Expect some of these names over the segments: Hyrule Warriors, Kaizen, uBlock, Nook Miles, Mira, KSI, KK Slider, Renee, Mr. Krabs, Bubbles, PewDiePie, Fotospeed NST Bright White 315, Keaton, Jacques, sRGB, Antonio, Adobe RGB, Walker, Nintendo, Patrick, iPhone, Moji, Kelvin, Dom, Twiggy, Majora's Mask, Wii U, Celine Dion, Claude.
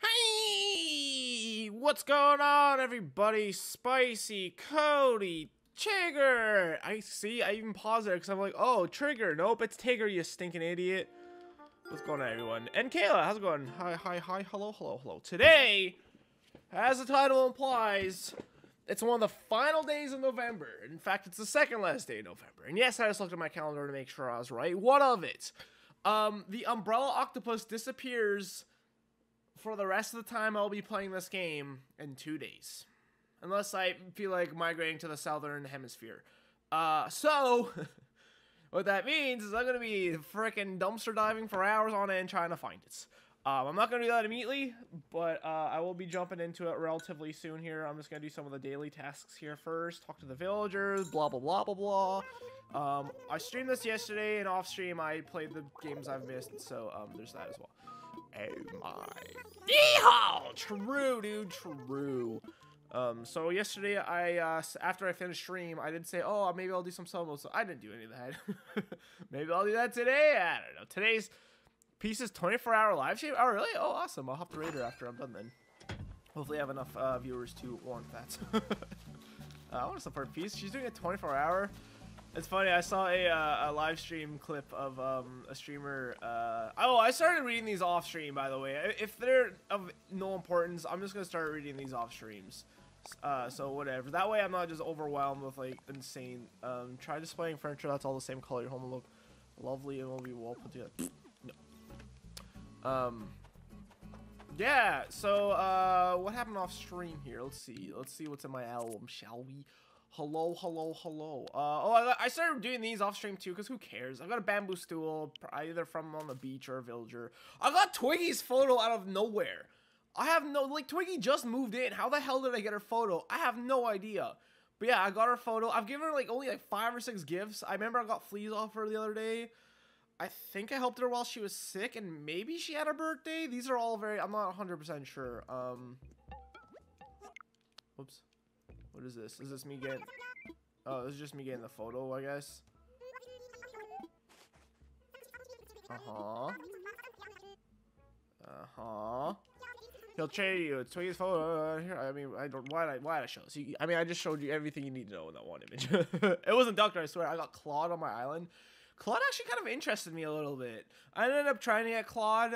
Hey! What's going on, everybody? Spicy Cody Trigger! I see, I even paused there because I'm like, oh, Trigger. Nope, it's Tigger, you stinking idiot. What's going on, everyone? And Kayla, how's it going? Hi, hello. Today, as the title implies, it's one of the final days of November. In fact, it's the second last day of November. And yes, I just looked at my calendar to make sure I was right. What of it? The Umbrella Octopus disappears for the rest of the time I'll be playing this game in 2 days. Unless I feel like migrating to the southern hemisphere. So, what that means is I'm going to be frickin' dumpster diving for hours on end trying to find it. I'm not going to do that immediately, but I will be jumping into it relatively soon here. I'm just going to do some of the daily tasks here first, talk to the villagers, blah, blah, blah. I streamed this yesterday, and off stream I played the games I've missed, so there's that as well. Oh my. Yeehaw! True, dude, true. So yesterday, after I finished stream, I did say, oh, maybe I'll do some solo. So I didn't do any of that. Maybe I'll do that today. I don't know. Today's piece is 24-hour live stream. Oh, really? Oh, awesome. I'll have to rate her after I'm done then. Hopefully I have enough viewers to warrant that. I want to support Peace. She's doing a 24-hour. It's funny. I saw a live stream clip of a streamer. Oh, I started reading these off stream, by the way. If they're of no importance, I'm just going to start reading these off streams. So whatever. That way I'm not just overwhelmed with like insane. Try displaying furniture that's all the same color. Your home will look lovely and will be well put together. No. Yeah. So what happened off stream here? Let's see. Let's see what's in my album, shall we? Hello. Oh, I started doing these off stream too, cause who cares? I got a bamboo stool, either from on the beach or a villager. I got Twiggy's photo out of nowhere. I have no, like, Twiggy just moved in. How the hell did I get her photo? I have no idea. But yeah, I got her photo. I've given her like only like 5 or 6 gifts. I remember I got fleas off her the other day. I think I helped her while she was sick, and maybe she had a birthday. These are all very, I'm not 100% sure. Whoops. What is this? Is this me getting... Oh, this is just me getting the photo, I guess. Uh-huh. Uh-huh. He'll trade you. Twiggy's photo. Here, I mean, I don't... Why'd I show this? I mean, I just showed you everything you need to know in that one image. It wasn't Duck, I swear. I got Claude on my island. Claude actually kind of interested me a little bit. I ended up trying to get Claude,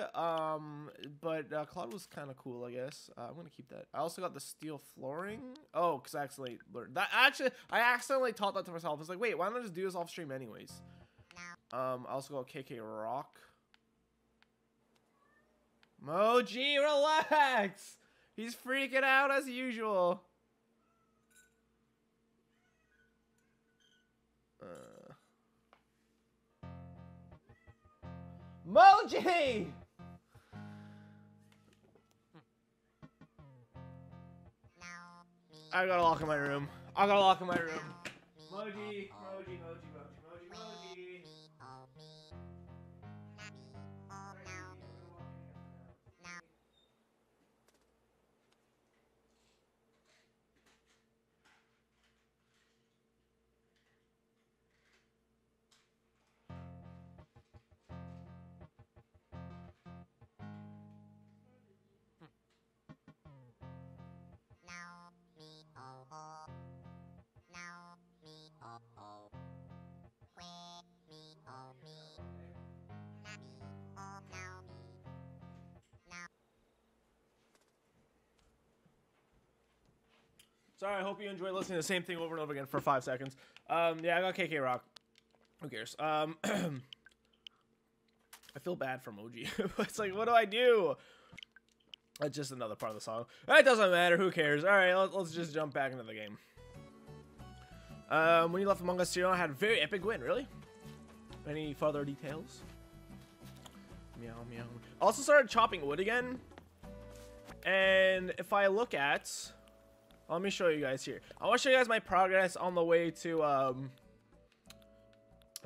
but Claude was kind of cool, I guess. I'm gonna keep that. I also got the steel flooring. Oh, because I actually learned that. Actually, I accidentally taught that to myself. I was like, wait, why don't I just do this off stream anyways? I also got KK Rock. Moji, relax. He's freaking out as usual. Moji! I got a lock in my room. I got a lock in my room. Moji. Sorry, I hope you enjoy listening to the same thing over and over again for 5 seconds. Yeah, I got KK Rock. Who cares? I feel bad for Moji. It's like, what do I do? That's just another part of the song. It doesn't matter. Who cares? All right, let's just jump back into the game. When you left Among Us, I had a very epic win. Really? Any further details? Meow, meow. I also started chopping wood again. And if I look at... Let me show you guys here. I want to show you guys my progress on the way to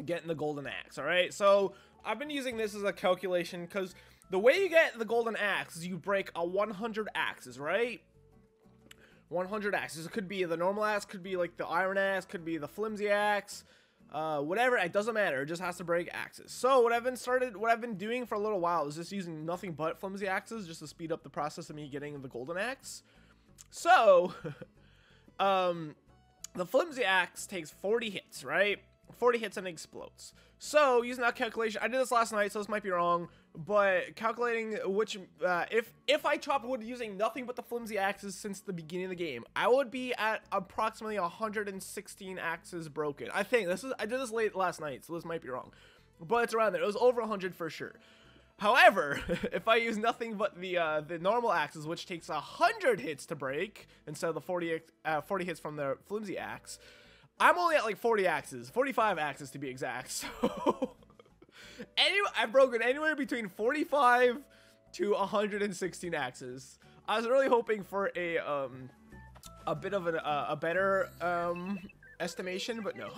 getting the golden axe, all right? So I've been using this as a calculation because the way you get the golden axe is you break a 100 axes, right? 100 axes. It could be the normal axe, could be like the iron axe, could be the flimsy axe. whatever, it doesn't matter, it just has to break axes. So what I've been doing for a little while is just using nothing but flimsy axes just to speed up the process of me getting the golden axe. So the flimsy axe takes 40 hits, right? 40 hits and it explodes. So using that calculation, I did this last night, so this might be wrong, but calculating which if I chopped wood using nothing but the flimsy axes since the beginning of the game, I would be at approximately 116 axes broken. I think this is, I did this late last night, so this might be wrong, but it's around there. It was over 100 for sure. However, if I use nothing but the normal axes, which takes 100 hits to break instead of the 40 hits from the flimsy axe, I'm only at like 40 axes, 45 axes to be exact. So anyway, I've broken anywhere between 45 to 116 axes. I was really hoping for a bit of a better estimation, but no,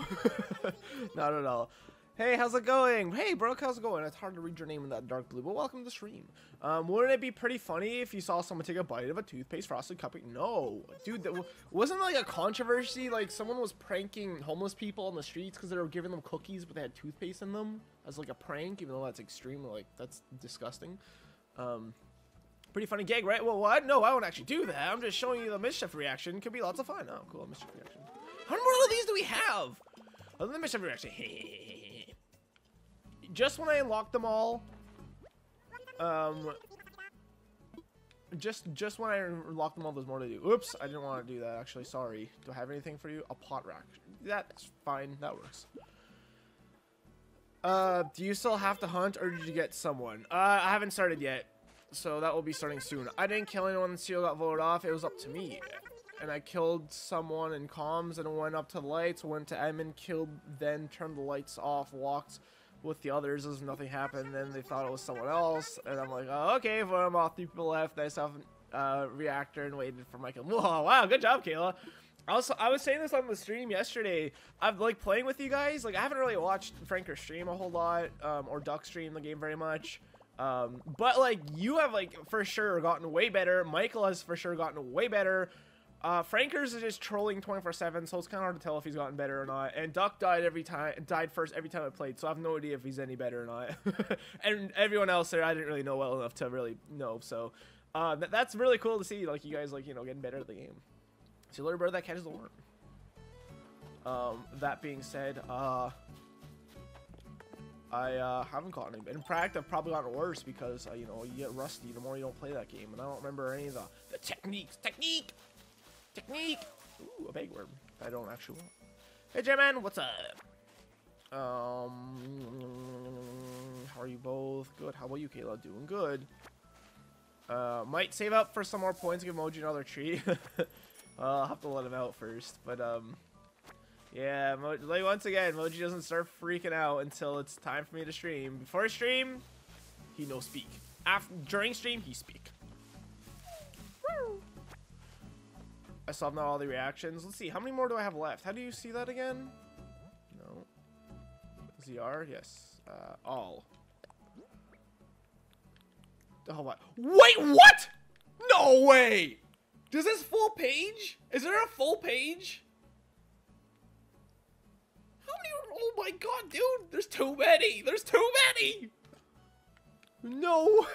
not at all. Hey, how's it going? Hey, Brooke, how's it going? It's hard to read your name in that dark blue, but welcome to the stream. Wouldn't it be pretty funny if you saw someone take a bite of a toothpaste frosted cupcake? No, dude, that wasn't like a controversy. Like someone was pranking homeless people on the streets because they were giving them cookies, but they had toothpaste in them as like a prank, even though that's extreme. Like that's disgusting. Pretty funny gag, right? Well, what? No, I won't actually do that. I'm just showing you the mischief reaction. Could be lots of fun. Oh, cool, mischief reaction. How many more of these do we have? Other than mischief reaction. Just when I unlocked them all, just when I unlocked them all, there's more to do. Oops, I didn't want to do that, actually. Sorry. Do I have anything for you? A pot rack. That's fine. That works. Do you still have to hunt, or did you get someone? I haven't started yet, so that will be starting soon. I didn't kill anyone. The seal got voted off. It was up to me. And I killed someone in comms and went up to the lights, went to admin, killed, then turned the lights off, walked with the others as nothing happened. Then they thought it was someone else, and I'm like, oh, okay, for them all, 3 people left. I saw a reactor and waited for my kill. Whoa, wow, good job, Kayla. Also, I was saying this on the stream yesterday. I've like playing with you guys. Like I haven't really watched Frankers stream a whole lot, or Duck stream the game very much. But like you have like for sure gotten way better. Michael has for sure gotten way better. Frankers is just trolling 24/7, so it's kind of hard to tell if he's gotten better or not. And Duck died first every time I played, so I have no idea if he's any better or not. And everyone else there, I didn't really know well enough to really know. So that's really cool to see, like you guys, like you know, getting better at the game. It's your little bird that catches the worm. That being said, I haven't caught any. In fact, I've probably gotten worse because you know, you get rusty the more you don't play that game, and I don't remember any of the technique. Ooh, a big worm. I don't actually want. Hey, J-Man, what's up? How are you both? Good. How about you, Kayla? Doing good. Might save up for some more points. Give Moji another treat. I'll have to let him out first, but yeah. Like once again, Moji doesn't start freaking out until it's time for me to stream. Before stream, he no speak. After during stream, he speak. Woo! I solved not all the reactions. Let's see. How many more do I have left? How do you see that again? No. ZR? Yes. All. Oh, what? Wait, what? No way! Does this full page? Is there a full page? How many? Oh my god, dude. There's too many. There's too many. No.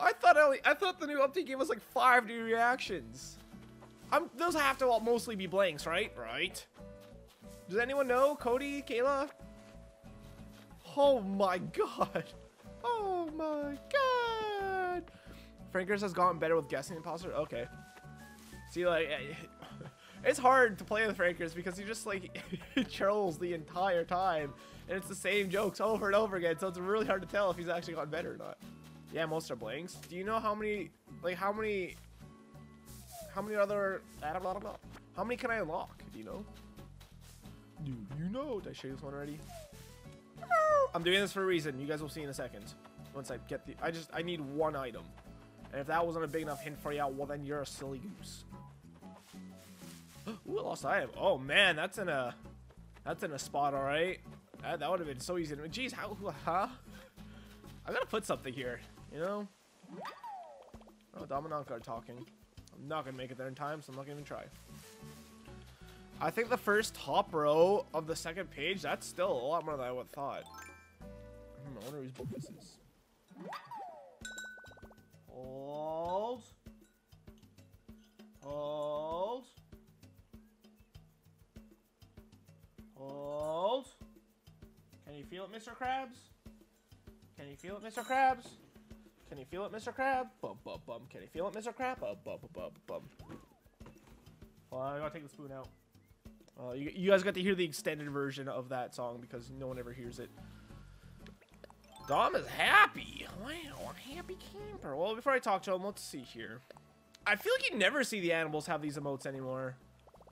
I thought the new update gave us like 5 new reactions. Those have to all mostly be blanks, right? Right. Does anyone know? Cody, Kayla? Oh my god. Oh my god. Frankers has gotten better with guessing imposter. Okay. See, like, it's hard to play with Frankers because he just like trolls the entire time, and it's the same jokes over and over again. So it's really hard to tell if he's actually gotten better or not. Yeah, most are blanks. Do you know how many other, how many can I unlock? Do you know? Do you know? Did I show you this one already? I'm doing this for a reason. You guys will see in a second. Once I get the, I need one item. And if that wasn't a big enough hint for you, well then you're a silly goose. Ooh, I lost an item. Oh man, that's in a spot, all right. That would have been so easy. Jeez, huh? I gotta put something here. You know? Oh, Dom and Anka are talking. I'm not gonna make it there in time, so I'm not gonna even try. I think the first top row of the second page, that's still a lot more than I would have thought. I wonder whose book this is. Hold. Hold. Hold. Can you feel it, Mr. Krabs? Can you feel it, Mr. Krabs? Can you feel it, Mr. Krab? Bum, bum, bum. Can you feel it, Mr. Krab? Bum, bum, bum, bum. Well, I gotta take the spoon out. You guys got to hear the extended version of that song because no one ever hears it. Dom is happy. Wow, a happy camper. Well, before I talk to him, let's see here. I feel like you never see the animals have these emotes anymore.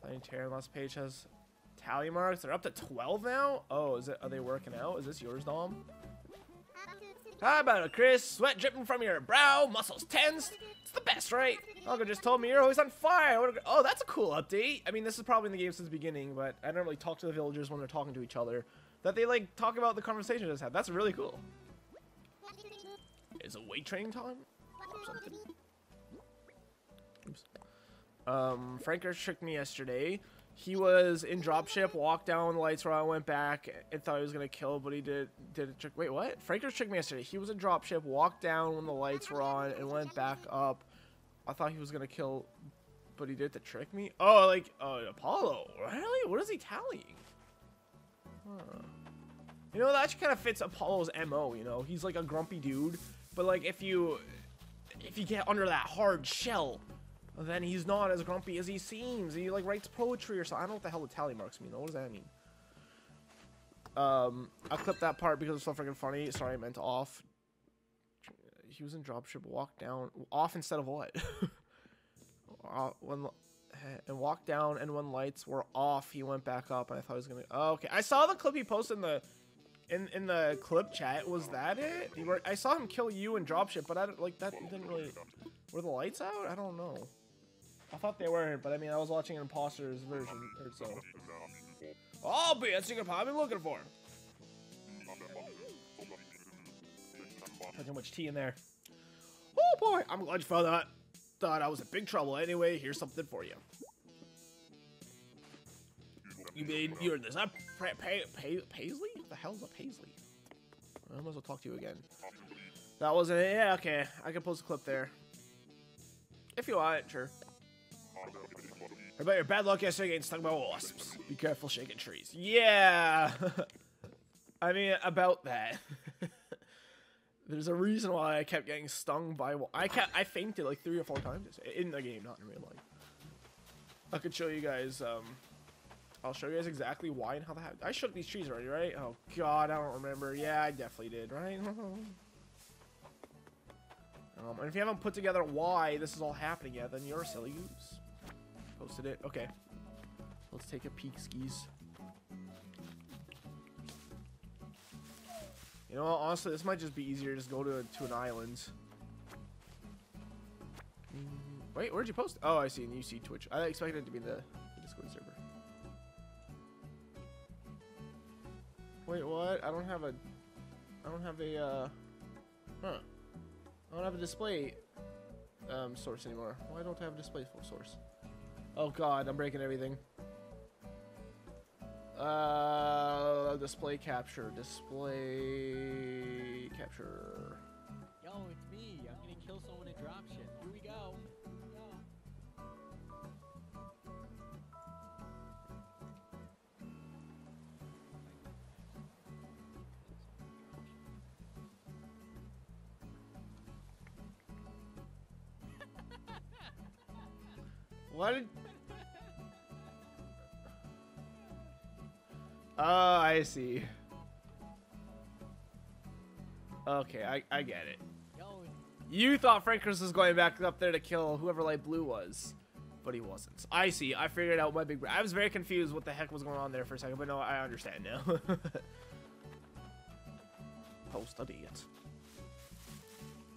Planetarium last page has tally marks. They're up to 12 now. Oh, is it? Are they working out? Is this yours, Dom? How about it, Chris? Sweat dripping from your brow, muscles tensed. It's the best, right? Olga just told me you're always on fire. Oh, that's a cool update. I mean, this is probably in the game since the beginning, but I don't really talk to the villagers when they're talking to each other. That they, like, talk about the conversation they just had. That's really cool. Is it weight training time? Or something? Oops. Frankers tricked me yesterday. He was in dropship, walked down the lights where I went back and thought he was gonna kill, but he did a trick. Wait, what? Frankers tricked me yesterday. He was in dropship, walked down when the lights were on, and went back up. I thought he was gonna kill, but he did to trick me. Oh, like Apollo? Really? What is he tallying? Huh. You know, that actually kind of fits Apollo's MO. You know, he's like a grumpy dude, but like if you get under that hard shell, then he's not as grumpy as he seems. He like writes poetry or something. I don't know what the hell the tally marks mean though. What does that mean? I clipped that part because it's so freaking funny. Sorry, I meant off. He was in dropship, walked down. Off instead of what? And walked down, and when lights were off, he went back up, and I thought he was gonna. Oh, okay, I saw the clip he posted in the clip chat. Was that it? I saw him kill you and dropship, but I don't like that. Didn't really. Were the lights out? I don't know. I thought they weren't, but I mean, I was watching an imposter's version or so. Oh, but that's what I've been looking for. Not too much tea in there. Oh boy, I'm glad you found that. Thought I was in big trouble. Anyway, here's something for you. You're this up, Paisley? What the hell's a Paisley? I might as well talk to you again. That wasn't it. Yeah, okay. I can post a clip there. If you want, sure. How about your bad luck yesterday getting stung by wasps? Be careful shaking trees. Yeah. I mean, about that. There's a reason why I kept getting stung by I fainted like 3 or 4 times in the game, not in real life. I could show you guys. I'll show you guys exactly why and how that happened. I shook these trees already, right? Oh God, I don't remember. Yeah, I definitely did, right? And if you haven't put together why this is all happening yet, then you're a silly goose. Posted it. Okay, let's take a peek, skis. You know what, honestly, this might just be easier to just go to an island. Wait, where'd you post? Oh, I see, and you see Twitch. I expected it to be the Discord server. Wait, what? I don't have a display source anymore. Why don't I have a display source? Oh God, I'm breaking everything. Display capture, Yo, it's me. I'm gonna kill someone in dropship. Here we go. What? Oh, I see. Okay, I get it. You thought Frankers was going back up there to kill whoever Light Blue was, but he wasn't. So I see. I figured out my big brain. I was very confused what the heck was going on there for a second, but no, I understand now. Post idiot.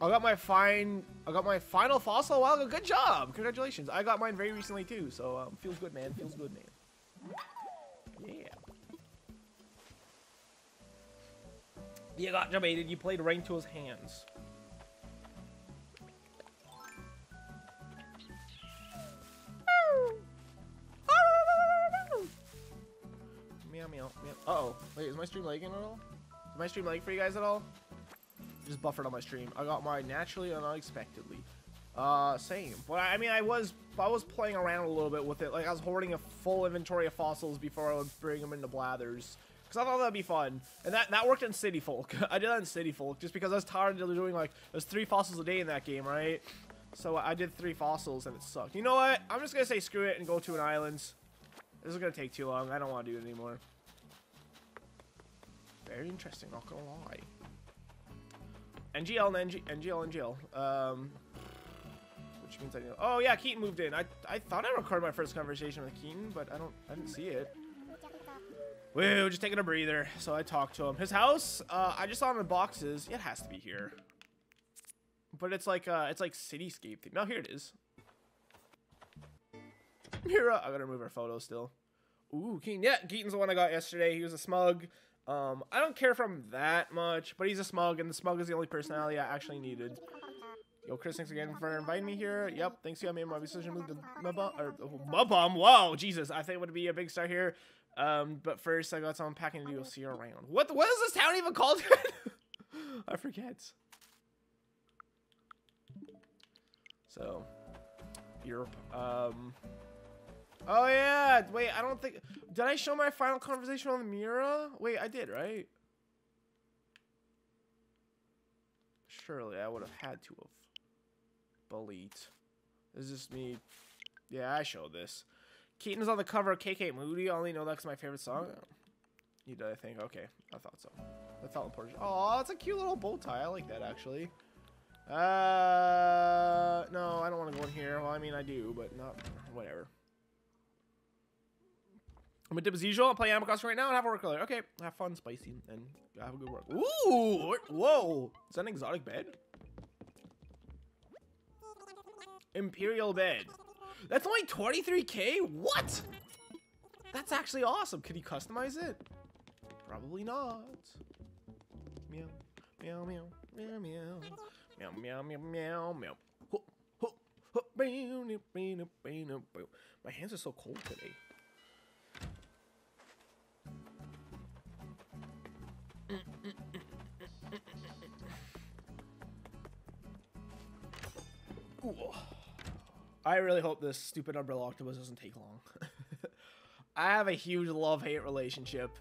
I got my final fossil a while ago. Good job. Congratulations. I got mine very recently too, so feels good, man. Feels good, man. Yeah. You got debated, you played right into his hands. Hey, is my stream lagging at all? Is my stream lagging for you guys at all? Just buffered on my stream. I got mine naturally and unexpectedly. Same. But I mean, I was playing around a little bit with it. Like, I was hoarding a full inventory of fossils before I would bring them into Blathers. Because I thought that'd be fun. And that worked in City Folk. I did that in City Folk just because I was tired of doing, like, there's 3 fossils a day in that game, right? So I did 3 fossils and it sucked. You know what? I'm just gonna say screw it and go to an island. This is gonna take too long. I don't want to do it anymore. Very interesting, not gonna lie. NGL and NGL. Which means I know. Oh yeah, Keaton moved in. I thought I recorded my first conversation with Keaton, but I didn't see it. We were just taking a breather, so I talked to him. His house, I just saw him in boxes. It has to be here. But it's like cityscape thing. No, here it is. Mira, I gotta remove our photo still. Ooh, Keaton. Yeah, Keaton's the one I got yesterday. He was a smug. I don't care for him that much, but he's a smug, and the smug is the only personality I actually needed. Yo, Chris, thanks again for inviting me here. Yep, thanks to you, I made my decision to move to Mubum. Wow, Jesus, I think it would be a big star here. But first, I got some unpacking to do. You'll see you around. What is this town even called? I forget. So, Europe. Oh yeah, wait, I don't think, did I show my final conversation on the Mira? Wait, I did, right? Surely I would have had to have. Delete. This is just me. Yeah, I showed this. Keaton's on the cover of KK Moody. I only know that because my favorite song. Oh. You did, I think. Okay, I thought so. That felt important. Oh, it's a cute little bow tie. I like that, actually. No, I don't want to go in here. Well, I mean, I do, but not, whatever. I'm a dip as usual. I'm playing Animal Crossing right now and have a work earlier. Okay, have fun, Spicy, and have a good work. Ooh, whoa. Is that an exotic bed? Imperial bed. That's only 23k? What? That's actually awesome. Could you customize it? Probably not. Meow, meow, meow, meow, meow. Meow, meow, meow, meow, meow. My hands are so cold today. Ooh. I really hope this stupid umbrella octopus doesn't take long. I have a huge love-hate relationship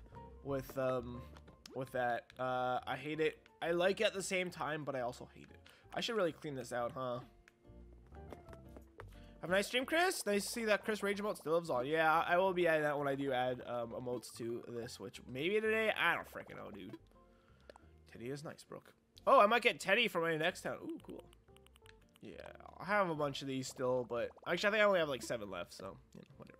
with that. I hate it. I like it at the same time, but I also hate it. I should really clean this out, huh? Have a nice stream, Chris. Nice to see that Chris Rage Emote still lives on. Yeah, I will be adding that when I do add emotes to this, which maybe today? I don't freaking know, dude. Teddy is nice, Brooke. Oh, I might get Teddy for my next town. Ooh, cool. Yeah, I have a bunch of these still, but actually I think I only have like 7 left, so, you know, whatever.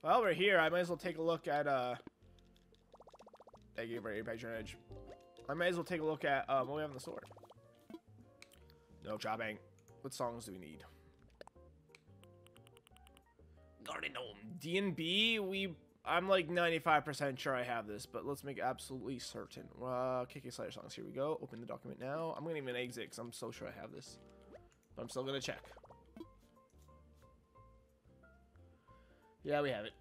While we're here, I might as well take a look at, thank you for your patron edge. I might as well take a look at, what we have in the store. No chopping. What songs do we need? D&B, I'm like 95% sure I have this, but let's make absolutely certain. KK Slider songs, here we go. Open the document now. I'm gonna even exit because I'm so sure I have this, but I'm still gonna check. Yeah, we have it.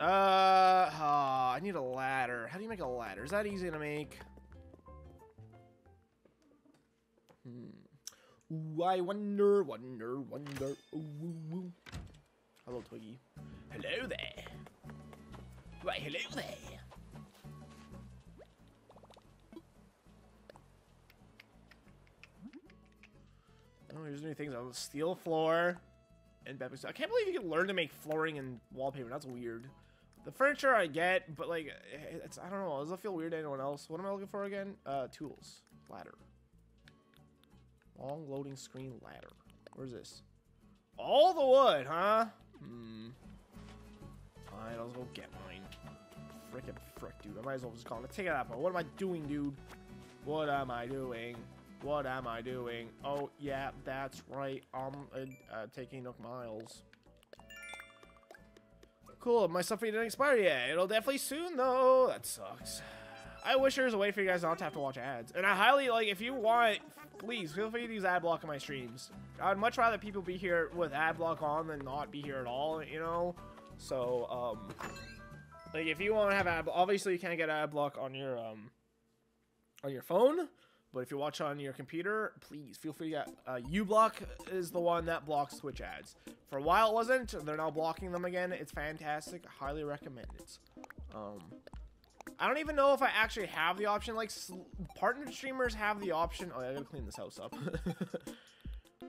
I need a ladder. How do you make a ladder? Is that easy to make? Ooh, I wonder, wonder. Ooh, ooh, ooh. Hello, Twiggy. Hello there. Why, hello there. Oh, there's new things. I'll steel floor and bepping. I can't believe you can learn to make flooring and wallpaper. That's weird. The furniture I get, but like, it's, I don't know. Does it feel weird to anyone else? What am I looking for again? Tools, ladder. Long loading screen ladder. Where's this? All the wood, huh? Hmm. Fine, I'll go get mine. Frickin' frick, dude. I might as well just call it. Take it out, but what am I doing, dude? What am I doing? What am I doing? Oh, yeah, that's right. I'm taking up miles. Cool, my stuff didn't expire yet. It'll definitely soon though. That sucks. I wish there was a way for you guys not to have to watch ads. And I highly, like, if you want, please feel free to use ad block in my streams. I would much rather people be here with ad block on than not be here at all, you know? So, like, if you want to have ad block, obviously you can't get ad block on your phone. But if you watch on your computer, please feel free to uBlock is the one that blocks Twitch ads. For a while it wasn't. They're now blocking them again. It's fantastic. I highly recommend it. I don't even know if I actually have the option. Like, partner streamers have the option. Oh, yeah, I gotta clean this house up.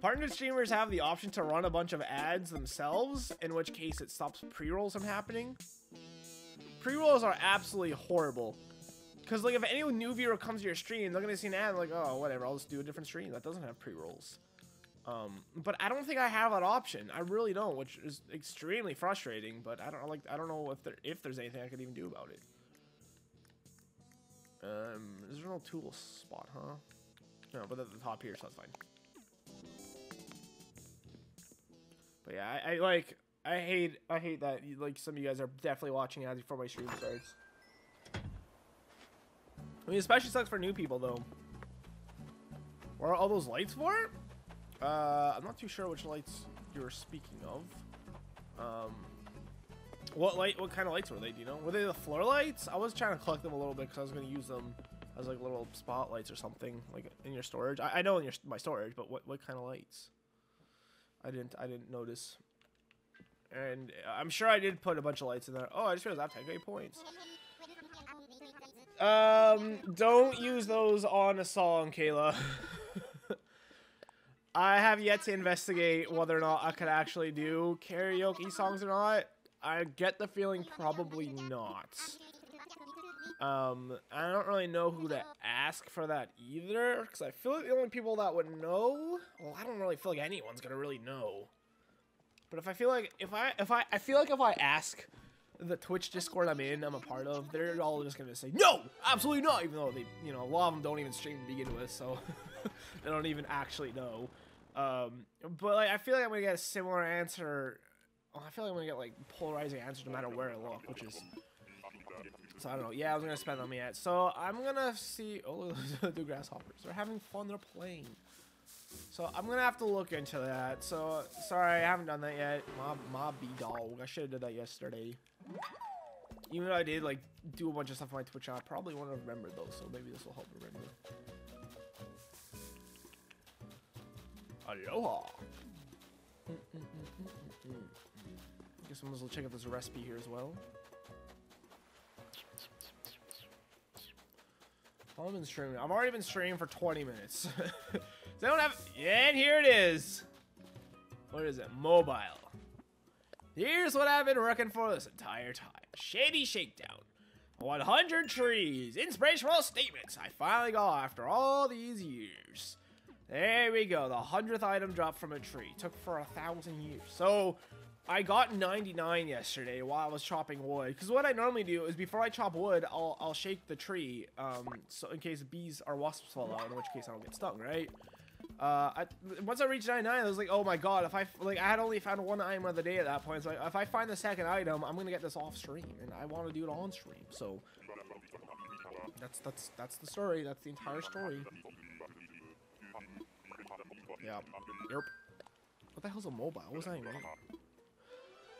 Partner streamers have the option to run a bunch of ads themselves, in which case it stops pre-rolls from happening. Pre-rolls are absolutely horrible. Because, like, if any new viewer comes to your stream, they're going to see an ad, like, oh, whatever, I'll just do a different stream that doesn't have pre-rolls. But I don't think I have that option. I really don't, which is extremely frustrating, but I don't know if there's anything I could even do about it. There's no tool spot, huh? No, but at the top here, so that's fine. But yeah, I hate that, like, some of you guys are definitely watching ads before my stream starts. I mean, especially sucks for new people, though. What are all those lights for? I'm not too sure which lights you're speaking of. What kind of lights were they, do you know? Were they the floor lights? I was trying to collect them a little bit because I was going to use them as, like, little spotlights or something, like, in your storage. I know in my storage, but what kind of lights? I didn't notice. And I'm sure I did put a bunch of lights in there. Oh, I just realized I have 10 great points. Don't use those on a song, Kayla. I have yet to investigate whether or not I could actually do karaoke songs or not. I get the feeling probably not. I don't really know who to ask for that either, because I feel like the only people that would know, well, I don't really feel like anyone's gonna really know. But if I feel like I feel like if I ask the Twitch Discord I'm a part of, they're all just gonna say, no, absolutely not, even though they, you know, a lot of them don't even stream to begin with, so they don't even actually know. But, like, I feel like I'm gonna get a similar answer. Well, I feel like I'm gonna get, like, polarizing answers no matter where I look, which is, so I don't know. Yeah, I was gonna spend on me yet, so I'm gonna see, oh, the grasshoppers, they're having fun, they're playing. So I'm gonna have to look into that. So sorry, I haven't done that yet. My B dog. I should have done that yesterday. Even though I did, like, do a bunch of stuff on my Twitch, I probably want to remember those. So maybe this will help remember. Aloha. I guess I might as well check out this recipe here as well. I've been streaming. I've already been streaming for 20 minutes. They don't have, and here it is. What is it? Mobile. Here's what I've been working for this entire time. Shady Shakedown. 100 trees. Inspirational statements. I finally got after all these years. There we go. The 100th item dropped from a tree. Took for 1,000 years. So I got 99 yesterday while I was chopping wood. Because what I normally do is before I chop wood, I'll shake the tree. So in case bees or wasps fall out, in which case I don't get stung, right? Once I reached 99, I was like, oh my god, if I, like, I had only found one item of the day at that point, so if I find the second item, I'm gonna get this off stream, and I want to do it on stream, so that's the story, that's the entire story. Yeah, yep. What the hell's a mobile? What was that even?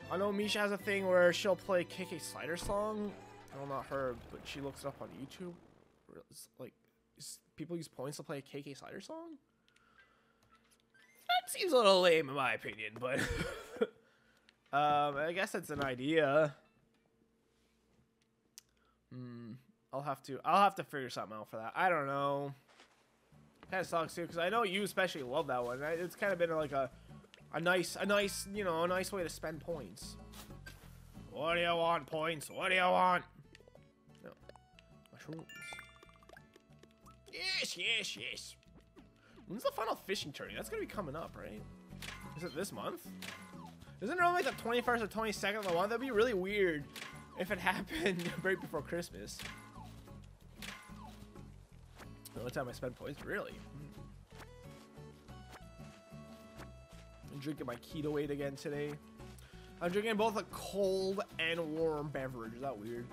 I know Misha has a thing where she'll play KK Slider song, well, not her, but she looks it up on YouTube. It's like, people use points to play a KK Slider song? That seems a little lame in my opinion, but I guess it's an idea. I'll have to figure something out for that. I don't know. Kind of sucks too, because I know you especially love that one. It's kind of been like a nice, you know, a nice way to spend points. What do you want, points? What do you want? No. Mushrooms. Yes, yes, yes. When's the final fishing tourney? That's gonna be coming up, right? Is it this month? Isn't it only like the 21st or 22nd of the month? That'd be really weird if it happened right before Christmas. The only time I spend points, really. I'm drinking my keto aid again today. I'm drinking both a cold and warm beverage. Is that weird?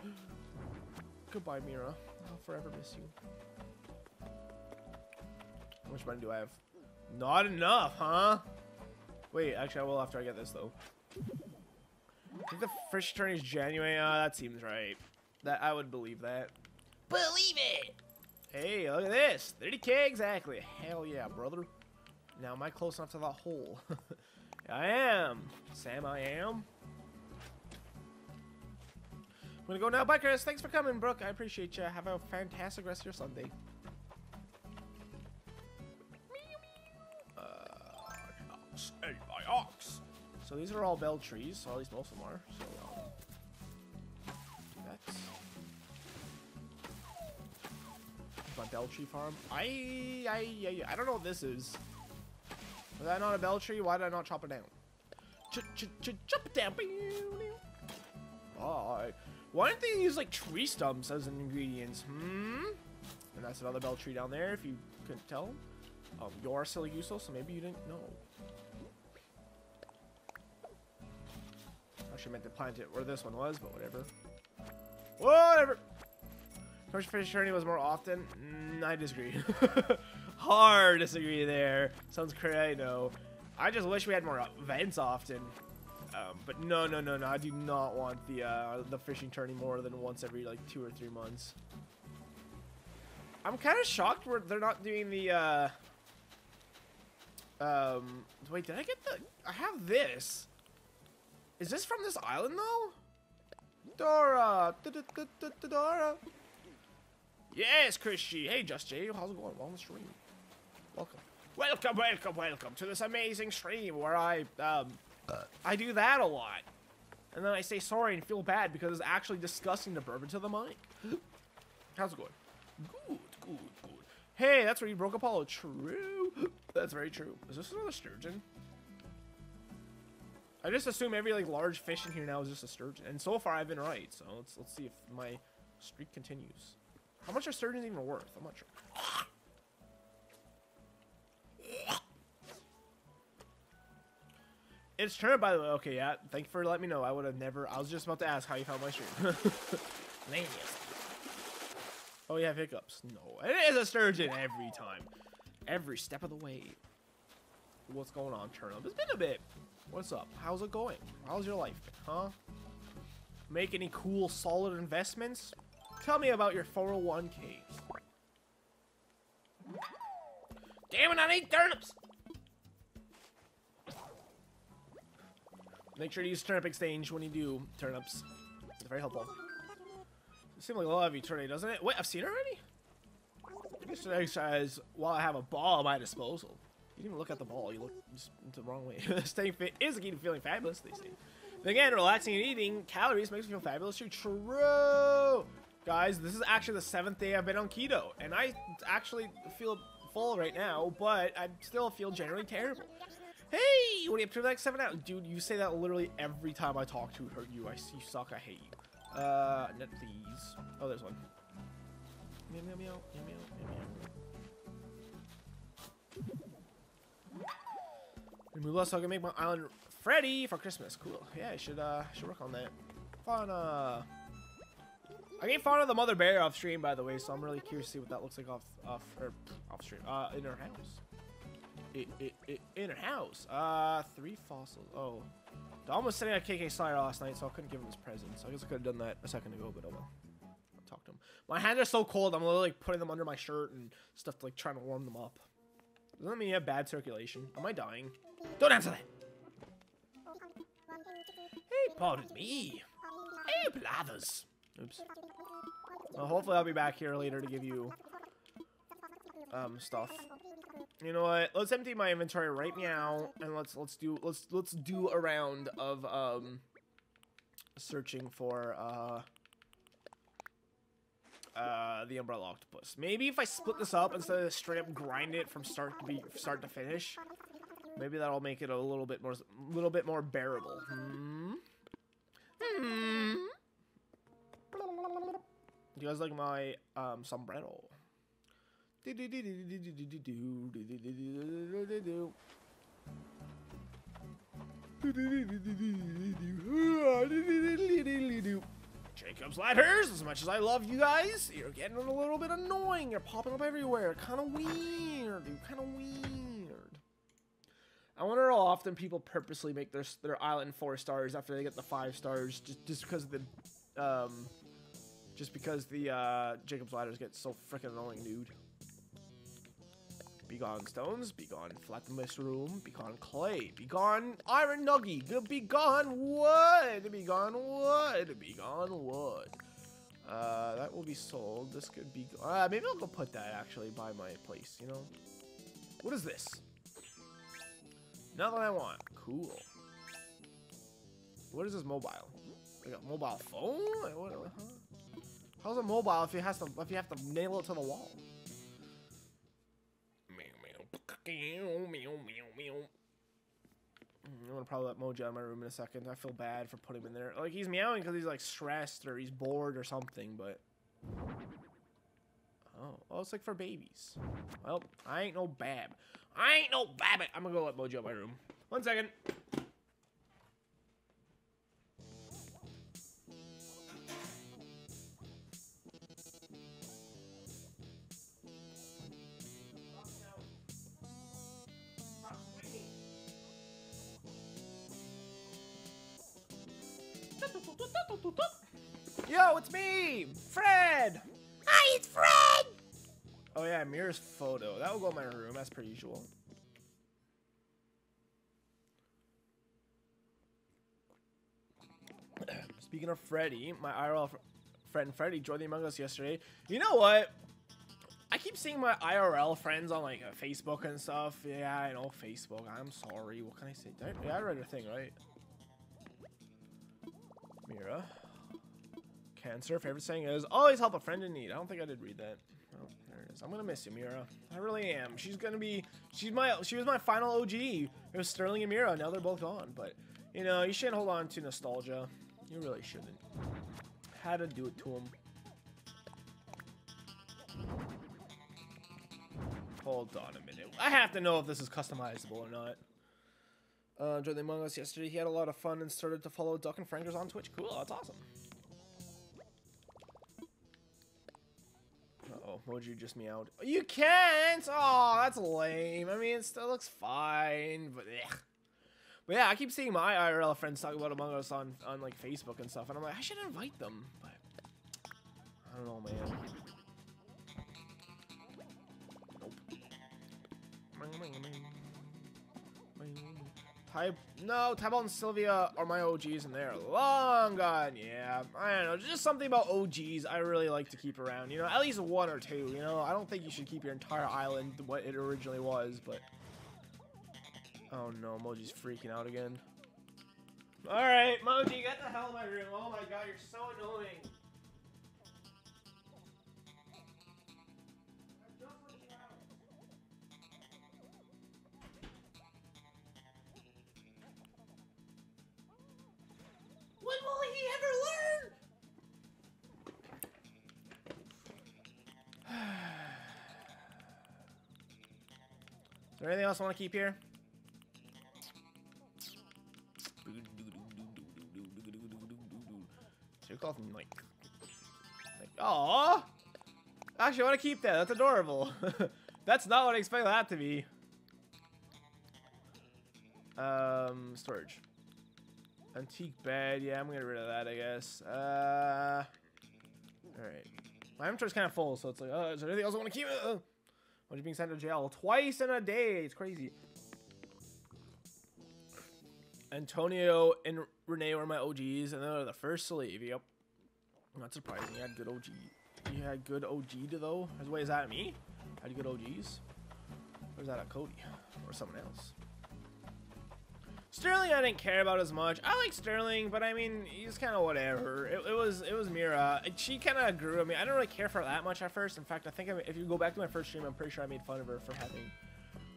Goodbye, Mira. I'll forever miss you. How much money do I have? Not enough, huh? Wait, actually, I will after I get this, though. I think the first turn is January. That seems right. That I would believe that. Believe it! Hey, look at this. 30K exactly. Hell yeah, brother. Now, am I close enough to that hole? I am. Sam, I am. I'm gonna go now, bikers. Thanks for coming, Brooke. I appreciate you. Have a fantastic rest of your Sunday. Ox. Hey, my ox. So these are all bell trees. So at least most of them are. So do that. My bell tree farm. I don't know what this is. Was that not a bell tree? Why did I not chop it down? Chop it down. Oh, why didn't they use like tree stumps as an ingredients? Hmm. And that's another bell tree down there. If you couldn't tell, you are silly useless, so maybe you didn't know. Actually, I meant to plant it where this one was, but whatever. Whatever. First fish journey was more often. I disagree. Hard disagree there. Sounds crazy, I know. I just wish we had more events often. But no. I do not want the fishing tourney more than once every like 2 or 3 months. I'm kind of shocked where they're not doing the. Wait, did I get the? I have this. Is this from this island though? Dora. Dora. Yes, Christy. Hey, Just J. How's it going? Well, on the stream. Welcome. Welcome to this amazing stream where I do that a lot. And then I say sorry and feel bad because it's actually disgusting to burp into the mic. How's it going? Good. Hey, that's where you broke Apollo. True. That's very true. Is this another sturgeon? I just assume every like large fish in here now is just a sturgeon. And so far I've been right. So let's see if my streak continues. How much are sturgeons even worth? I'm not sure. It's turned, by the way. Okay, yeah. Thank you for letting me know. I would have never. I was just about to ask how you found my stream. Oh, you have hiccups. No, it is a sturgeon every time, every step of the way. What's going on, Turnip? It's been a bit. What's up? How's it going? How's your life been, huh? Make any cool, solid investments? Tell me about your 401k. Damn it, I need turnips! Make sure to use turnip exchange when you do turnips. It's very helpful. It seems like a lot of eternity, doesn't it? Wait, I've seen it already? This is an exercise while I have a ball at my disposal. You didn't even look at the ball, you looked just the wrong way. Staying fit is a key to feeling fabulous, they say. And again, relaxing and eating calories makes me feel fabulous too. True! Guys, this is actually the 7th day I've been on keto, and I actually feel full right now, but I still feel generally terrible. Hey, what are you up to the next 7 hours? Dude, you say that literally every time I talk to you. You suck, I hate you. Not these. Oh, there's one. Meow, meow, meow, meow, meow, meow. Remove less so I can make my island Freddy for Christmas. Cool. Yeah, I should work on that. Fauna. I gave Fauna the mother bear off stream, by the way, so I'm really curious to see what that looks like off stream. In her house. In her house. 3 fossils. Oh. Dom was sitting at KK Slider last night, so I couldn't give him his present. So I guess I could have done that a second ago, but oh well. I'll talk to him. My hands are so cold, I'm literally like, putting them under my shirt and stuff, like trying to warm them up. Doesn't that mean you have bad circulation? Am I dying? Don't answer that! Hey, pardon me. Hey, Blathers. Oops. Well, hopefully I'll be back here later to give you stuff. You know what? Let's empty my inventory right now, and let's do a round of searching for the umbrella octopus. Maybe if I split this up instead of straight up grind it from start to finish, maybe that'll make it a little bit more bearable. Hmm. Do you guys like my sombrero? Jacob's Ladders, as much as I love you guys, you're getting a little bit annoying. You're popping up everywhere. Kind of weird, dude. Kind of weird. I wonder how often people purposely make their island 4 stars after they get the 5 stars, just because of the, Jacob's Ladders get so freaking annoying, dude. Be gone, stones. Be gone, flat mushroom. Be gone, clay. Be gone, iron nugget. Be gone, wood. Be gone, wood. Be gone, wood. That will be sold. This could be. Maybe I'll go put that actually by my place. You know, what is this? Nothing I want. Cool. What is this mobile? I got mobile phone. What? How's it mobile if you have to nail it to the wall? I'm gonna probably let Moji out of my room in a second. I feel bad for putting him in there. Like, he's meowing because he's like stressed or he's bored or something, but oh, it's like for babies. Well, I ain't no bab. I ain't no babbit. I'm gonna go let Moji out of my room. 1 second. Yo, it's me, Fred. Hi, it's Fred. Oh yeah, Mira's photo. That will go in my room as per usual. Speaking of Freddy, my IRL friend Freddy joined the Among Us yesterday. You know what? I keep seeing my IRL friends on like Facebook and stuff. Yeah, I know Facebook. I'm sorry. What can I say? Yeah, I read a thing, right? Mira. Cancer. Favorite saying is always help a friend in need. I don't think I did read that. Oh, there it is. I'm gonna miss you, Mira. I really am. She's gonna be. She was my final OG. It was Sterling and Mira. Now they're both gone. But you know, you shouldn't hold on to nostalgia. You really shouldn't. Had to do it to him. Hold on a minute. I have to know if this is customizable or not. Joined the Among Us yesterday. He had a lot of fun and started to follow Duck and Frankers on Twitch. Cool, that's awesome. Uh-oh, Moji just meowed. You can't! Oh, that's lame. I mean, it still looks fine, but ugh. But yeah, I keep seeing my IRL friends talk about Among Us on like Facebook and stuff, and I'm like, I should invite them, but I don't know, man. Nope. No, Tybalt and Sylvia are my OGs, and they're long gone. Yeah, I don't know. Just something about OGs I really like to keep around. You know, at least 1 or 2. You know, I don't think you should keep your entire island what it originally was, but... Oh no, Moji's freaking out again. Alright, Moji, get the hell out of my room. Oh my god, you're so annoying. When will he ever learn? Is there anything else I want to keep here? Cloth like, aww. Actually, I want to keep that. That's adorable. That's not what I expected that to be. Storage. Antique bed, yeah, I'm gonna get rid of that, I guess. Alright. My inventory's kind of full, so it's like, is there anything else I want to keep? Moji being sent to jail twice in a day. It's crazy. Antonio and Renee were my OGs, and they were the first to leave. Yep. Not surprising. You had good OG. You had good OG to though. Wait, is that me? I had good OGs? Or is that a Cody? Or someone else? Sterling I didn't care about as much. I like Sterling, but I mean, he's kind of whatever. It was Mira. She kind of grew on me. I didn't really care for her that much at first. In fact, I think if you go back to my first stream, I'm pretty sure I made fun of her for having,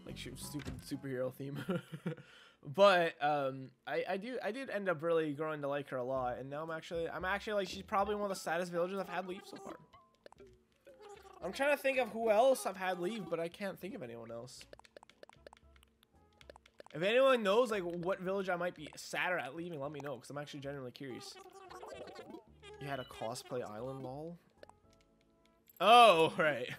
like, she was stupid superhero theme. But I did end up really growing to like her a lot. And now I'm actually like, she's probably one of the saddest villagers I've had leave so far. I'm trying to think of who else I've had leave, but I can't think of anyone else. If anyone knows like what village I might be sadder at leaving, let me know, because I'm actually genuinely curious. You had a cosplay island, lol. Oh, right.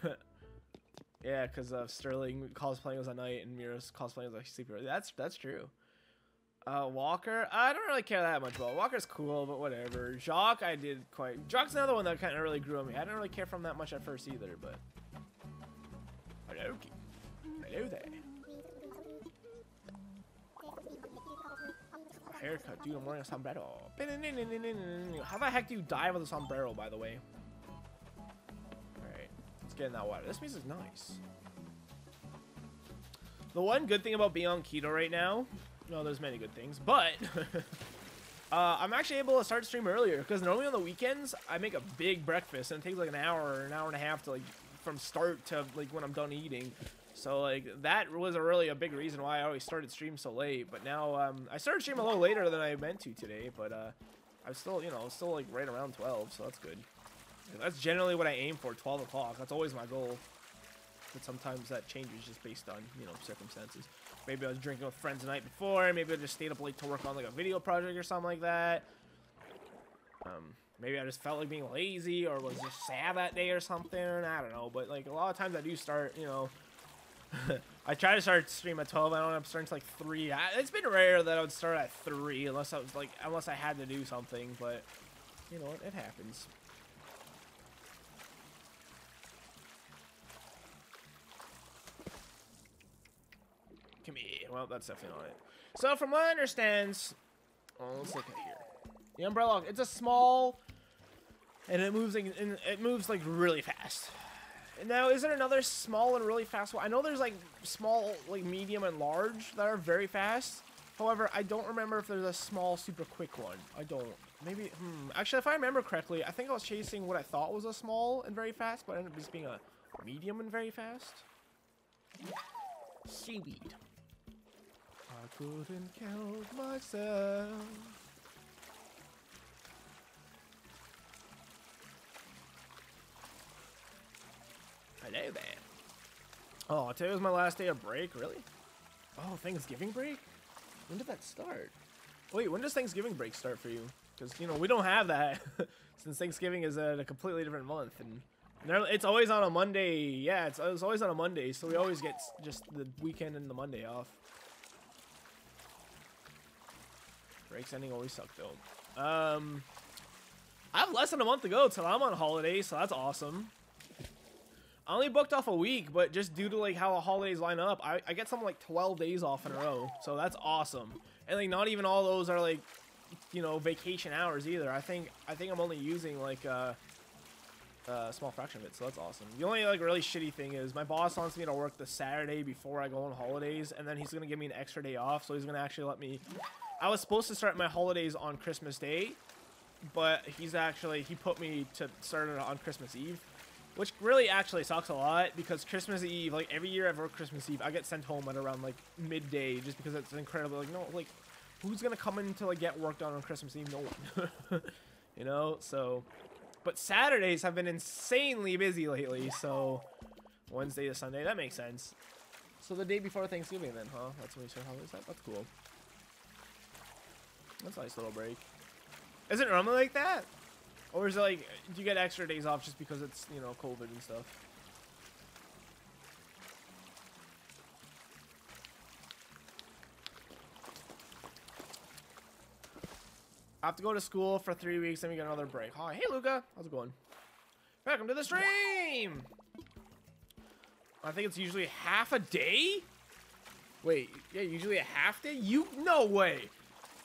Yeah, because Sterling cosplaying was at night and Mira's cosplaying was like sleeping. That's true. Walker, I don't really care that much about. Walker's cool, but whatever. Jacques, I did quite. Jacques' another one that kind of really grew on me. I didn't really care for him that much at first either, but. Hello, hello there. Haircut, dude, I'm wearing a sombrero. How the heck do you dive with a sombrero, by the way? Alright, let's get in that water. This music's nice. The one good thing about being on keto right now, no, there's many good things, but I'm actually able to start stream earlier, because normally on the weekends, I make a big breakfast, and it takes like an hour and a half to like, from start to like when I'm done eating. So like that was a big reason why I always started stream so late. But now I started stream a little later than I meant to today, but I'm still, you know, still like right around 12, so that's good. That's generally what I aim for, 12 o'clock. That's always my goal. But sometimes that changes just based on, you know, circumstances. Maybe I was drinking with friends the night before. Maybe I just stayed up late to work on like a video project or something like that. Maybe I just felt like being lazy or was just sad that day or something. I don't know. But like a lot of times I do start, you know, I try to start stream at 12. I don't know, I'm starting to like 3. It's been rare that I would start at 3 unless I was like, unless I had to do something. But you know, it happens. Come here. Well, that's definitely not it. So from what I understand, well, let's look at here. The umbrella, it's a small, and it moves like, like really fast. And now, is there another small and really fast one? I know there's like small, like medium and large that are very fast. However, I don't remember if there's a small, super quick one. I don't. Maybe, Actually, if I remember correctly, I think I was chasing what I thought was a small and very fast, but it ended up just being a medium and very fast. Seaweed. I couldn't count myself. Hello there. Oh, today was my last day of break, really? Oh, Thanksgiving break? When did that start? Wait, when does Thanksgiving break start for you? Because, you know, we don't have that. Since Thanksgiving is a completely different month. And it's always on a Monday. Yeah, it's always on a Monday. So we always get just the weekend and the Monday off. Breaks ending always suck, though. I have less than a month to go till I'm on holiday, so that's awesome. I only booked off a week, but just due to like how the holidays line up, I get something like 12 days off in a row, so that's awesome. And like not even all those are like, you know, vacation hours either. I think I'm only using like a small fraction of it, so that's awesome. The only like really shitty thing is my boss wants me to work the Saturday before I go on holidays, and then he's gonna give me an extra day off, so he's gonna actually let me. I was supposed to start my holidays on Christmas Day, but he's actually he put me to start it on Christmas Eve. Which really actually sucks a lot, because Christmas Eve, like every year I work Christmas Eve, I get sent home at around like midday just because it's incredible. Like, no, like who's gonna come in to like get work done on Christmas Eve? No one. You know, so. But Saturdays have been insanely busy lately, so Wednesday to Sunday, that makes sense. So the day before Thanksgiving then, huh? That's when we start holidays. That's cool. That's a nice little break. Is it normally like that? Or is it like, do you get extra days off just because it's, you know, COVID and stuff? I have to go to school for 3 weeks, then we get another break. Hi, hey Luca, how's it going? Welcome to the stream! I think it's usually half a day? Wait, yeah, usually a half day? You, no way!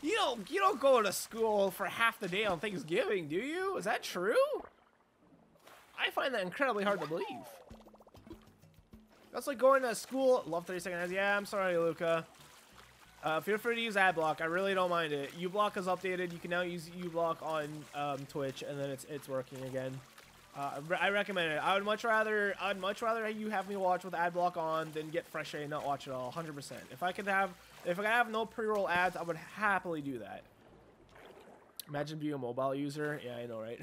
You don't go to school for half the day on Thanksgiving, do you? Is that true? I find that incredibly hard to believe. That's like going to school. Love 30-second ads. Yeah, I'm sorry, Luca. Feel free to use Adblock. I really don't mind it. uBlock is updated. You can now use uBlock on Twitch, and then it's working again. I recommend it. I'd much rather you have me watch with Adblock on than get frustrated and not watch it all. 100%. If I could have no pre-roll ads, I would happily do that. Imagine being a mobile user. Yeah, I know, right?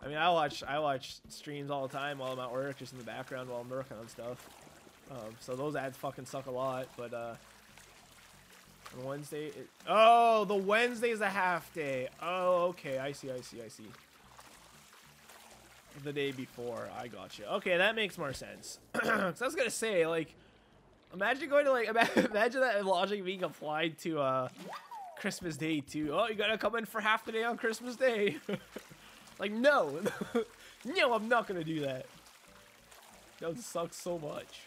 I mean, I watch streams all the time while I'm at work, just in the background while I'm working on stuff. So those ads fucking suck a lot, but And Wednesday is, oh, the Wednesday is a half day. Oh, okay. I see. The day before. I gotcha. Okay, that makes more sense. Because I was going to say, like, imagine going to, like, imagine that logic being applied to Christmas Day, too. Oh, you got to come in for half the day on Christmas Day. Like, no. No, I'm not going to do that. That would suck so much.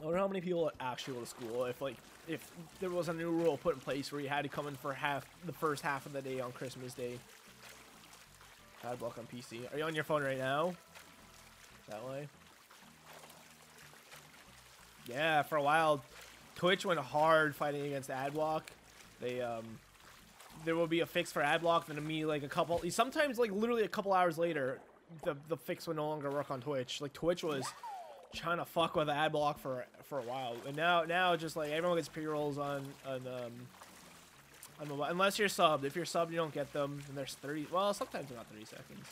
I wonder how many people would actually go to school if, like, if there was a new rule put in place where you had to come in for half the first half of the day on Christmas Day. Padlock on PC. Are you on your phone right now? That way. Yeah, for a while, Twitch went hard fighting against Adblock. They there will be a fix for Adblock, then immediately, like, a couple, sometimes, like, literally a couple hours later, the fix would no longer work on Twitch. Like, Twitch was trying to fuck with Adblock for a while, and now just like everyone gets pre-rolls on mobile, unless you're subbed. If you're subbed, you don't get them. And there's 30. Well, sometimes they're not 30 seconds.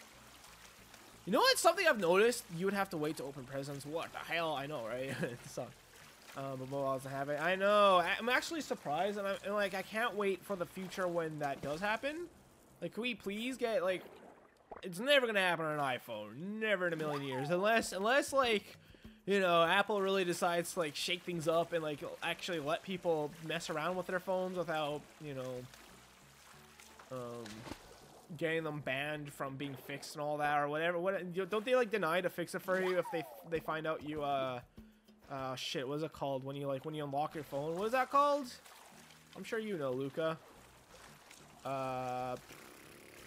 You know what? Something I've noticed: you would have to wait to open presents. What the hell? I know, right? It sucks. But mobile doesn't have it. I know. I'm actually surprised, and like I can't wait for the future when that does happen. Like, can we please get like? It's never gonna happen on an iPhone. Never in a million years, unless like, you know, Apple really decides to, like, shake things up and, like, actually let people mess around with their phones without, you know, getting them banned from being fixed and all that or whatever. What, don't they, like, deny to fix it for you if they find out you, shit, what is it called? When you, like, when you unlock your phone, what is that called? I'm sure you know, Luca.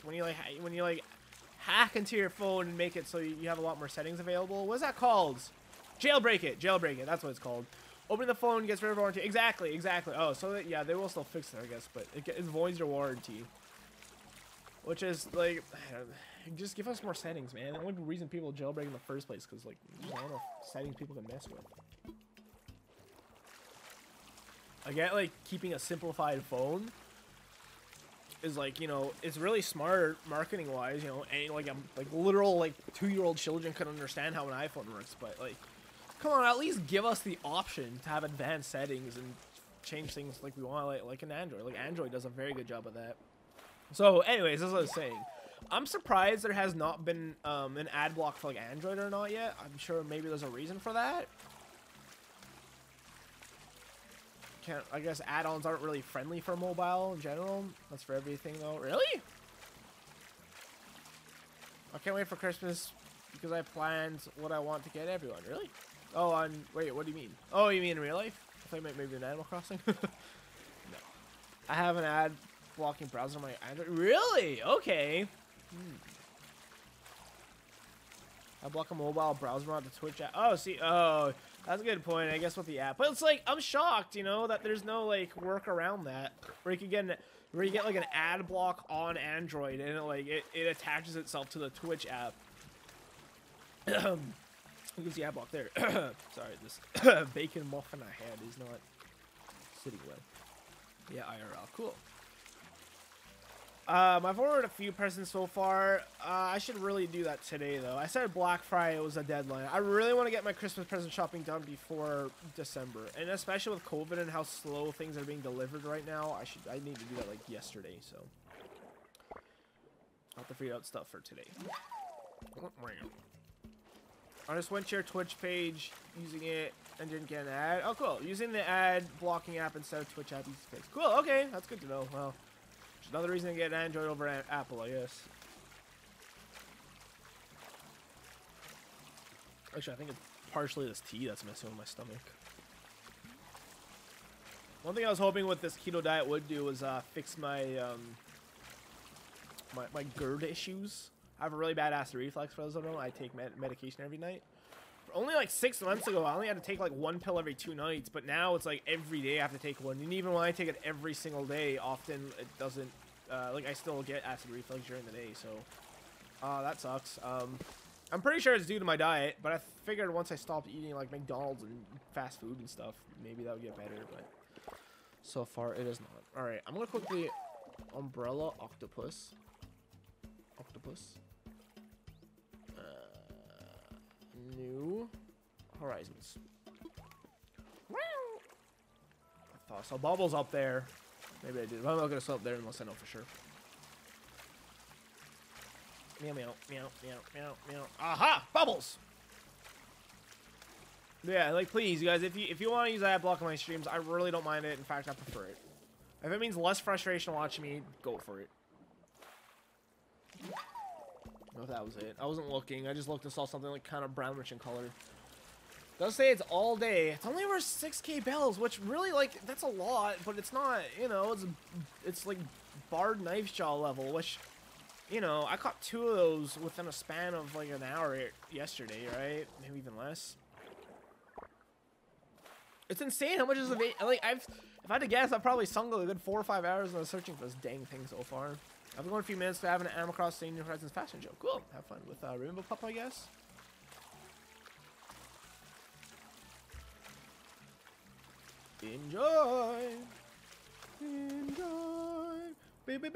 When you, like, hack into your phone and make it so you have a lot more settings available. What is that called? Jailbreak it. That's what it's called. Opening the phone gets rid of warranty. Exactly. Oh, so that, yeah, they will still fix it, I guess, but it voids your warranty, which is like, just give us more settings, man. The only reason people jailbreak in the first place, because like there's not enough settings people can mess with. I get like keeping a simplified phone is like, you know, it's really smart marketing wise, you know, and like I'm like literal like 2-year-old children could understand how an iPhone works, but like come on, at least give us the option to have advanced settings and change things like we want, like an Android. Like Android does a very good job of that. So anyways, that's what I was saying. I'm surprised there has not been an ad block for like Android or not yet. I'm sure maybe there's a reason for that. I guess add-ons aren't really friendly for mobile in general. That's for everything though. Really? I can't wait for Christmas because I planned what I want to get everyone. Really? Oh, on wait, what do you mean? Oh, you mean in real life? I thought you meant maybe in Animal Crossing. No. I have an ad blocking browser on my Android. Really? Okay. I block a mobile browser on the Twitch app. Oh, see. Oh, that's a good point, I guess, with the app. But it's like, I'm shocked, you know, that there's no, like, work around that. Where you can get, where you get, like, an ad block on Android, and, it, like, it attaches itself to the Twitch app. You can see ad block there. Sorry, this bacon muffin I had is not sitting well. Yeah, IRL. Cool. I've ordered a few presents so far. I should really do that today, though. I said Black Friday was a deadline. I really want to get my Christmas present shopping done before December, and especially with COVID and how slow things are being delivered right now, I need to do that like yesterday. So I'll have to figure out stuff for today. I just went to your Twitch page using it and didn't get an ad. Oh, cool. Using the ad blocking app instead of Twitch app. Cool. Okay, that's good to know. Well. Another reason to get Android over Apple, I guess. Actually, I think it's partially this tea that's messing with my stomach. One thing I was hoping what this keto diet would do is fix my my GERD issues. I have a really bad acid reflux, for those of them. I take medication every night. Only like 6 months ago, I only had to take like 1 pill every 2 nights, but now it's like every day I have to take one. And even when I take it every single day, often it doesn't, like I still get acid reflux during the day. So that sucks. I'm pretty sure it's due to my diet, but I figured once I stopped eating like McDonald's and fast food and stuff, maybe that would get better, but so far it is not. All right, I'm gonna quickly umbrella octopus. New. horizons. I thought I saw Bubbles up there. Maybe I did. I'm not gonna stop there unless I know for sure. Meow, meow, meow, meow, meow, meow. Aha! Bubbles! Yeah, like, please, you guys, if you want to use that block on my streams, I really don't mind it. In fact, I prefer it. If it means less frustration watching me, go for it. No, that was it. I wasn't looking. I just looked and saw something, like, kind of brownish in color. It does say it's all day. It's only worth 6K bells, which really, like, that's a lot, but it's not, you know, it's like, barred knife jaw level, which... You know, I caught 2 of those within a span of like an hour yesterday, right? Maybe even less. It's insane how much is the like. If I had to guess, I've probably sunk a good 4 or 5 hours on searching for this dang thing so far. I've been going a few minutes to have an Animal Crossing New Horizons fashion show. Cool, have fun with Rainbow Pup, I guess. Enjoy. Enjoy. Bubbles.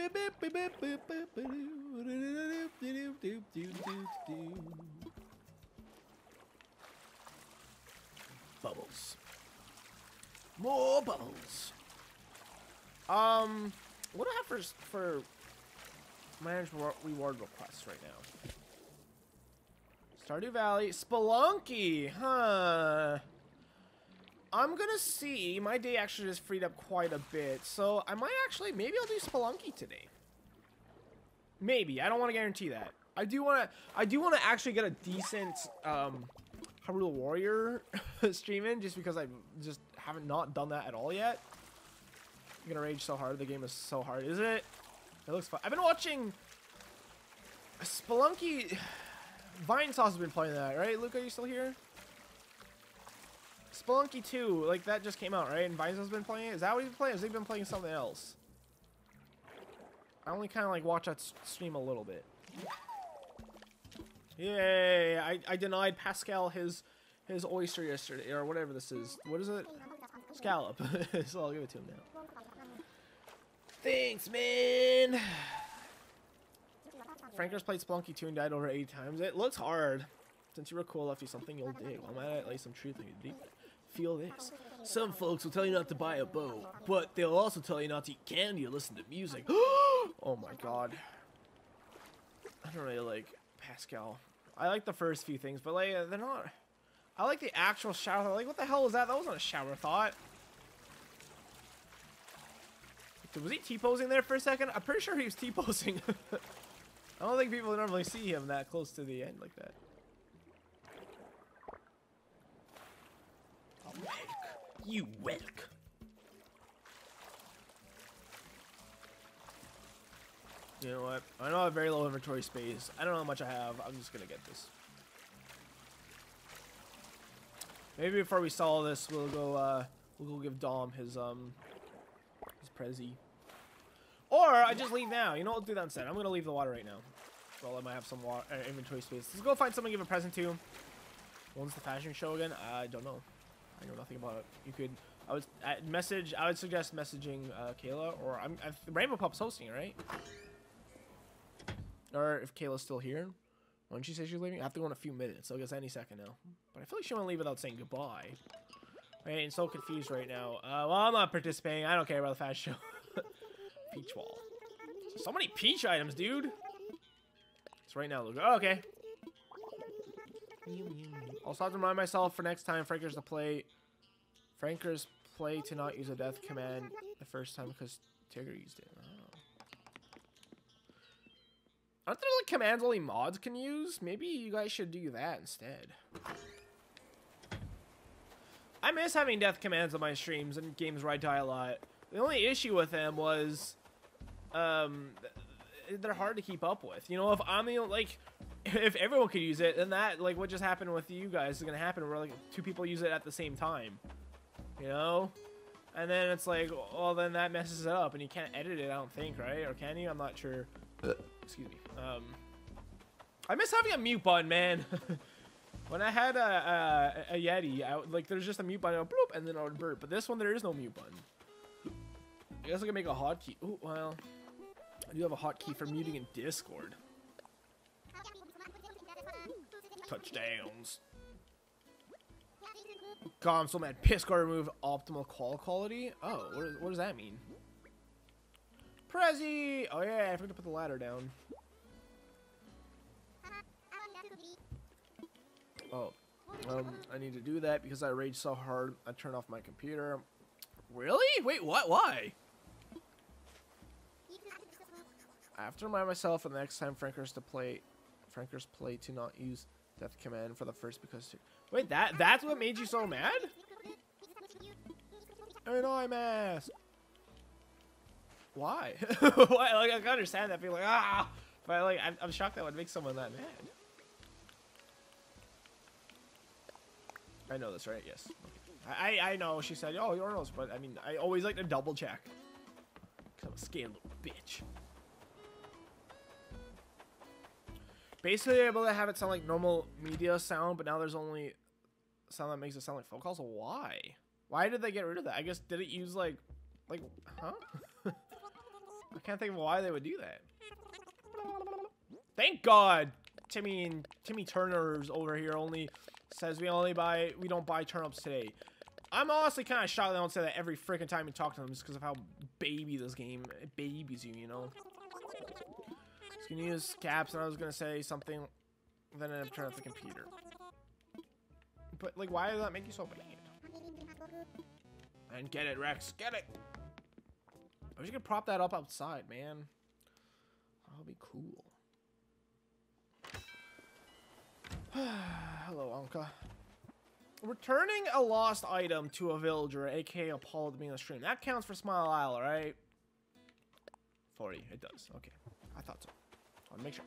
More bubbles. What do I have for manage reward requests right now? Stardew Valley. Spelunky, huh? I'm gonna see, my day actually just freed up quite a bit, so I might actually, maybe I'll do Spelunky today. Maybe, I don't want to guarantee that. I do want to actually get a decent, Hyrule Warrior stream in, just because I just haven't not done that at all yet. I'm gonna rage so hard, the game is so hard, isn't it? It looks fun. I've been watching Spelunky, Vine Sauce has been playing that, right? Luca, are you still here? Spelunky 2, like that just came out, right? And Vine's been playing it? Is that what he's been playing? Has he been playing something else? I only kind of like watch that stream a little bit. Yay! I denied Pascal his oyster yesterday, or whatever this is. What is it? Scallop. So I'll give it to him now. Thanks, man! Frankers played Spelunky 2 and died over 80 times. It looks hard. Since you were cool, I left you something you'll dig. Why might I lay some truth in you deep? Feel this. Some folks will tell you not to buy a bow, but they'll also tell you not to eat candy or listen to music. Oh my god. I don't really like Pascal. I like the first few things, but like, they're not... I like the actual shower thought. Like, what the hell was that? That wasn't a shower thought. Was he T-posing there for a second? I'm pretty sure he was T-posing. I don't think people normally see him that close to the end like that. You welk. You know what? I know I have very low inventory space. I don't know how much I have. I'm just gonna get this. Maybe before we sell this, we'll go give Dom his Prezi. Or I just leave now. You know what? I'll do that instead. I'm gonna leave the water right now. Well, I might have some water inventory space. Let's go find someone to give a present to. When's the fashion show again? I don't know. I know nothing about it. You could, I would suggest messaging Kayla, or Rainbow Pup's hosting, right? Or if Kayla's still here, when she says she's leaving, I have to go in a few minutes. So I guess any second now. But I feel like she won't leave without saying goodbye. Right? And so confused right now. Well, I'm not participating. I don't care about the fashion show. Peach wall. So many peach items, dude. It's right now, Luca. Oh, okay. I'll start to remind myself for next time Frankers play to not use a death command the first time because Tigger used it. Oh. Aren't there like commands only mods can use? Maybe you guys should do that instead. I miss having death commands on my streams and games where I die a lot. The only issue with them was they're hard to keep up with. You know, if I'm the like. If everyone could use it, then that, like, what just happened with you guys is gonna happen where, like, 2 people use it at the same time. You know? And then it's like, well, then that messes it up, and you can't edit it, I don't think, right? Or can you? I'm not sure. Excuse me. I miss having a mute button, man. When I had a Yeti, I would, like, there's just a mute button, I would bloop, and then I would burp. But this one, there is no mute button. I guess I can make a hotkey. Ooh, well, I do have a hotkey for muting in Discord. Touchdowns. God, I'm so mad. Piss got removed. Optimal call quality. Oh, what does that mean? Prezi! Oh yeah, I forgot to put the ladder down. Oh, I need to do that because I raged so hard. I turned off my computer. Really? Wait, what? Why? I have to remind myself for the next time Frankers play to not use death command for the first because to. Wait, that's what made you so mad? Annoy mask. Why? Why? Like, I can understand that being like ah, but like I'm shocked that would make someone that mad. I know this, right? Yes. Okay. I know she said, oh, you're almost, but I mean, I always like to double check. 'Cause I'm a scared little bitch. Basically, they're able to have it sound like normal media sound, but now there's only sound that makes it sound like phone calls. Why? Why did they get rid of that? I guess did it use like, huh? I can't think of why they would do that. Thank God, Timmy Turner's over here only. Says we don't buy turnips today. I'm honestly kind of shocked they don't say that every freaking time you talk to them, just because of how baby this game babies you, you know. So you can use caps, and I was gonna say something, then I ended up turning off the computer. But like, why does that make you so bad? And get it, Rex, get it. I wish you could prop that up outside, man. That'll be cool. Hello, Anka. Returning a lost item to a villager, aka Apollo, to be in the stream. That counts for Smile Isle, right? 40, it does. Okay. I thought so. I'll make sure.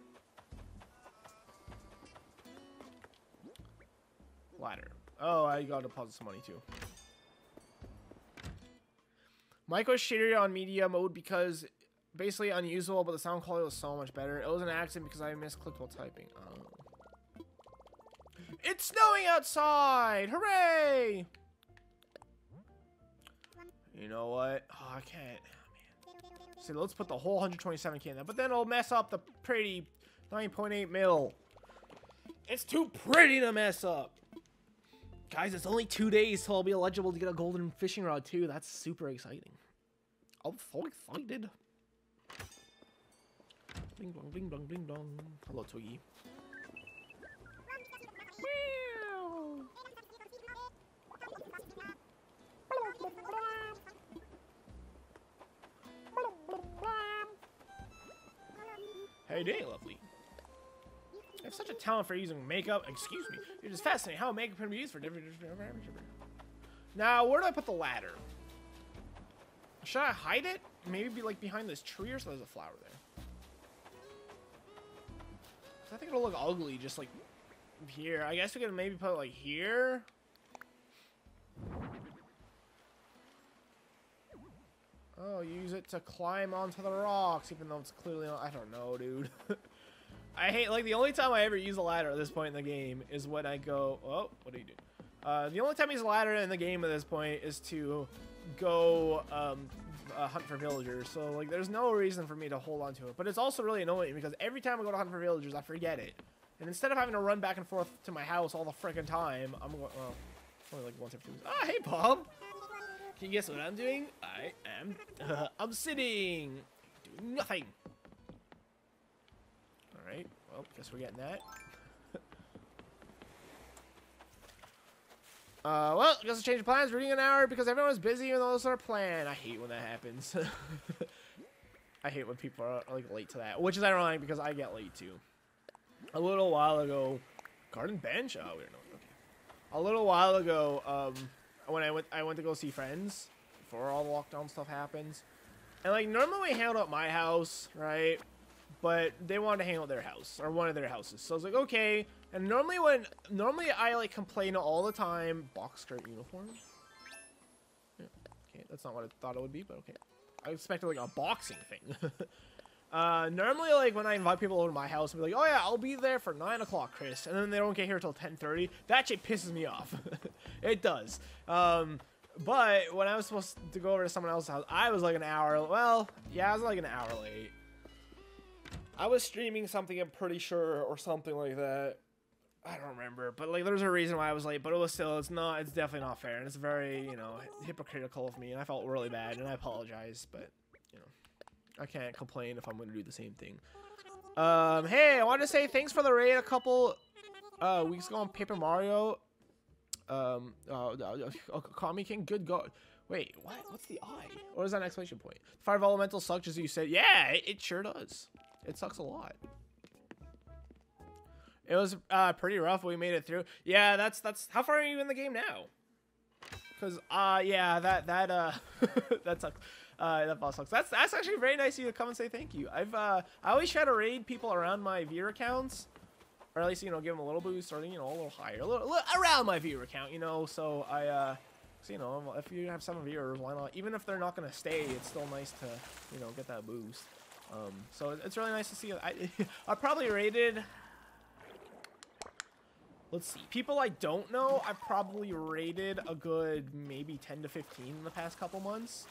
Ladder. Oh, I gotta deposit some money too. Mic was shittier on media mode because basically unusable, but the sound quality was so much better. It was an accident because I misclicked while typing. Oh. It's snowing outside! Hooray! You know what? Oh, I can't. Oh, man. See, let's put the whole 127K in there, but then it'll mess up the pretty 9.8 mil. It's too pretty to mess up. Guys, it's only 2 days till I'll be eligible to get a golden fishing rod, too. That's super exciting. I'm so excited. Bing, dong, bing, dong, bing, dong. Hello, Twiggy. How you doing, lovely? I have such a talent for using makeup. Excuse me. It is fascinating how makeup can be used for different. Now, where do I put the ladder? Should I hide it? Maybe be like behind this tree or so. There's a flower there. I think it'll look ugly just like here. I guess we could maybe put it like here. Oh, use it to climb onto the rocks, even though it's clearly not, I don't know, dude. I hate, like, the only time I ever use a ladder at this point in the game is when I go, oh, what do you do? The only time I use a ladder in the game at this point is to go hunt for villagers. So, like, there's no reason for me to hold on to it. But it's also really annoying because every time I go to hunt for villagers, I forget it. And instead of having to run back and forth to my house all the frickin' time, I'm going, well, only like once every 2 weeks. Ah, hey, Bob. Can you guess what I'm doing? I am, I'm sitting, doing nothing. All right, well, guess we're getting that. Well, guess I changed plans. Reading an hour because everyone's busy even though it's our plan. I hate when that happens. I hate when people are like late to that, which is ironic because I get late too. A little while ago, garden bench. Oh, we don't know. Okay. A little while ago, when I went to go see friends before all the lockdown stuff happens, and like normally we hang out at my house, right? But they wanted to hang out at their house or one of their houses, so I was like, okay. And normally I like complain all the time. Box skirt uniform. Yeah, okay, that's not what I thought it would be, but okay. I expected like a boxing thing. Normally like when I invite people over to my house, I'll be like, oh yeah, I'll be there for 9 o'clock, Chris, and then they don't get here till 10:30. That shit pisses me off. It does. But when I was supposed to go over to someone else's house, I was like an hour. Well, yeah, I was like an hour late. I was streaming something, I'm pretty sure, or something like that. I don't remember, but like there's a reason why I was late, but it was still, it's definitely not fair, and it's very, you know, hypocritical of me, and I felt really bad, and I apologize, but, you know, I can't complain if I'm gonna do the same thing. Hey, I wanted to say thanks for the raid a couple weeks ago on Paper Mario. Kami King, good god. Wait, what? What's the eye? Or is that an exclamation point? Five elemental sucks, as you said. Yeah, it sure does. It sucks a lot. It was pretty rough. We made it through. Yeah, that's. How far are you in the game now? Cause yeah, that sucks. That boss sucks. That's actually very nice of you to come and say thank you. I always try to raid people around my viewer accounts, or at least give them a little boost, or a little higher, a little around my viewer account, So I so, if you have some viewers, why not? Even if they're not gonna stay, it's still nice to get that boost. So it's really nice to see. I probably raided. Let's see. People I don't know, I've probably raided a good maybe 10 to 15 in the past couple months.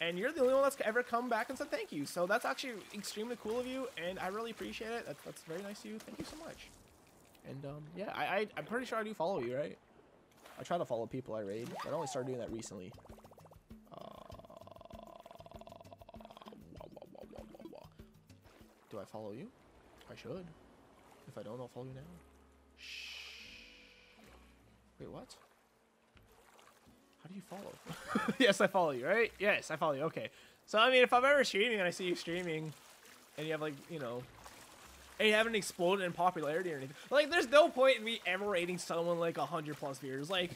And you're the only one that's ever come back and said thank you. So that's actually extremely cool of you, and I really appreciate it. That's very nice of you. Thank you so much. And yeah, I'm pretty sure I do follow you, right? I try to follow people I raid. I only started doing that recently. Do I follow you? I should. If I don't, I'll follow you now. Shh. Wait, what? How do you follow? Yes, I follow you, right? Yes, I follow you. Okay. So, I mean, if I'm ever streaming and I see you streaming and you have, like, and you haven't exploded in popularity or anything, like, there's no point in me ever rating someone, like, 100 plus viewers. Like,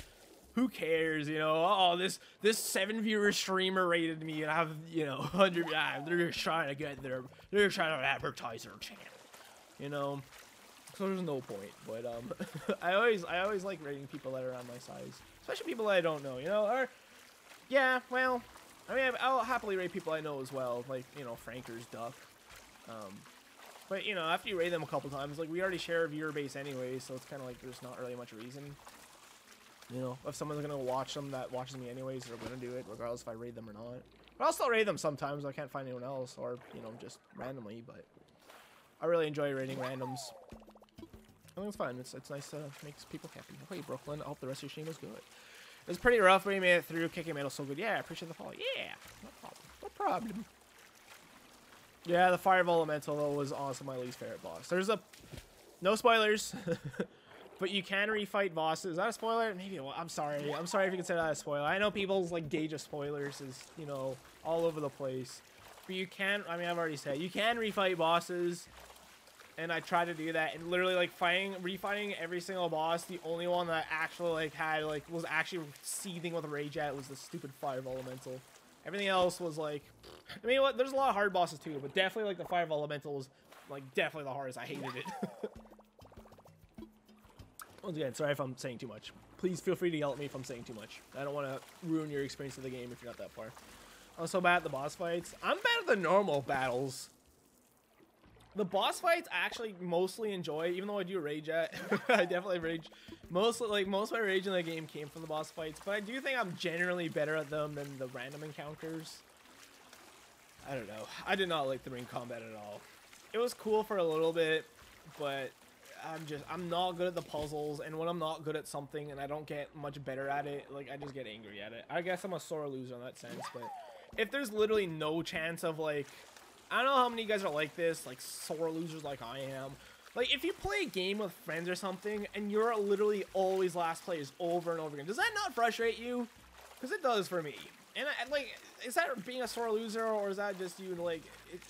who cares, Oh, this 7-viewer streamer rated me and I have, 100. They're just trying to get their, they're trying to advertise their channel, So there's no point, but I always like rating people that are on my size, especially people that I don't know, Or yeah, well, I mean, I'll happily rate people I know as well, like Frankers, Duck. But after you rate them a couple times, like we already share a viewer base anyway, so it's kind of like there's not really much reason. If someone's gonna watch them that watches me anyways, they're gonna do it regardless if I rate them or not. But I'll still rate them sometimes. I can't find anyone else, or just randomly. But I really enjoy rating randoms. I think it's fun. It's nice to make people happy. Okay, Brooklyn, I hope the rest of your stream was good. It was pretty rough, but you made it through. KK made it so good. Yeah, I appreciate the follow. Yeah, no problem. No problem. Yeah, the Fireball Elemental, though, was honestly my least favorite boss. There's a... No spoilers. But you can refight bosses. Is that a spoiler? Maybe it was. I'm sorry. I'm sorry if you consider that a spoiler. I know people's, like, gauge of spoilers is, all over the place. But you can... I mean, I've already said, you can refight bosses... And I tried to do that, and literally like refighting every single boss. The only one that I actually was actually seething with rage at was the stupid Fireball Elemental. Everything else was like, I mean, what? There's a lot of hard bosses too, but definitely like the Fireball Elemental was like definitely the hardest. I hated it. Once again, sorry if I'm saying too much. Please feel free to yell at me if I'm saying too much. I don't want to ruin your experience of the game if you're not that far. I'm so bad at the boss fights. I'm bad at the normal battles. The boss fights I actually mostly enjoy, even though I do rage at. I definitely rage. Mostly, like, most of my rage in the game came from the boss fights, but I do think I'm generally better at them than the random encounters. I don't know. I did not like the ring combat at all. It was cool for a little bit, but I'm not good at the puzzles, and when I'm not good at something and I don't get much better at it, like, I just get angry at it. I guess I'm a sore loser in that sense, but if there's literally no chance of, like, I don't know how many of you guys are like this, like sore losers like I am. Like, if you play a game with friends or something, and you're literally always last players over and over again, does that not frustrate you? Because it does for me. And, like, is that being a sore loser, or is that just you, like,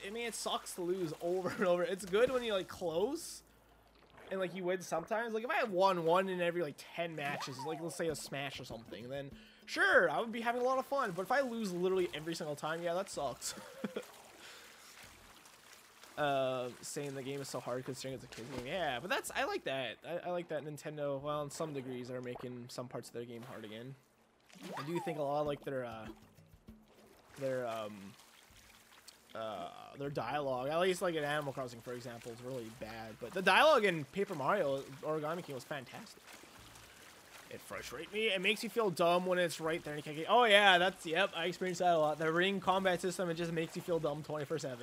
I mean, it sucks to lose over and over. It's good when you're, like, close, and, like, you win sometimes. Like, if I had won one in every, like, 10 matches, like, let's say a Smash or something, then, sure, I would be having a lot of fun. But if I lose literally every single time, yeah, that sucks. Saying the game is so hard considering it's a kid's game. Yeah, but that's, I like that. I like that Nintendo, well, in some degrees, are making some parts of their game hard again. I do think a lot of, like, their dialogue, at least, like, in Animal Crossing, for example, is really bad, but the dialogue in Paper Mario Origami King was fantastic. It frustrates me. It makes you feel dumb when it's right there and you can't get... Oh, yeah, that's... Yep, I experienced that a lot. The ring combat system, it just makes you feel dumb 24/7.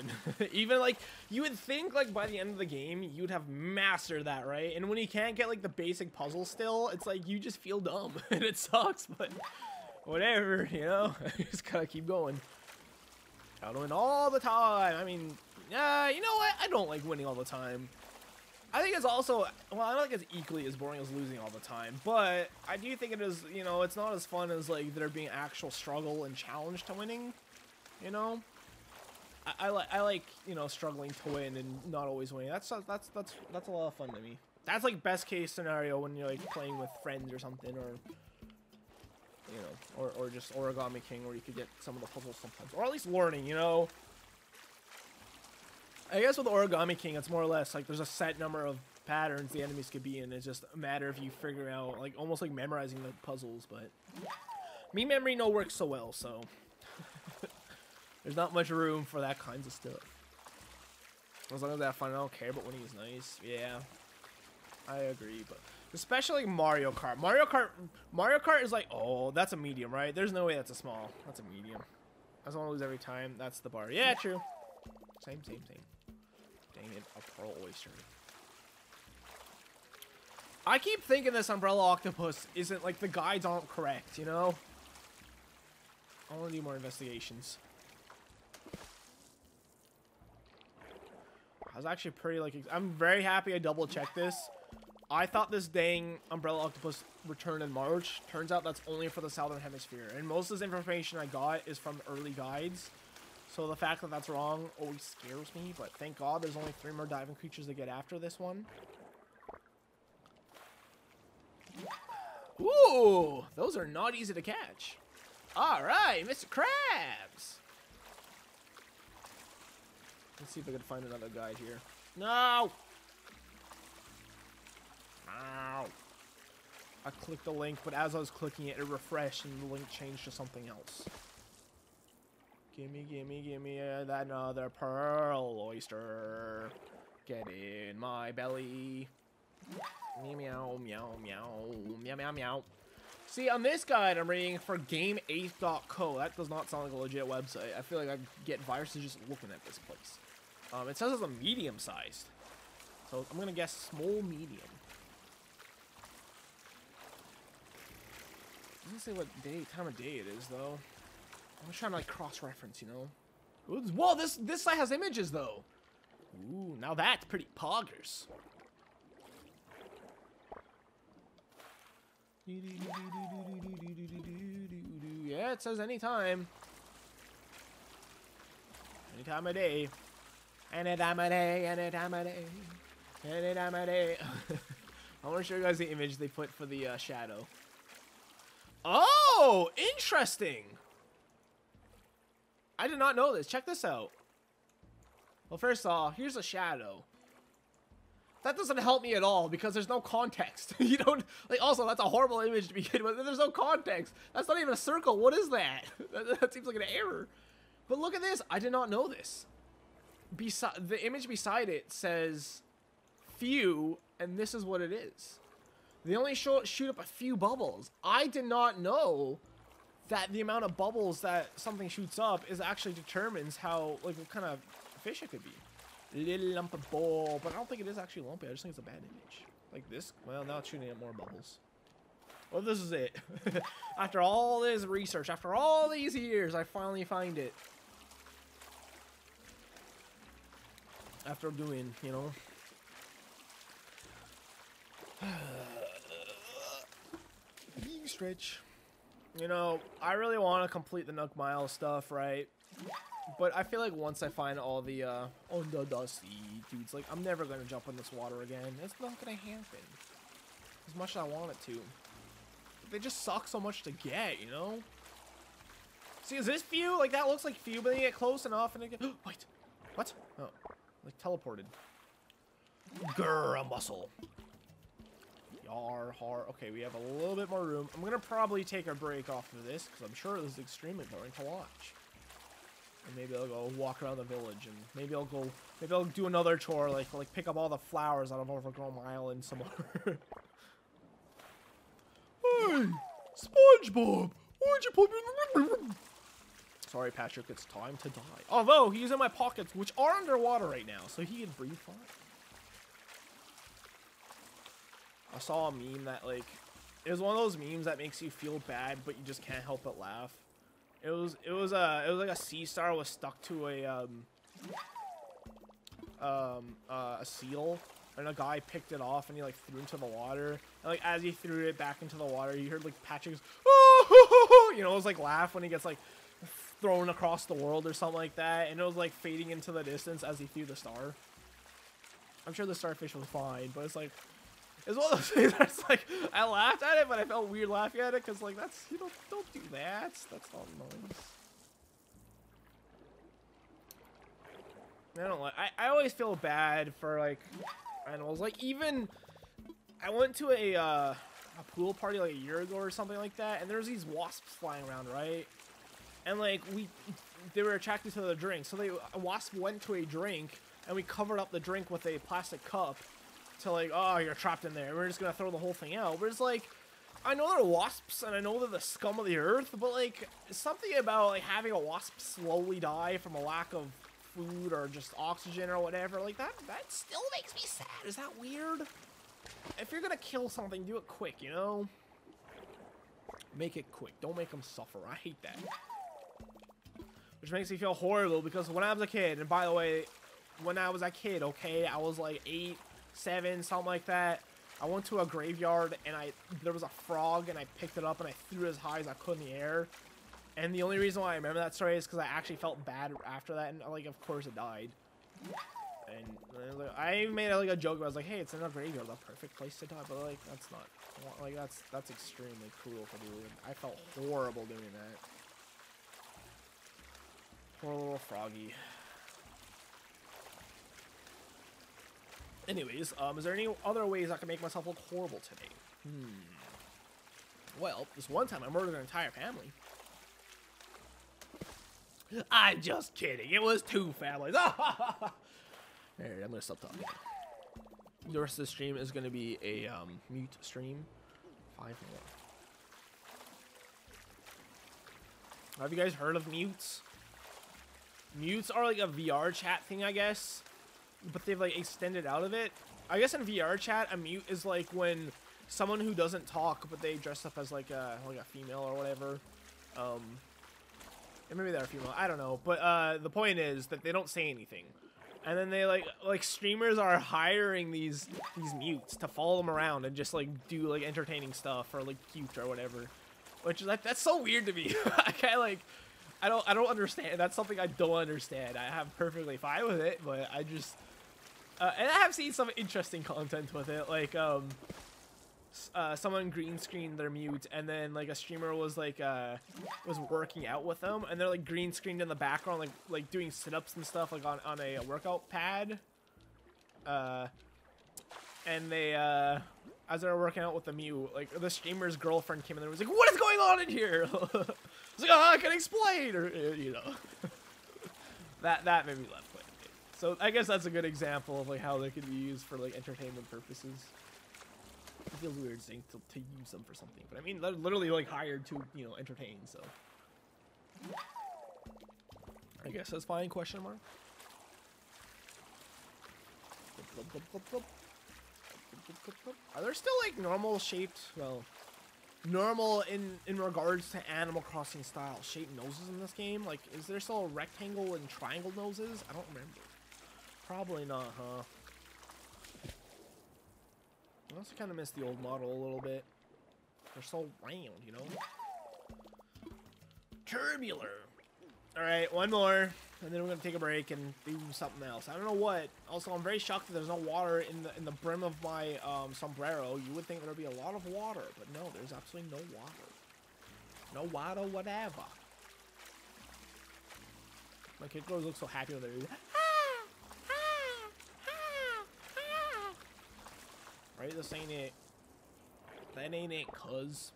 Even, like, you would think, like, by the end of the game, you'd have mastered that, right? And when you can't get, like, the basic puzzle still, it's like, you just feel dumb. And it sucks, but whatever, you know? You just gotta keep going. Gotta win all the time. I mean, you know what? I don't like winning all the time. I think it's also, well, I don't think it's equally as boring as losing all the time, but I do think it is, you know, it's not as fun as, like, there being actual struggle and challenge to winning, you know? I like, you know, struggling to win and not always winning. That's a lot of fun to me. That's, like, best case scenario when you're, like, playing with friends or something, or, you know, or just Origami King, where you could get some of the puzzles sometimes, or at least learning, you know? I guess with Origami King, it's more or less like there's a set number of patterns the enemies could be in. It's just a matter of you figuring out, like, almost like memorizing the puzzles, but me memory no works so well, so there's not much room for that kinds of stuff. As long as I have fun, I don't care, but winning is nice. Yeah, I agree, but especially Mario Kart. Mario Kart is like, oh, that's a medium, right? There's no way that's a small. That's a medium. I just want to lose every time. That's the bar. Yeah, true. Same. Dang it, a pearl oyster. I keep thinking this umbrella octopus isn't, like, the guides aren't correct, you know? I want to do more investigations. I was actually pretty, like, I'm very happy I double-checked this. I thought this dang umbrella octopus returned in March. Turns out that's only for the Southern Hemisphere. And most of this information I got is from early guides. So the fact that that's wrong always scares me, but thank God there's only 3 more diving creatures to get after this one. Ooh, those are not easy to catch. All right, Mr. Krabs. Let's see if I can find another guy here. No. Ow. I clicked the link, but as I was clicking it, it refreshed and the link changed to something else. Gimme another pearl oyster. Get in my belly. Meow. See, on this guide, I'm reading for game8.co. That does not sound like a legit website. I feel like I get viruses just looking at this place. It says it's a medium sized. So I'm going to guess small, medium. It doesn't say what day, time of day it is, though. I'm just trying to, like, cross-reference, you know? Whoa, this site has images, though. Ooh, now that's pretty poggers. Yeah, it says anytime. Anytime of day. Anytime of day, anytime of day. Anytime of day. I want to show you guys the image they put for the shadow. Oh, interesting. I did not know this. Check this out. Well, first off, here's a shadow. That doesn't help me at all because there's no context. You don't... Like, also, that's a horrible image to begin with. There's no context. That's not even a circle. What is that? That seems like an error. But look at this. I did not know this. The image beside it says few, and this is what it is. They only shoot up a few bubbles. I did not know that the amount of bubbles that something shoots up is actually determines how, like, what kind of fish it could be. Little lump of ball, but I don't think it is actually lumpy. I just think it's a bad image. Like this, well, now it's shooting at more bubbles. Well, this is it. After all this research, after all these years, I finally find it. After doing, you know. Stretch. You know, I really want to complete the Nook Mile stuff, right? But I feel like once I find all the, on the dusty dudes, like, I'm never going to jump in this water again. It's not going to happen. As much as I want it to. But they just suck so much to get, you know? See, is this few? Like, that looks like few, but they get close enough and they get... Wait! What? Oh. Like, teleported. Grr, a muscle. Yar, har. Okay, we have a little bit more room. I'm gonna probably take a break off of this because I'm sure this is extremely boring to watch. And maybe I'll go walk around the village, and maybe I'll do another chore, like pick up all the flowers out of overgrown my island somewhere. Hey, SpongeBob, why'd you put me in the... Sorry, Patrick, it's time to die. Although, he's in my pockets, which are underwater right now, so he can breathe fine. I saw a meme that, like, it was one of those memes that makes you feel bad, but you just can't help but laugh. It was like a sea star was stuck to a seal, and a guy picked it off and he like threw it into the water. And like as he threw it back into the water, you heard like Patrick's, oh, you know, it was like laugh when he gets like thrown across the world or something like that. And it was like fading into the distance as he threw the star. I'm sure the starfish was fine, but it's like, it's one of those things that's like, I laughed at it, but I felt weird laughing at it because like that's, you know, don't do that. That's not nice. I don't like, I always feel bad for like animals. Like even I went to a pool party like a year ago or something like that, and there's these wasps flying around, right? And like they were attracted to the drink, so a wasp went to a drink, and we covered up the drink with a plastic cup to like, oh, you're trapped in there. We're just gonna throw the whole thing out. But it's like, I know they're wasps, and I know they're the scum of the earth, but like something about like having a wasp slowly die from a lack of food or just oxygen or whatever, like that still makes me sad. Is that weird? If you're gonna kill something, do it quick, you know? Make it quick. Don't make them suffer. I hate that. Which makes me feel horrible because when I was a kid, and by the way, when I was a kid, okay, I was like 8, 7, something like that. I went to a graveyard and there was a frog and I picked it up and I threw it as high as I could in the air. And the only reason why I remember that story is because I actually felt bad after that, and like, of course, it died. And like, I made like a joke. Where I was like, "Hey, it's in a graveyard, the perfect place to die." But like, that's not like that's extremely cruel for me. I felt horrible doing that. Poor little froggy. Anyways, is there any other ways I can make myself look horrible today? Well, this one time I murdered an entire family. I'm just kidding. It was 2 families. Alright, I'm gonna stop talking. The rest of the stream is gonna be a mute stream. 5 minutes. Have you guys heard of mutes? Mutes are like a VR chat thing, I guess, but they've like extended out of it. I guess in VR chat, a mute is like when someone who doesn't talk but they dress up as like a female or whatever. And maybe they're female, I don't know, but the point is that they don't say anything, and then they like streamers are hiring these mutes to follow them around and just like do like entertaining stuff or like cute or whatever, which is that's so weird to me. I don't understand. That's something I don't understand. I have perfectly fine with it, but I just and I have seen some interesting content with it, like someone green screened their mute, and then like a streamer was like was working out with them, and they're like green screened in the background like doing sit-ups and stuff like on a workout pad, and they as they were working out with the mute, like the streamer's girlfriend came in there and was like, "What is going on in here?" I was like, "Oh, I can explain," or you know. that made me laugh quite a bit. So I guess that's a good example of like how they could be used for like entertainment purposes. It feels weird saying to use them for something, but I mean, they're literally like hired to, you know, entertain, so. I guess that's fine, question mark. Are there still like normal shaped, well, normal in regards to Animal Crossing style shaped noses in this game? Like, is there still rectangle and triangle noses? I don't remember. Probably not, huh? I also kind of miss the old model a little bit. They're so round, you know? Tubular! Alright, one more. And then we're gonna take a break and do something else. I don't know what. Also, I'm very shocked that there's no water in the brim of my sombrero. You would think there'd be a lot of water, but no, there's absolutely no water. No water, whatever. My kid girls look so happy when they're... Right, this ain't it. That ain't it, cuz. Do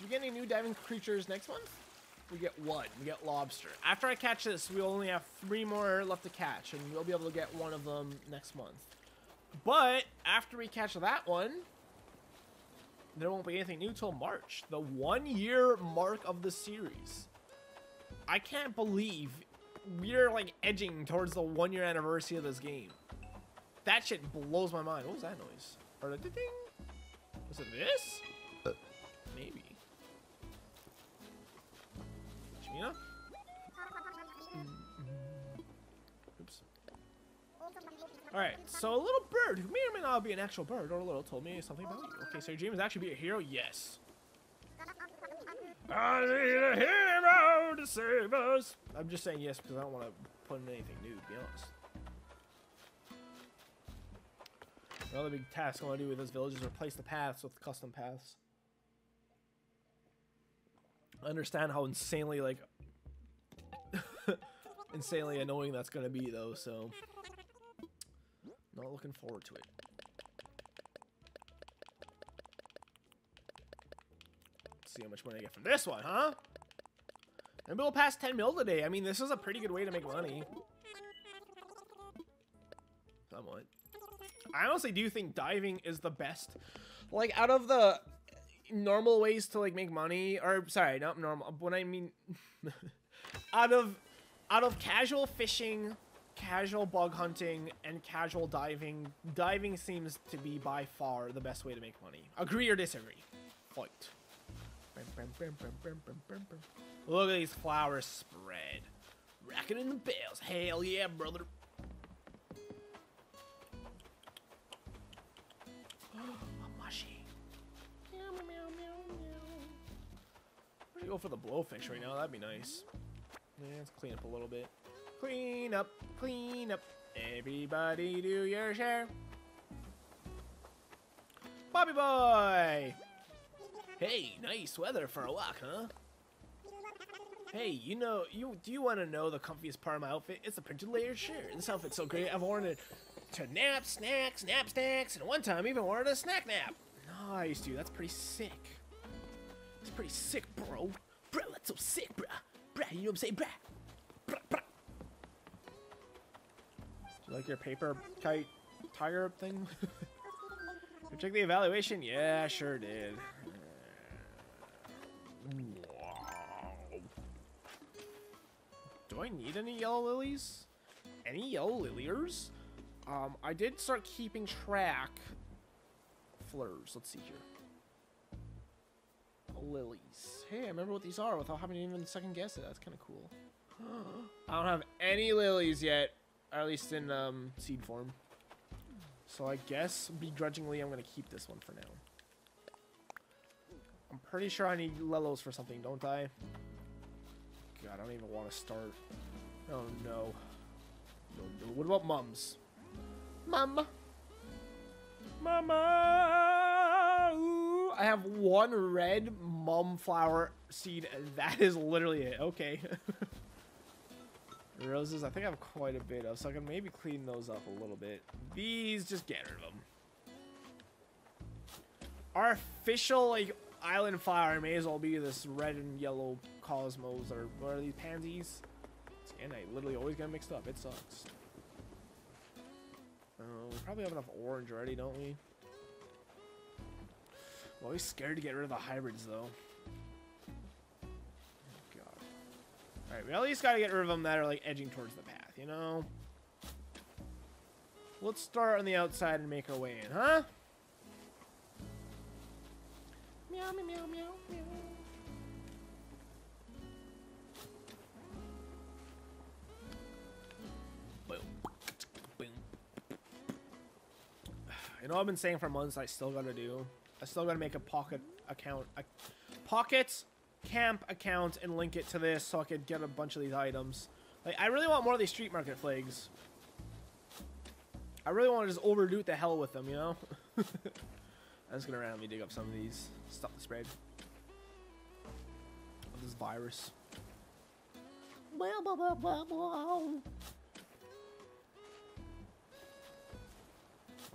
you get any new diving creatures next month? we get one. We get lobster. After I catch this, we only have 3 more left to catch, and we'll be able to get one of them next month. But after we catch that one, there won't be anything new till March, the 1-year mark of the series. I can't believe we're like edging towards the 1-year anniversary of this game. That shit blows my mind. What was that noise? Was it this? Maybe. Shmina? Oops. Alright, so a little bird, who may or may not be an actual bird or a little, told me something about you. Okay, so your dream is actually be a hero? Yes. I need a hero to save us. I'm just saying yes because I don't want to put in anything new, to be honest. Another big task I want to do with this village is replace the paths with custom paths. I understand how insanely, like, insanely annoying that's going to be, though, so not looking forward to it. Let's see how much money I get from this one, huh? Maybe we'll pass 10 mil today. I mean, this is a pretty good way to make money. Somewhat. I honestly do think diving is the best. Like, out of the normal ways to, like, make money, or, sorry, not normal, when I mean, out of casual fishing, casual bug hunting, and casual diving, diving seems to be by far the best way to make money. Agree or disagree? Fight. Look at these flowers spread. Racking in the bales. Hell yeah, brother. A mushy. Meow, meow, meow, meow. I'm gonna go for the blowfish right now. That'd be nice. Yeah, let's clean up a little bit. Clean up, clean up. Everybody do your share. Bobby boy! Hey, nice weather for a walk, huh? Hey, you know, do you want to know the comfiest part of my outfit? It's a printed layered shirt. This outfit's so great, I've worn it to nap snacks, and one time even ordered a snack nap. Nice, dude, that's pretty sick. That's pretty sick, bro. Bro, that's so sick, bro. Bro, you know what I'm saying, bro? Bro, bro. Do you like your paper kite tiger thing? You check the evaluation? Yeah, sure did. Wow. Do I need any yellow lilies? Any yellow liliers? I did start keeping track. Fleurs, let's see here. Lilies. Hey, I remember what these are without having to even second guess it. That's kind of cool. I don't have any lilies yet, or at least in seed form. So I guess begrudgingly I'm gonna keep this one for now. I'm pretty sure I need lelos for something, don't I? God, I don't even want to start. Oh no. What about mums? Mama. Mama. Ooh, I have one red mum flower seed, and that is literally it. Okay. Roses, I think I have quite a bit of, so I can maybe clean those up a little bit. These, just get rid of them. Our official, like, island flower may as well be this red and yellow cosmos, or what are these, pansies? And I literally always get mixed up. It sucks. Oh, we probably have enough orange already, don't we? I'm always scared to get rid of the hybrids, though. Oh, God. Alright, we at least gotta get rid of them that are, like, edging towards the path, you know? Let's start on the outside and make our way in, huh? Meow, meow, meow, meow, meow. You know, I've been saying for months I still gotta do. I still gotta make a pocket account, a pocket camp account, and link it to this so I could get a bunch of these items. Like, I really want more of these street market flags. I really want to just overdo it the hell with them, you know? I'm just gonna randomly dig up some of these. Stop the spread of this virus. Blah, blah, blah, blah, blah.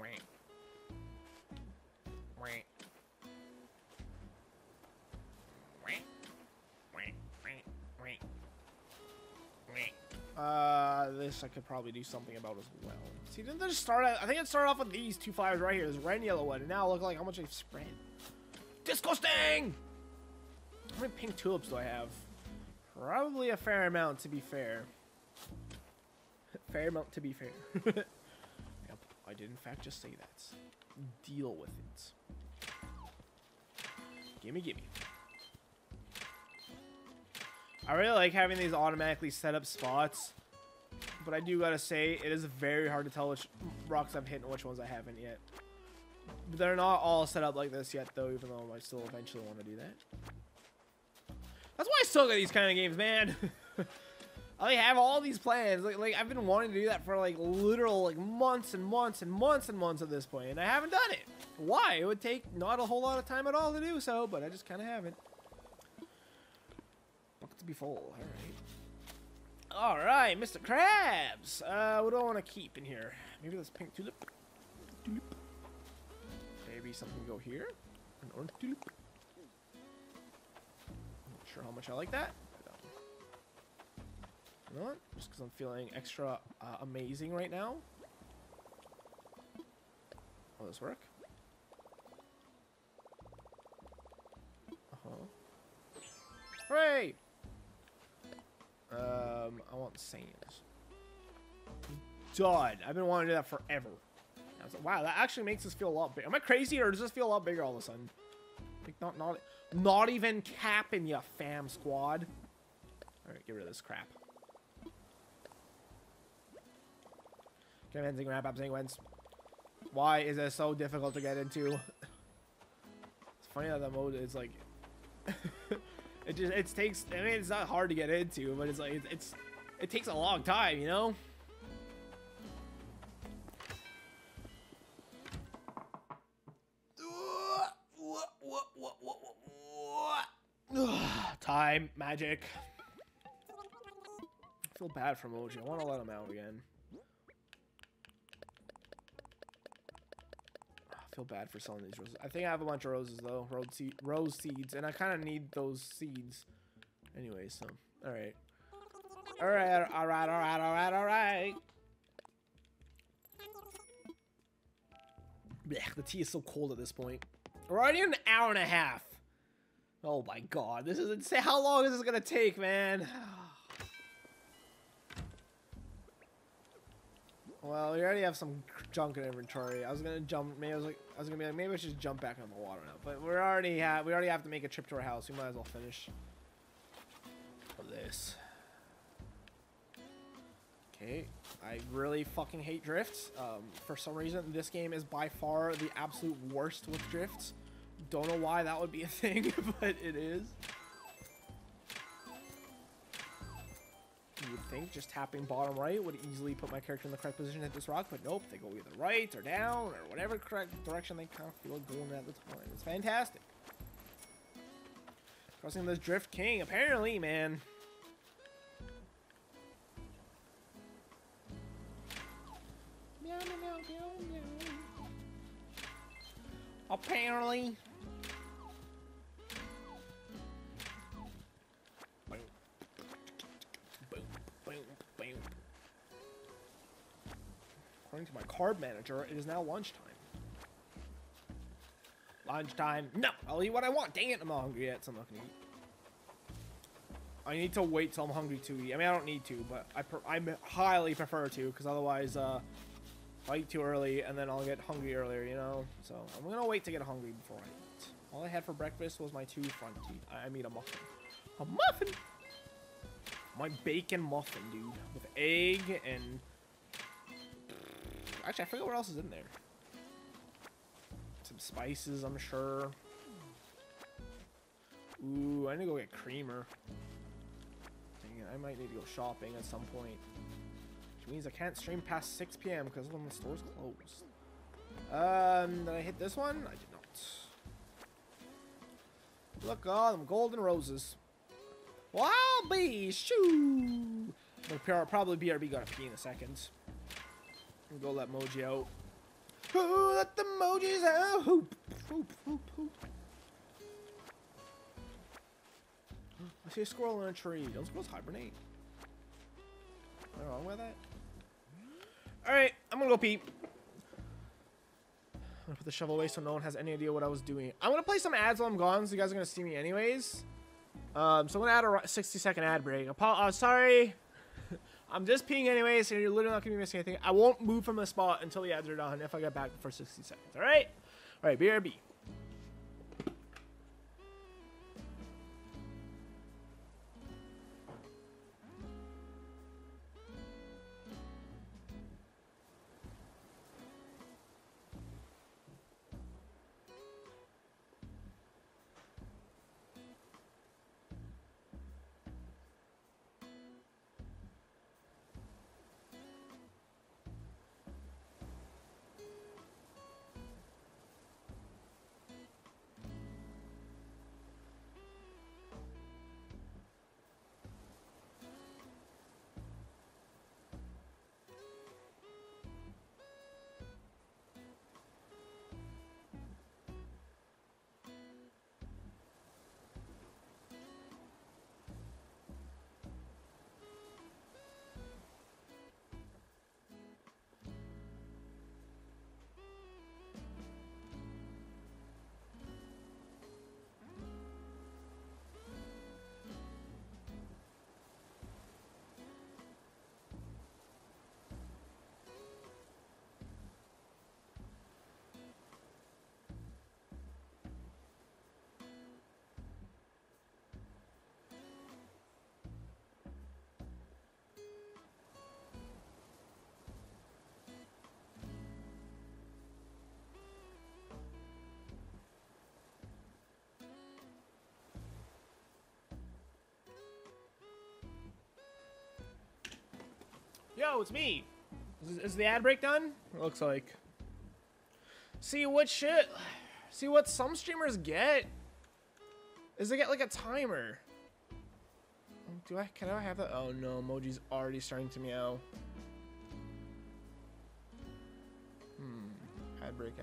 Wait. Wait. Wait. Wait. Wait. This I could probably do something about as well. See, didn't they just start out? I think it started off with these two flowers right here, this red and yellow one, and now look like how much I've spread. Disgusting! How many pink tulips do I have? Probably a fair amount, to be fair. Fair amount, to be fair. Yep, I did in fact just say that. Deal with it. Gimme, gimme. I really like having these automatically set up spots, but I do gotta say, it is very hard to tell which rocks I've hit and which ones I haven't yet. But they're not all set up like this yet, though, even though I still eventually want to do that. That's why I still get these kind of games, man. I have all these plans. Like I've been wanting to do that for like literal like months and months and months and months at this point, and I haven't done it. Why? It would take not a whole lot of time at all to do so, but I just kind of haven't. Buckets be full. All right. All right, Mr. Krabs. What do I want to keep in here? Maybe this pink tulip. Maybe something go here. An orange tulip. Not sure how much I like that. You know what? Just because I'm feeling extra amazing right now. Will this work? Uh-huh. Hooray! I want sands. Done. I've been wanting to do that forever. I was like, wow, that actually makes us feel a lot bigger. Am I crazy or does this feel a lot bigger all of a sudden? Like, not even capping ya, fam squad. Alright, get rid of this crap. Why is it so difficult to get into? It's funny how that mode is like I mean, it's not hard to get into, but it's like it takes a long time, you know? Time magic. I feel bad for Moji. I want to let him out again. Feel bad for selling these roses. I think I have a bunch of roses though, rose seeds, and I kind of need those seeds anyway. So, all right, all right, all right, all right, all right, all right. Blech, the tea is so cold at this point. We're already an hour and a half. Oh my god, this is insane. How long is this gonna take, man? Well, we already have some junk in inventory. I was gonna jump. Maybe I was gonna be like, maybe I should just jump back on the water now. But we already have to make a trip to our house. We might as well finish this. Okay, I really fucking hate drifts. For some reason, this game is by far the absolute worst with drifts. Don't know why that would be a thing, but it is. You would think just tapping bottom right would easily put my character in the correct position at this rock, but nope, they go either right or down or whatever correct direction they kind of feel going at the time. It's fantastic. Crossing this drift king, apparently, man. Meow, meow, meow, meow. Apparently. According to my carb manager, it is now lunchtime. Lunchtime. No, I'll eat what I want. Dang it, I'm not hungry yet, so I'm not gonna eat. I need to wait till I'm hungry to eat. I mean, I don't need to, but I highly prefer to, because otherwise, if I eat too early, and then I'll get hungry earlier, you know? So, I'm gonna wait to get hungry before I eat. All I had for breakfast was my two front teeth. I made a muffin. A muffin? My bacon muffin, dude. With egg and... Actually, I forget what else is in there. Some spices, I'm sure. Ooh, I need to go get creamer. Dang it, I might need to go shopping at some point. Which means I can't stream past 6 p.m. because when the store's closed. Did I hit this one? I did not. Look, all them golden roses. Well, I'll be shoo. I'll probably BRB gotta pee in a second. Go let Moji out. Oh, let the Mojis out. Hoop, hoop, hoop, hoop. I see a squirrel on a tree. Don't squirrels hibernate? Nothing wrong with that. Alright, I'm gonna go pee. I'm gonna put the shovel away so no one has any idea what I was doing. I'm gonna play some ads while I'm gone, so you guys are gonna see me anyways. So I'm gonna add a 60-second ad break. Sorry. I'm just peeing anyways, so you're literally not gonna be missing anything. I won't move from the spot until the ads are done if I get back before 60 seconds. Alright? Alright, BRB. Yo, it's me. Is the ad break done? It looks like. See what some streamers get is they get like a timer. Can I have that? Oh no, Moji's already starting to meow. Ad break.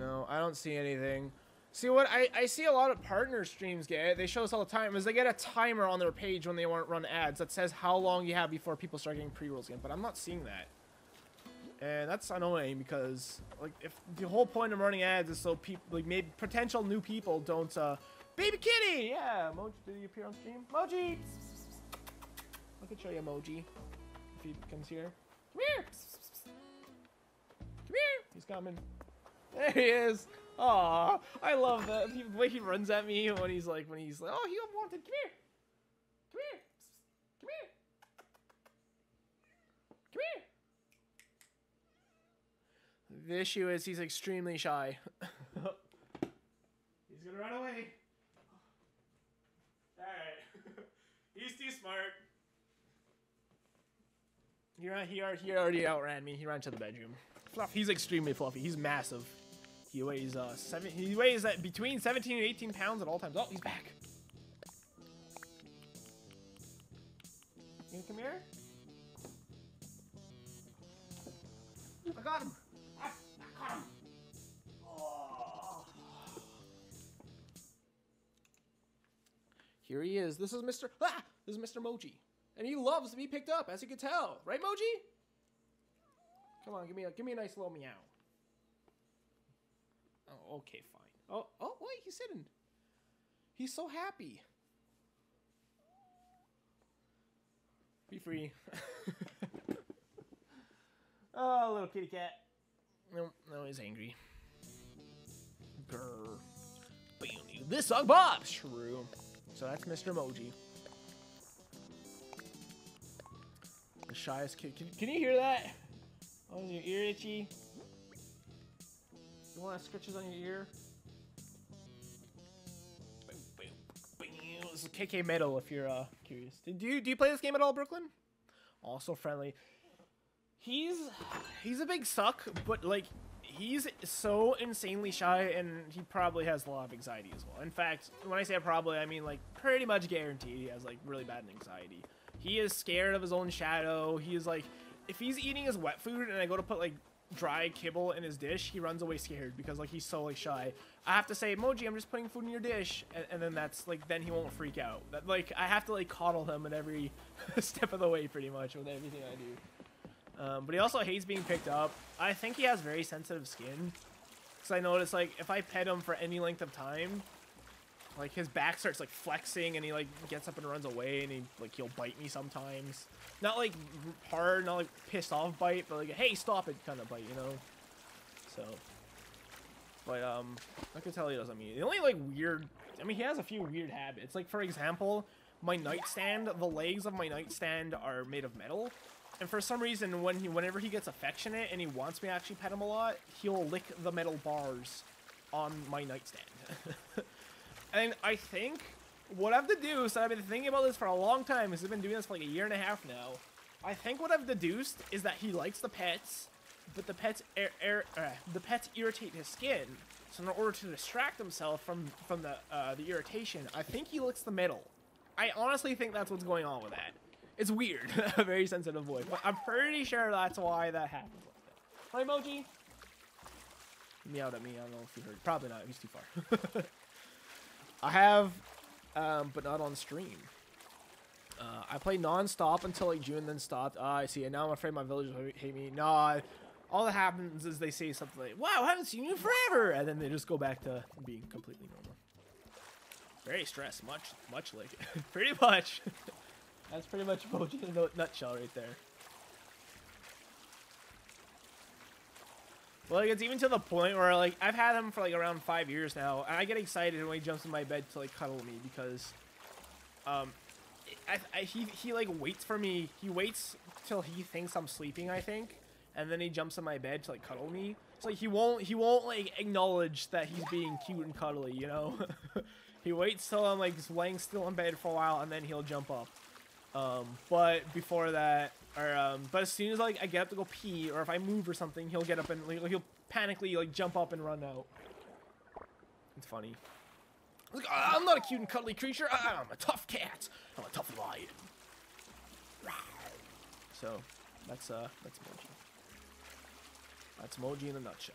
No, I don't see anything. See what I see a lot of partner streams get, they show us all the time, is they get a timer on their page when they want run ads that says how long you have before people start getting pre-rolls again, but I'm not seeing that. And that's annoying because like if the whole point of running ads is so people like maybe potential new people don't Baby Kitty! Yeah, Moji, did you appear on stream? Moji! I could show you Moji if he comes here. Come here! Come here! He's coming. There he is! Aww, I love that. The way he runs at me when he's like, oh, he got wanted. Come here. Come here. Come here. Come here. The issue is he's extremely shy. He's gonna run away. Alright. He's too smart. He already outran me. He ran to the bedroom. Fluff. He's extremely fluffy. He's massive. He weighs between 17 and 18 pounds at all times. Oh, he's back. You gonna come here? I got him. I got him. Oh. Here he is. This is Mr. Ah! This is Mr. Moji, and he loves to be picked up, as you can tell, right, Moji? Come on, give me a nice little meow. Oh, okay, fine. Oh, wait, he's sitting. He's so happy. Be free. Oh, little kitty cat. No, he's angry. Grr. This song, Bob. Shrew. So that's Mr. Moji. The shyest kid. Can you hear that? Oh, is your ear itchy? You want to scratches on your ear? This is KK Metal if you're curious. Do you play this game at all, Brooklyn? Also friendly. He's a big suck, but like he's so insanely shy, and he probably has a lot of anxiety as well. In fact, when I say probably, I mean like pretty much guaranteed he has like really bad anxiety. He is scared of his own shadow. He is like, if he's eating his wet food and I go to put like dry kibble in his dish, he runs away scared because like he's so like shy. I have to say, Moji, I'm just putting food in your dish, and then that's like, then he won't freak out. That, like, I have to like coddle him at every step of the way, pretty much, with everything I do. But he also hates being picked up. I think he has very sensitive skin, because I notice like if I pet him for any length of time, like his back starts like flexing, and he like gets up and runs away, and he like he'll bite me sometimes. Not like hard, not like pissed off bite, but like hey, stop it kind of bite, you know. So. But, I can tell he doesn't mean it. The only, like, weird... I mean, he has a few weird habits. Like, for example, my nightstand, the legs of my nightstand are made of metal. And for some reason, whenever he gets affectionate and he wants me to actually pet him a lot, he'll lick the metal bars on my nightstand. And I think what I have to do, so I've been thinking about this for a long time, because I've been doing this for, like, 1.5 years now. I think what I've deduced is that he likes the pets... But the pets irritate his skin, so in order to distract himself from the irritation, I think he licks the metal. I honestly think that's what's going on with that. It's weird, a very sensitive voice, but I'm pretty sure that's why that happened. Hi, Moji. He meowed at me. I don't know if you heard. Probably not. He's too far. I have, but not on stream. I played non-stop until like June, then stopped. I see. And now I'm afraid my villagers hate me. No. All that happens is they say something like, wow, I haven't seen you forever! And then they just go back to being completely normal. Very stressed, much like it. Pretty much. That's pretty much Moji in a nutshell right there. Well, like, it's even to the point where, like, I've had him for, like, around 5 years now, and I get excited when he jumps in my bed to, like, cuddle me, because, he, like, waits for me. He waits till he thinks I'm sleeping, I think. And then he jumps in my bed to like cuddle me. It's like he won't like acknowledge that he's being cute and cuddly, you know. He waits till I'm like just laying still in bed for a while, and then he'll jump up. But before that, or but as soon as like I get up to go pee, or if I move or something, he'll get up and like, he'll panically like jump up and run out. It's funny. Like, oh, I'm not a cute and cuddly creature. I'm a tough cat. I'm a tough lion. So that's Moji. That's Moji in a nutshell.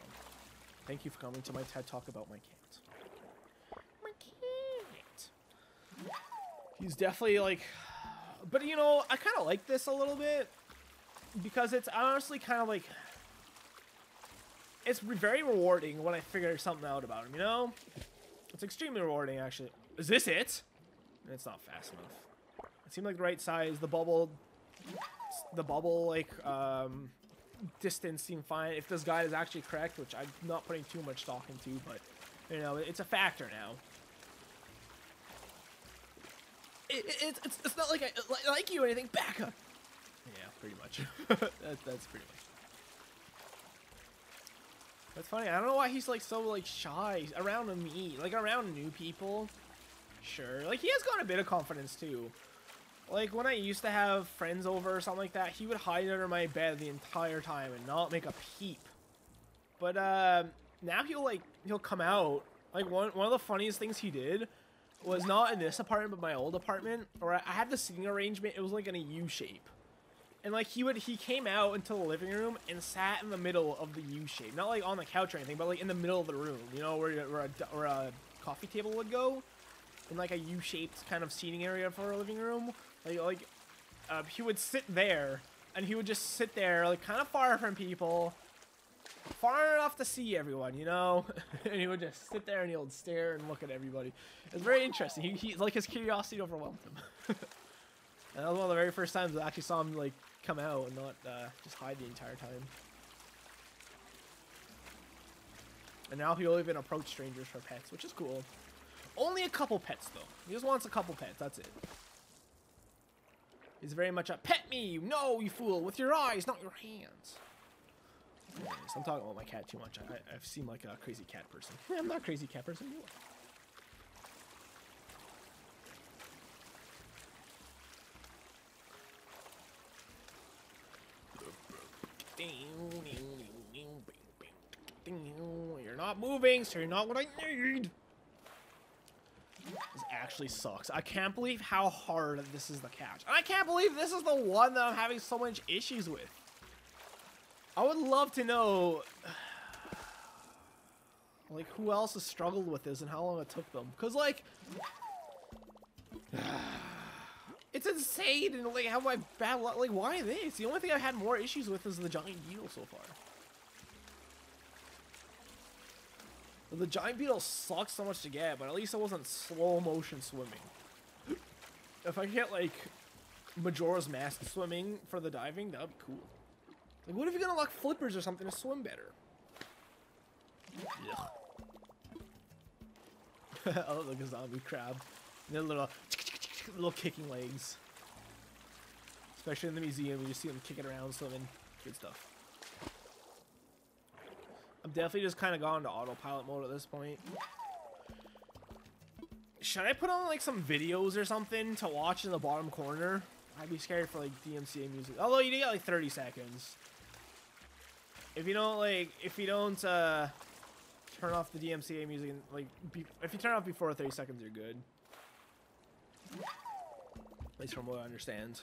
Thank you for coming to my TED Talk about my cat. My cat! He's definitely like... But you know, I kind of like this a little bit. Because it's honestly kind of like... It's very rewarding when I figure something out about him, you know? It's extremely rewarding, actually. Is this it? And it's not fast enough. It seemed like the right size. The bubble, like, distance seem fine if this guide is actually correct, which I'm not putting too much stock into, but you know, it's a factor now. It's not like I like you or anything. Back up. Yeah, pretty much. that's pretty much. That's funny. I don't know why he's like so like shy around me, like around new people. Sure, like he has got a bit of confidence too. Like, when I used to have friends over or something like that, he would hide under my bed the entire time and not make a peep. But, now he'll come out. Like, one of the funniest things he did was not in this apartment, but my old apartment. Or I had the seating arrangement. It was, like, in a U shape. And, like, he came out into the living room and sat in the middle of the U shape. Not, like, on the couch or anything, but, like, in the middle of the room. You know, where a coffee table would go. In, like, a U-shaped kind of seating area for a living room. Like, he would sit there, and he would just sit there, like, kind of far from people, far enough to see everyone, you know? And he would just sit there, and he would stare and look at everybody. It was very interesting. He like, his curiosity overwhelmed him. And that was one of the very first times I actually saw him, like, come out and not just hide the entire time. And now he'll even approach strangers for pets, which is cool. Only a couple pets, though. He just wants a couple pets, that's it. He's very much a pet me, no, you fool, with your eyes, not your hands. Anyways, I'm talking about my cat too much. I seem like a crazy cat person. I'm not a crazy cat person, you are. You're not moving, so you're not what I need. This actually sucks. I can't believe how hard this is the catch. I can't believe this is the one that I'm having so much issues with. I would love to know Like, who else has struggled with this and how long it took them? Because, like, it's insane and, like, how I battle. Like, why this? The only thing I've had more issues with is the giant beetle so far. The giant beetle sucks so much to get, but at least I wasn't slow motion swimming. If I get, like, Majora's Mask swimming for the diving, that'd be cool. Like, what if you can unlock flippers or something to swim better? Yeah. Oh, look, a zombie crab. And their little kicking legs. Especially in the museum, you just see them kicking around, swimming. Good stuff. I'm definitely just kind of gone to autopilot mode at this point. Should I put on, like, some videos or something to watch in the bottom corner? I'd be scared for, like, DMCA music. Although, you get, like, 30 seconds. If you don't, like, turn off the DMCA music and, like, if you turn off before 30 seconds, you're good. At least from what I understand.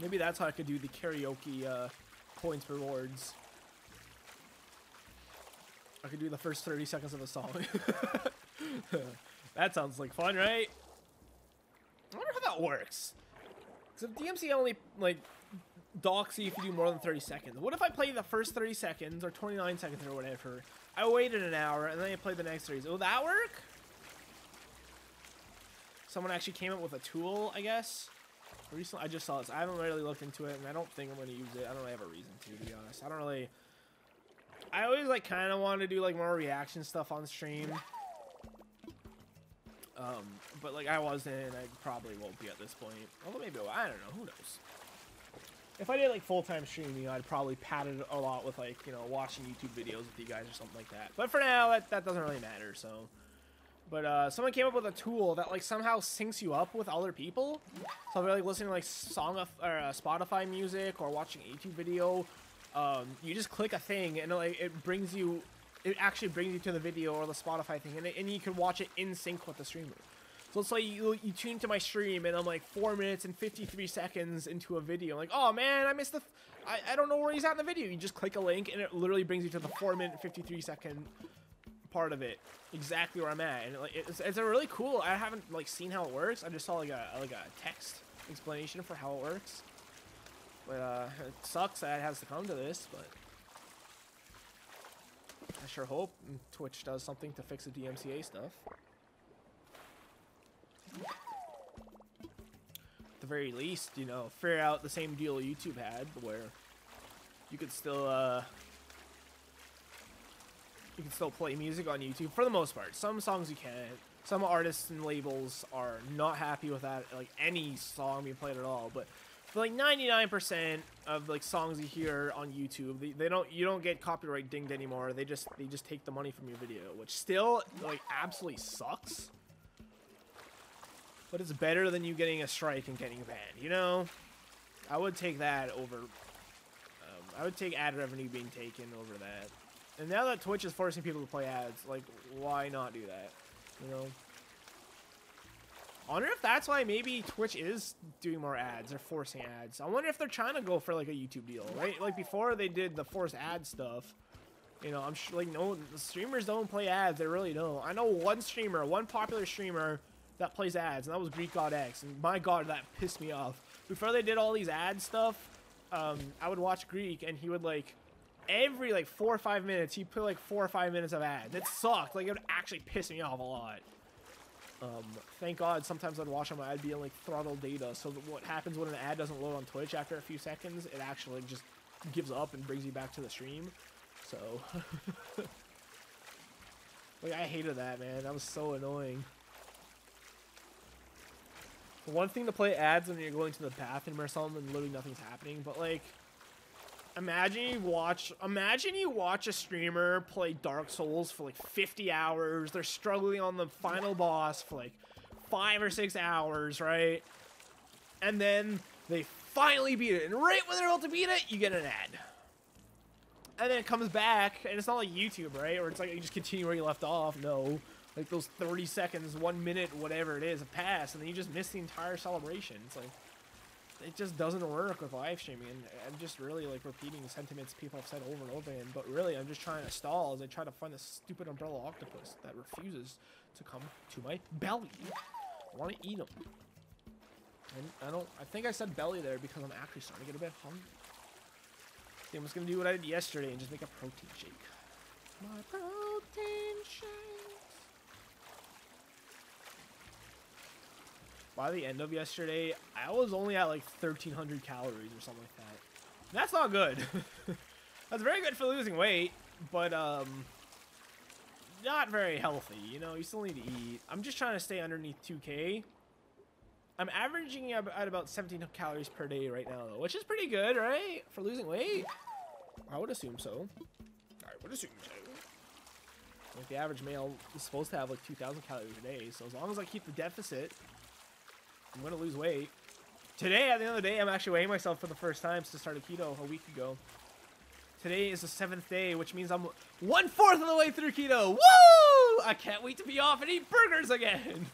Maybe that's how I could do the karaoke, points rewards. I could do the first 30 seconds of a song. That sounds like fun, right? I wonder how that works. Because if DMC only, like, doxy if you do more than 30 seconds. What if I play the first 30 seconds or 29 seconds or whatever? I waited an hour and then I played the next 30. Will that work? Someone actually came up with a tool, I guess. Recently, I just saw this. I haven't really looked into it, and I don't think I'm going to use it. I don't really have a reason to be honest. I don't really... I always, like, kind of want to do, like, more reaction stuff on stream. But, like, I wasn't, and I probably won't be at this point. Although maybe, I don't know. Who knows? If I did, like, full-time streaming, you know, I'd probably pad it a lot with, like, you know, watching YouTube videos with you guys or something like that. But for now, that doesn't really matter, so... But someone came up with a tool that, like, somehow syncs you up with other people. So if you're, like, listening to, like, Spotify music or watching a YouTube video, you just click a thing and, like, it actually brings you to the video or the Spotify thing, and you can watch it in sync with the streamer. So it's like you tune to my stream and I'm like 4 minutes and 53 seconds into a video. I'm like, oh man, I missed the... I don't know where he's at in the video. You just click a link and it literally brings you to the 4-minute, 53-second part of it, exactly where I'm at, and it's a really cool... I haven't, like, seen how it works. I just saw like a text explanation for how it works, but it sucks that it has to come to this, but I sure hope Twitch does something to fix the DMCA stuff at the very least. You know, figure out the same deal YouTube had where you could still you can still play music on YouTube for the most part. Some songs you can't. Some artists and labels are not happy with that, like, any song being played at all. But for, like, 99% of, like, songs you hear on YouTube, you don't get copyright dinged anymore. They just take the money from your video, which still, like, absolutely sucks. But it's better than you getting a strike and getting banned, you know? I would take that over... I would take ad revenue being taken over that. And now that Twitch is forcing people to play ads, like, why not do that, you know? I wonder if that's why maybe Twitch is doing more ads or forcing ads. I wonder if they're trying to go for, like, a YouTube deal, right? Like, before they did the forced ad stuff, you know, I'm sure, like, no, the streamers don't play ads. They really don't. I know one popular streamer that plays ads, and that was Greek God X, and my god, that pissed me off. Before they did all these ad stuff, I would watch Greek, and he would, like... Every, like, 4 or 5 minutes, he put, like, 4 or 5 minutes of ads. It sucked. Like, it would actually piss me off a lot. Thank God sometimes I'd watch them, I'd be in, like, throttle data. So that what happens when an ad doesn't load on Twitch after a few seconds, it actually just gives up and brings you back to the stream. So, like, I hated that, man. That was so annoying. One thing to play ads when you're going to the bathroom or something and literally nothing's happening, but, like... Imagine you watch a streamer play Dark Souls for, like, 50 hours. They're struggling on the final boss for, like, 5 or 6 hours, right? And then they finally beat it. And right when they're about to beat it, you get an ad. And then it comes back, and it's not like YouTube, right? Or it's like you just continue where you left off. No. Like, those 30 seconds, 1 minute, whatever it is, have passed, and then you just miss the entire celebration. It's like... it just doesn't work with live streaming. And I'm just really like repeating sentiments people have said over and over again. But really, I'm just trying to stall as I try to find this stupid umbrella octopus that refuses to come to my belly. I want to eat him. And I don't. I think I said belly there because I'm actually starting to get a bit hungry. I'm just gonna do what I did yesterday and just make a protein shake. My protein shakes. By the end of yesterday, I was only at like 1,300 calories or something like that. And that's not good. That's very good for losing weight, but not very healthy. You know, you still need to eat. I'm just trying to stay underneath 2K. I'm averaging at about 17 calories per day right now, though, which is pretty good, right? For losing weight? I would assume so. I would assume so. Like, the average male is supposed to have, like, 2,000 calories a day, so as long as I keep the deficit, I'm going to lose weight. Today, at the end of the day, I'm actually weighing myself for the first time since I started keto a week ago. Today is the 7th day, which means I'm 1/4 of the way through keto. Woo! I can't wait to be off and eat burgers again.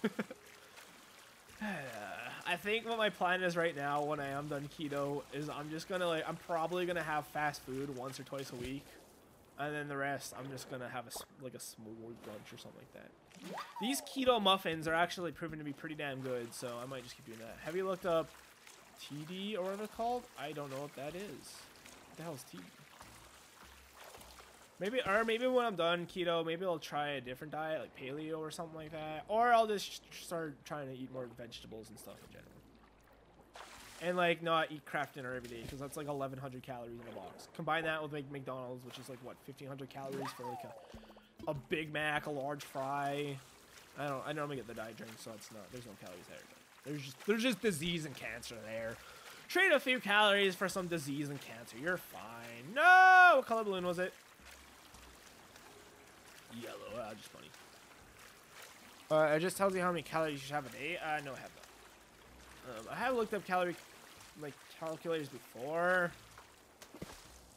I think what my plan is right now when I am done keto is I'm just gonna like, I'm probably gonna have fast food once or twice a week, and then the rest I'm just gonna have a small lunch or something like that. These keto muffins are actually proven to be pretty damn good, so I might just keep doing that. Have you looked up TD or whatever it's called? I don't know what that is. What the hell is TD? Maybe when I'm done keto, maybe I'll try a different diet, like paleo or something like that. Or I'll just start trying to eat more vegetables and stuff in general. And, like, not eat Kraft dinner every day, because that's, like, 1,100 calories in a box. Combine that with, like, McDonald's, which is, like, what, 1,500 calories for, like, a Big Mac, a large fry. I normally get the diet drink, so it's not, there's no calories there. But there's just disease and cancer there. Trade a few calories for some disease and cancer. You're fine. No! What color balloon was it? Yellow. That's just funny. It just tells you how many calories you should have a day. No, I have not. I have looked up calorie calculators before.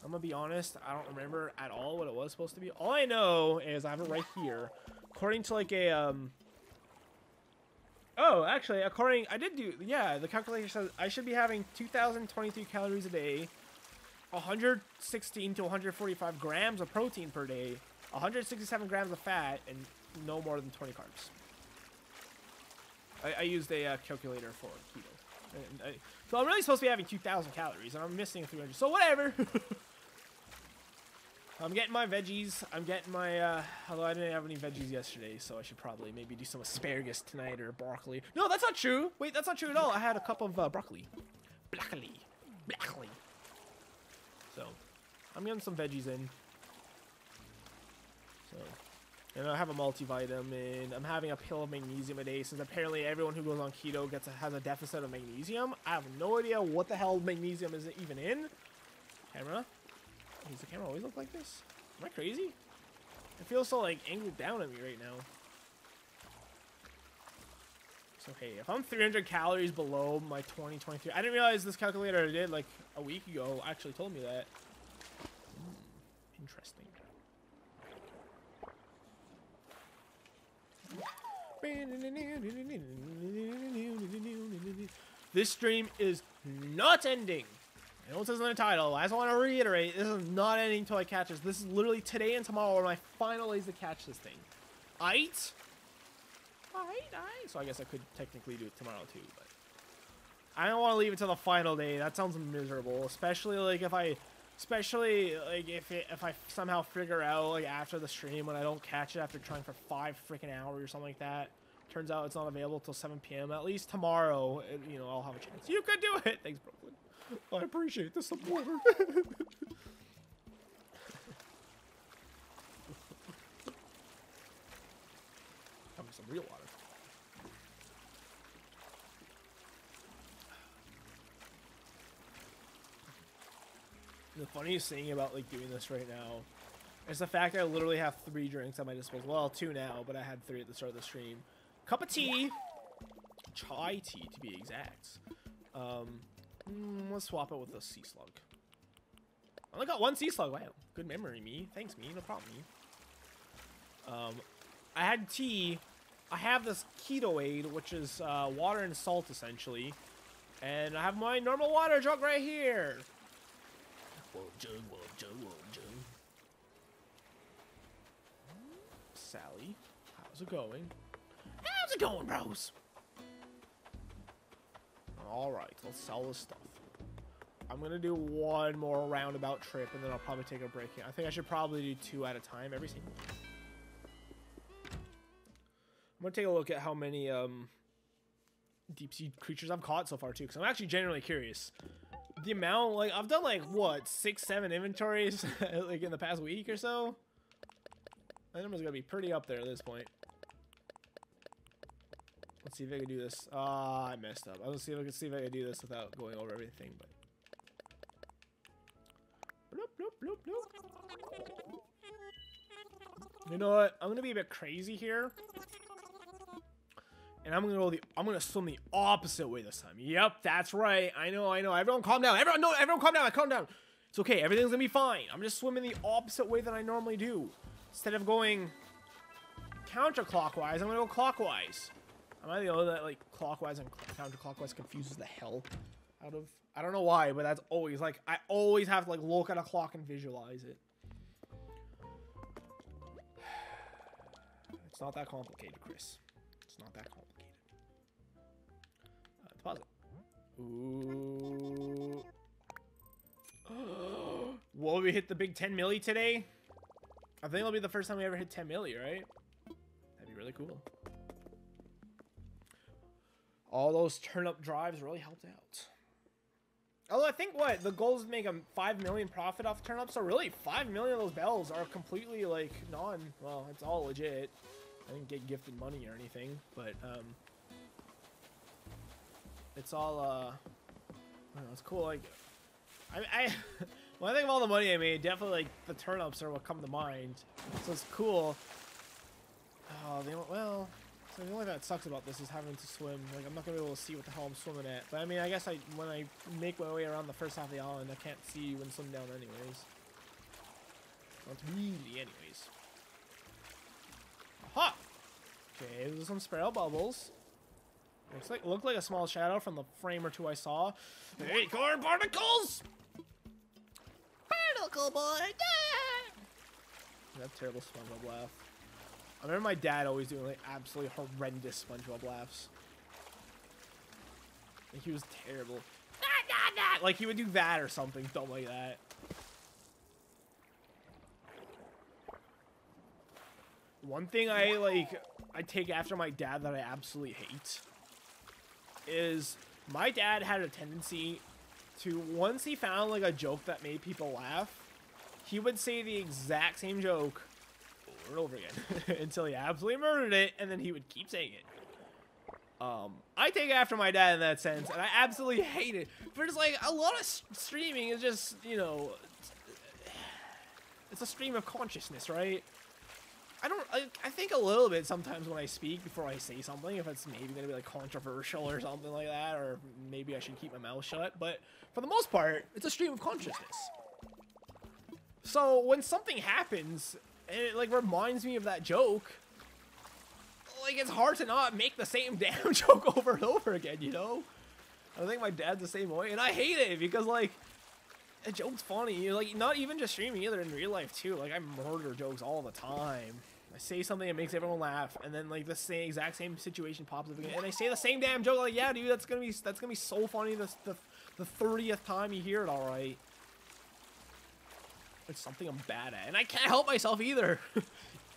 I'm gonna be honest, I don't remember at all what it was supposed to be. All I know is I have it right here. According to like a oh, actually, the calculator says I should be having 2,023 calories a day, 116 to 145 grams of protein per day, 167 grams of fat, and no more than 20 carbs. I used a calculator for keto. And so I'm really supposed to be having 2,000 calories, and I'm missing 300. So whatever. I'm getting my veggies. I'm getting my, although I didn't have any veggies yesterday, so I should probably maybe do some asparagus tonight or broccoli. No, that's not true. Wait, that's not true at all. I had a cup of broccoli. Broccoli. So I'm getting some veggies in. So, and I have a multivitamin. I'm having a pill of magnesium a day, since apparently everyone who goes on keto has a deficit of magnesium. I have no idea what the hell magnesium is even in. Camera? Does the camera always look like this? Am I crazy? It feels so like angled down at me right now. So hey, if I'm 300 calories below my 2023, I didn't realize this calculator I did like a week ago actually told me that. Interesting. This stream is not ending. I know it says in the title. I just want to reiterate, this is not ending until I catch this. This is literally today and tomorrow are my final days to catch this thing. So I guess I could technically do it tomorrow too, but I don't want to leave it till the final day. That sounds miserable, especially like if I somehow figure out like after the stream when I don't catch it after trying for 5 freaking hours or something like that. Turns out it's not available till 7 p.m. At least tomorrow, you know, I'll have a chance. You could do it. Thanks, Brooklyn. I appreciate the support. Have me some real water. The funniest thing about like doing this right now is the fact that I literally have 3 drinks at my disposal. Well, 2 now, but I had 3 at the start of the stream. Cup of tea, chai tea to be exact. Let's swap it with a sea slug. I only got 1 sea slug. Wow, good memory, me. Thanks, me. No problem, me. I had tea. I have this keto aid, which is water and salt essentially. And I have my normal water jug right here. Whoa, jug. Sally, how's it going? How's it going, bros? Alright, let's sell this stuff. I'm gonna do one more roundabout trip and then I'll probably take a break here. I think I should probably do two at a time every single one. I'm gonna take a look at how many deep sea creatures I've caught so far too, because I'm actually genuinely curious. The amount, like, I've done like what, 6, 7 inventories like in the past week or so. That number's gonna be pretty up there at this point. Let's see if I can do this. I messed up. Let's see if I can do this without going over everything, but you know what? I'm gonna be a bit crazy here. And I'm gonna swim the opposite way this time. Yep, that's right. I know. Everyone calm down. Everyone calm down. Calm down. It's okay, everything's gonna be fine. I'm just swimming the opposite way that I normally do. Instead of going counterclockwise, I'm gonna go clockwise. Am I the only one that like clockwise and counterclockwise confuses the hell out of? I don't know why, but that's always like, I always have to like look at a clock and visualize it. It's not that complicated, Chris. It's not that complicated. Let's pause it. Ooh. Whoa, we hit the big 10 milli today. I think it'll be the first time we ever hit 10 milli, right? That'd be really cool. All those turn-up drives really helped out. Although I think what the goal is to make a 5 million profit off turn-ups. So really, 5 million of those bells are completely like non. Well, it's all legit. I didn't get gifted money or anything, but it's all I don't know, it's cool. Like, I when I think of all the money I made, definitely like the turnips are what come to mind. So it's cool. Oh, they don't, well. So the only thing that sucks about this is having to swim. Like, I'm not gonna be able to see what the hell I'm swimming at. But I mean, I guess when I make my way around the first half of the island, I can't see when swim down anyways. Well, it's really anyways. Aha! Okay, those are some sparrow bubbles. Looked like a small shadow from the frame or two I saw. Acorn barnacles! Barnacle boy! Yeah! That terrible SpongeBob laugh. I remember my dad always doing like absolutely horrendous SpongeBob laughs. Like, he was terrible. Like, he would do that or something dumb like that. One thing I take after my dad that I absolutely hate is my dad had a tendency to, once he found like a joke that made people laugh, he would say the exact same joke over and over again until he absolutely murdered it, and then he would keep saying it. I take after my dad in that sense, and I absolutely hate it. But it's like a lot of streaming is just, you know, it's a stream of consciousness, right? I think a little bit sometimes when I speak before I say something, if it's maybe gonna be like controversial or something like that, or maybe I should keep my mouth shut, but for the most part, it's a stream of consciousness. So when something happens and it like reminds me of that joke, like, it's hard to not make the same damn joke over and over again, you know? I think my dad's the same way, and I hate it because like, a joke's funny. You're like, not even just streaming either, in real life too. Like, I murder jokes all the time. I say something that makes everyone laugh, and then like the exact same situation pops up again, and I say the same damn joke. Like, yeah, dude, that's gonna be so funny the 30th time you hear it. All right, it's something I'm bad at, and I can't help myself either.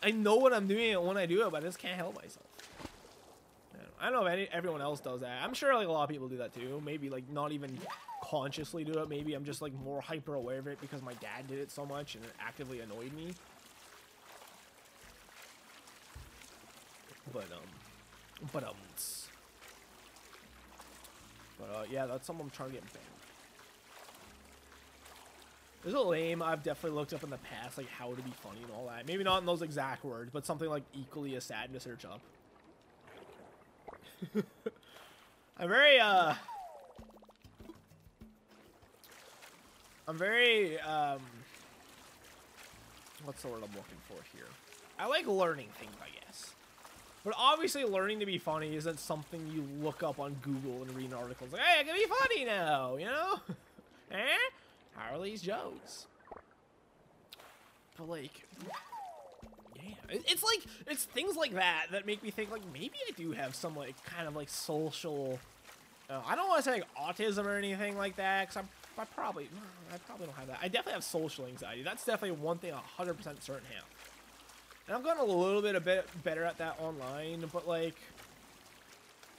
I know what I'm doing and when I do it, but I just can't help myself. I don't know if everyone else does that. I'm sure like a lot of people do that too. Maybe like not even consciously do it. Maybe I'm just like more hyper aware of it because my dad did it so much and it actively annoyed me. But yeah, that's something I'm trying to get banned. There's a lame I've definitely looked up in the past, like how to be funny and all that. Maybe not in those exact words, but something like equally as sad to search up. I'm very, what's the word I'm looking for here? I like learning things, I guess. But obviously learning to be funny isn't something you look up on Google and read articles like, hey, I can be funny now, you know? Eh? How are these jokes? But like, yeah, it's like, it's things like that that make me think like, maybe I do have some like, kind of like social, I don't want to say like autism or anything like that, because I probably don't have that. I definitely have social anxiety. That's definitely one thing 100% certain I have. And I've gotten a little bit better at that online, but like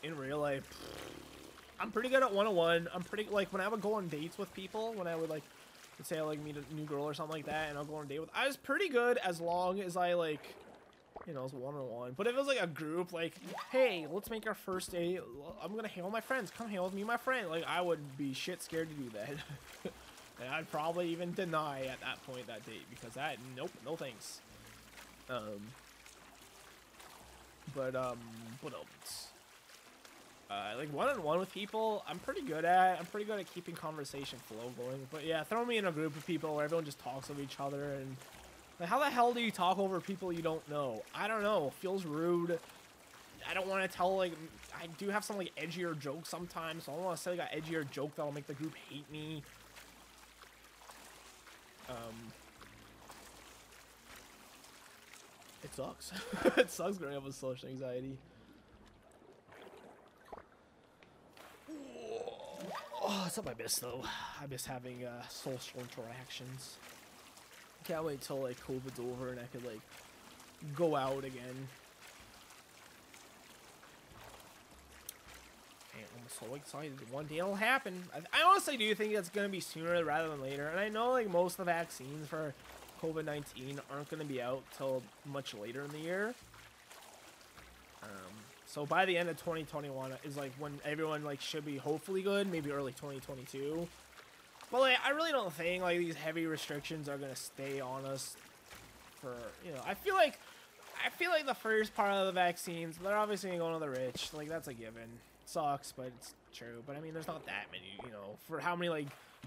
in real life, I'm pretty good at one-on-one. I'm pretty, like, when I would go on dates with people, when I would like, let's say I like meet a new girl or something like that, and I'll go on a date with, I was pretty good as long as I like, you know, it was one-on-one. But if it was like a group, like, hey, let's make our first date, I'm gonna hang out with my friends, come hang out with me, my friend, like, I would be shit scared to do that. And I'd probably even deny at that point that date, because that, nope, no thanks. But else? Like one-on-one with people, I'm pretty good at keeping conversation flow going. But yeah, throw me in a group of people where everyone just talks of each other, and like, how the hell do you talk over people you don't know? I don't know. Feels rude. I don't want to tell, like, I do have some like edgier jokes sometimes, so I don't want to say like an edgier joke that'll make the group hate me. It sucks. It sucks growing up with social anxiety. Oh, that's something I miss though. I miss having social interactions. Can't wait till like COVID's over and I could like go out again. Man, I'm so excited. One day it'll happen. I honestly do think that's gonna be sooner rather than later. And I know like most of the vaccines for COVID-19 aren't going to be out till much later in the year. So by the end of 2021 is like when everyone like should be hopefully good, maybe early 2022. But like, I really don't think like these heavy restrictions are going to stay on us for, you know, I feel like the first part of the vaccines, they're obviously going to go to the rich. Like, that's a given. It sucks, but it's true. But I mean, there's not that many, you know, for how many like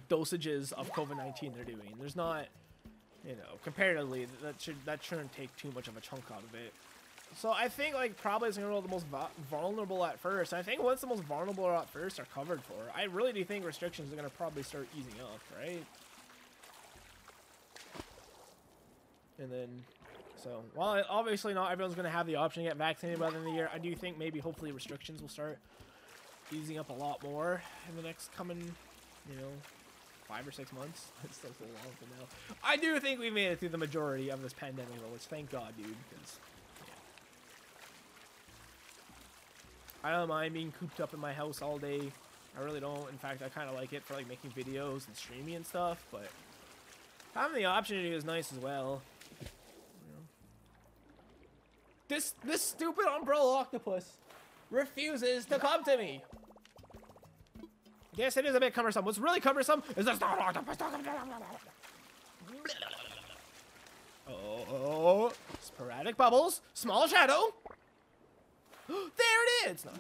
dosages of COVID-19 they're doing. There's not, you know, comparatively, that shouldn't take too much of a chunk out of it. So I think like probably it's gonna roll the most vulnerable at first. I think once the most vulnerable at first are covered for, I really do think restrictions are gonna probably start easing up, right? And then, so while obviously not everyone's gonna have the option to get vaccinated by the end of the year, I do think maybe hopefully restrictions will start easing up a lot more in the next coming, you know, 5 or 6 months. That's still so long for now. I do think we made it through the majority of this pandemic, which thank God, dude, because yeah. I don't mind being cooped up in my house all day. I really don't. In fact, I kind of like it for like making videos and streaming and stuff, but having the option to do is nice as well. You know. This stupid umbrella octopus refuses to come to me. Yes, it is a bit cumbersome. What's really cumbersome is this. Oh, sporadic bubbles, small shadow. There it is. It's not.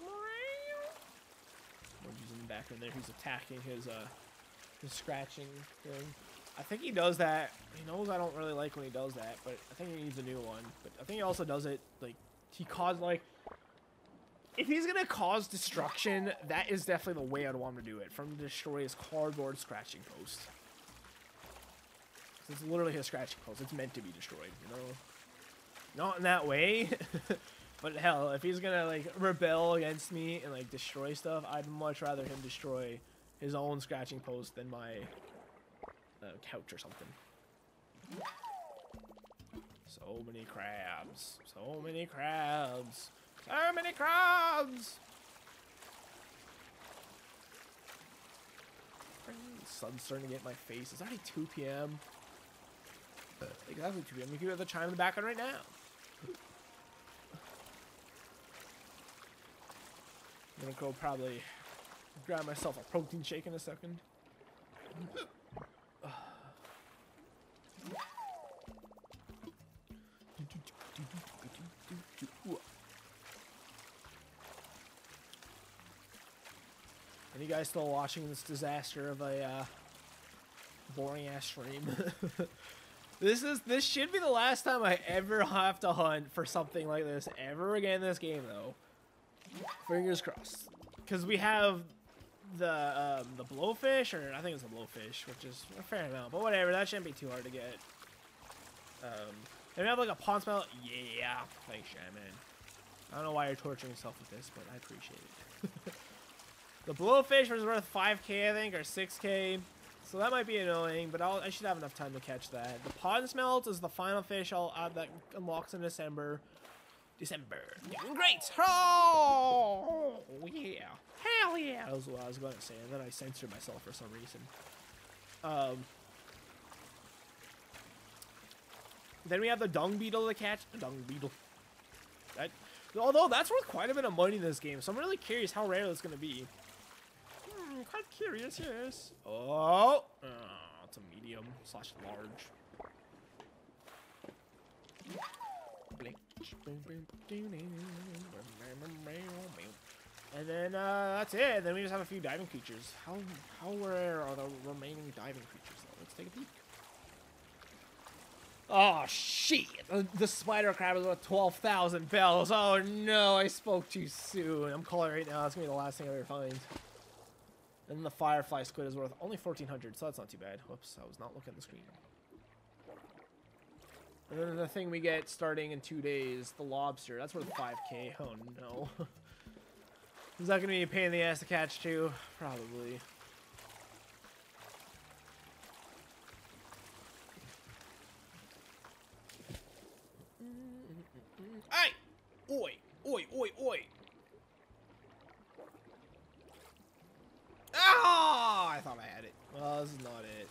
Moji's in the background there. He's attacking his scratching thing. I think he does that. He knows I don't really like when he does that, but I think he needs a new one. But I think he also does it like he caused like. If he's gonna cause destruction, that is definitely the way I'd want him to do it. From destroy his cardboard scratching post. It's literally his scratching post. It's meant to be destroyed, you know? Not in that way. But hell, if he's gonna like rebel against me and like destroy stuff, I'd much rather him destroy his own scratching post than my couch or something. So many crabs. So many crabs. So many crabs! The sun's starting to get in my face. It's already 2 p.m. Exactly 2 p.m. You can hear the chime in the background right now. I'm gonna go probably grab myself a protein shake in a second. You guys still watching this disaster of a boring ass stream? This should be the last time I ever have to hunt for something like this ever again in this game, though. Fingers crossed, because we have the blowfish, or I think it's the blowfish, which is a fair amount, but whatever. That shouldn't be too hard to get. They have like a pond smell. Yeah, thanks, Shaman. I don't know why you're torturing yourself with this, but I appreciate it. The blowfish was worth 5K, I think, or 6K. So that might be annoying, but I should have enough time to catch that. The pond smelt is the final fish I'll add that unlocks in December. Great! Oh, yeah. Hell yeah! That was what I was going to say, and then I censored myself for some reason. Then we have the dung beetle to catch. The dung beetle. Although, that's worth quite a bit of money in this game, so I'm really curious how rare that's going to be. Quite curious, yes. Oh! It's a medium / large. And then that's it. Then we just have a few diving creatures. How rare are the remaining diving creatures, though? Let's take a peek. Oh shit! The spider crab is worth 12,000 bells. Oh no! I spoke too soon. I'm calling it right now. That's gonna be the last thing I ever find. And the firefly squid is worth only 1,400, so that's not too bad. Whoops! I was not looking at the screen. And then the thing we get starting in 2 days, the lobster. That's worth 5K. Oh no. Is that gonna be a pain in the ass to catch too? Probably. Hey! Oi! Oi! Oi! Oi! Ah! I thought I had it. Well, this is not it.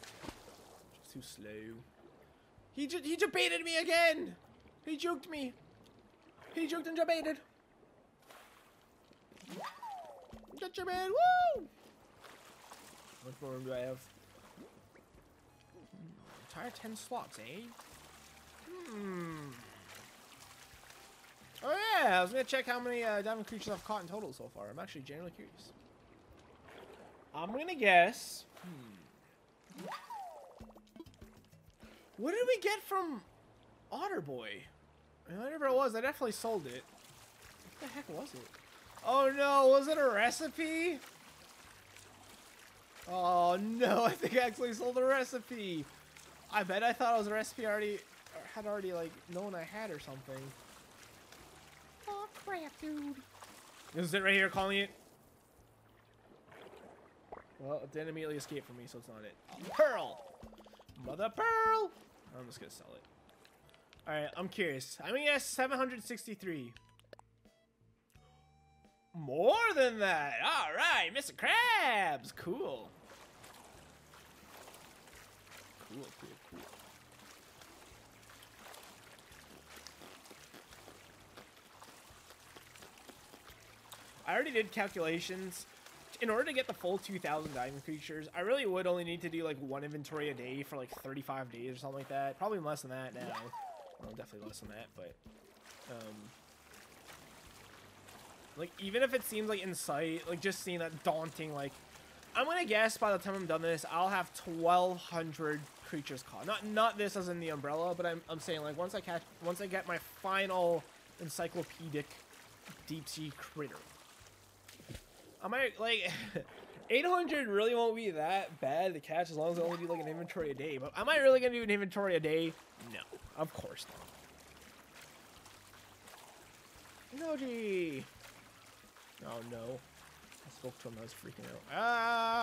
It's too slow. He debated me again! He juked me. He juked and debated. Get your man, woo! How much more room do I have? Entire 10 slots, eh? Oh yeah, I was gonna check how many diamond creatures I've caught in total so far. I'm actually generally curious. I'm gonna guess. What did we get from Otterboy? Whatever it was, I definitely sold it. What the heck was it? Oh no, was it a recipe? Oh no, I think I actually sold a recipe. I bet I thought it was a recipe I had already like known I had or something. Oh crap, dude. This is it right here, calling it. Well, it didn't immediately escape from me, so it's not it. Oh, pearl! Mother pearl! I'm just gonna sell it. Alright, I'm curious. I mean, yes, 763. More than that! Alright, Mr. Krabs! Cool. Cool, cool, cool. I already did calculations. In order to get the full 2,000 diamond creatures, I really would only need to do like one inventory a day for like 35 days or something like that. Probably less than that now. Well, definitely less than that, but like even if it seems like in sight, like just seeing that daunting, like I'm gonna guess by the time I'm done this, I'll have 1,200 creatures caught. Not this as in the umbrella, but I'm saying like once I get my final encyclopedic deep sea critter. I might, like, 800 really won't be that bad to catch as long as I only do, like, an inventory a day. But am I really going to do an inventory a day? No. Of course not. Moji! Oh, no. I spoke to him. I was freaking out.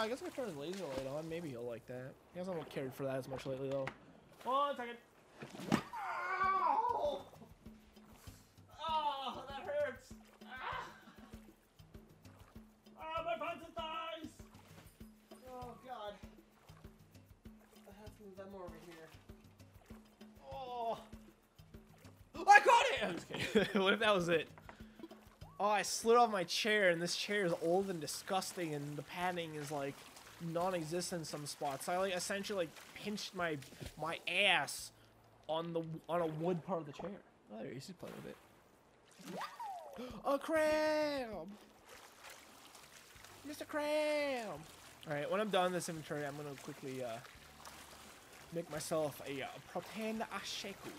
I guess I'm going to turn his laser light on. Maybe he'll like that. I guess I haven't cared for that as much lately, though. One second. Ow! Oh, that hurts. Oh, my pants are thighs! Oh, God. I have to move them over here. Oh! I caught it! I'm just kidding. What if that was it? Oh, I slid off my chair, and this chair is old and disgusting, and the padding is, like, non-existent in some spots. So I, like, essentially, like, pinched my ass on a wood part of the chair. Oh, there, you should play with it. A crab! Mr. Krabs! Alright, when I'm done this inventory, I'm gonna quickly make myself a protein shaku.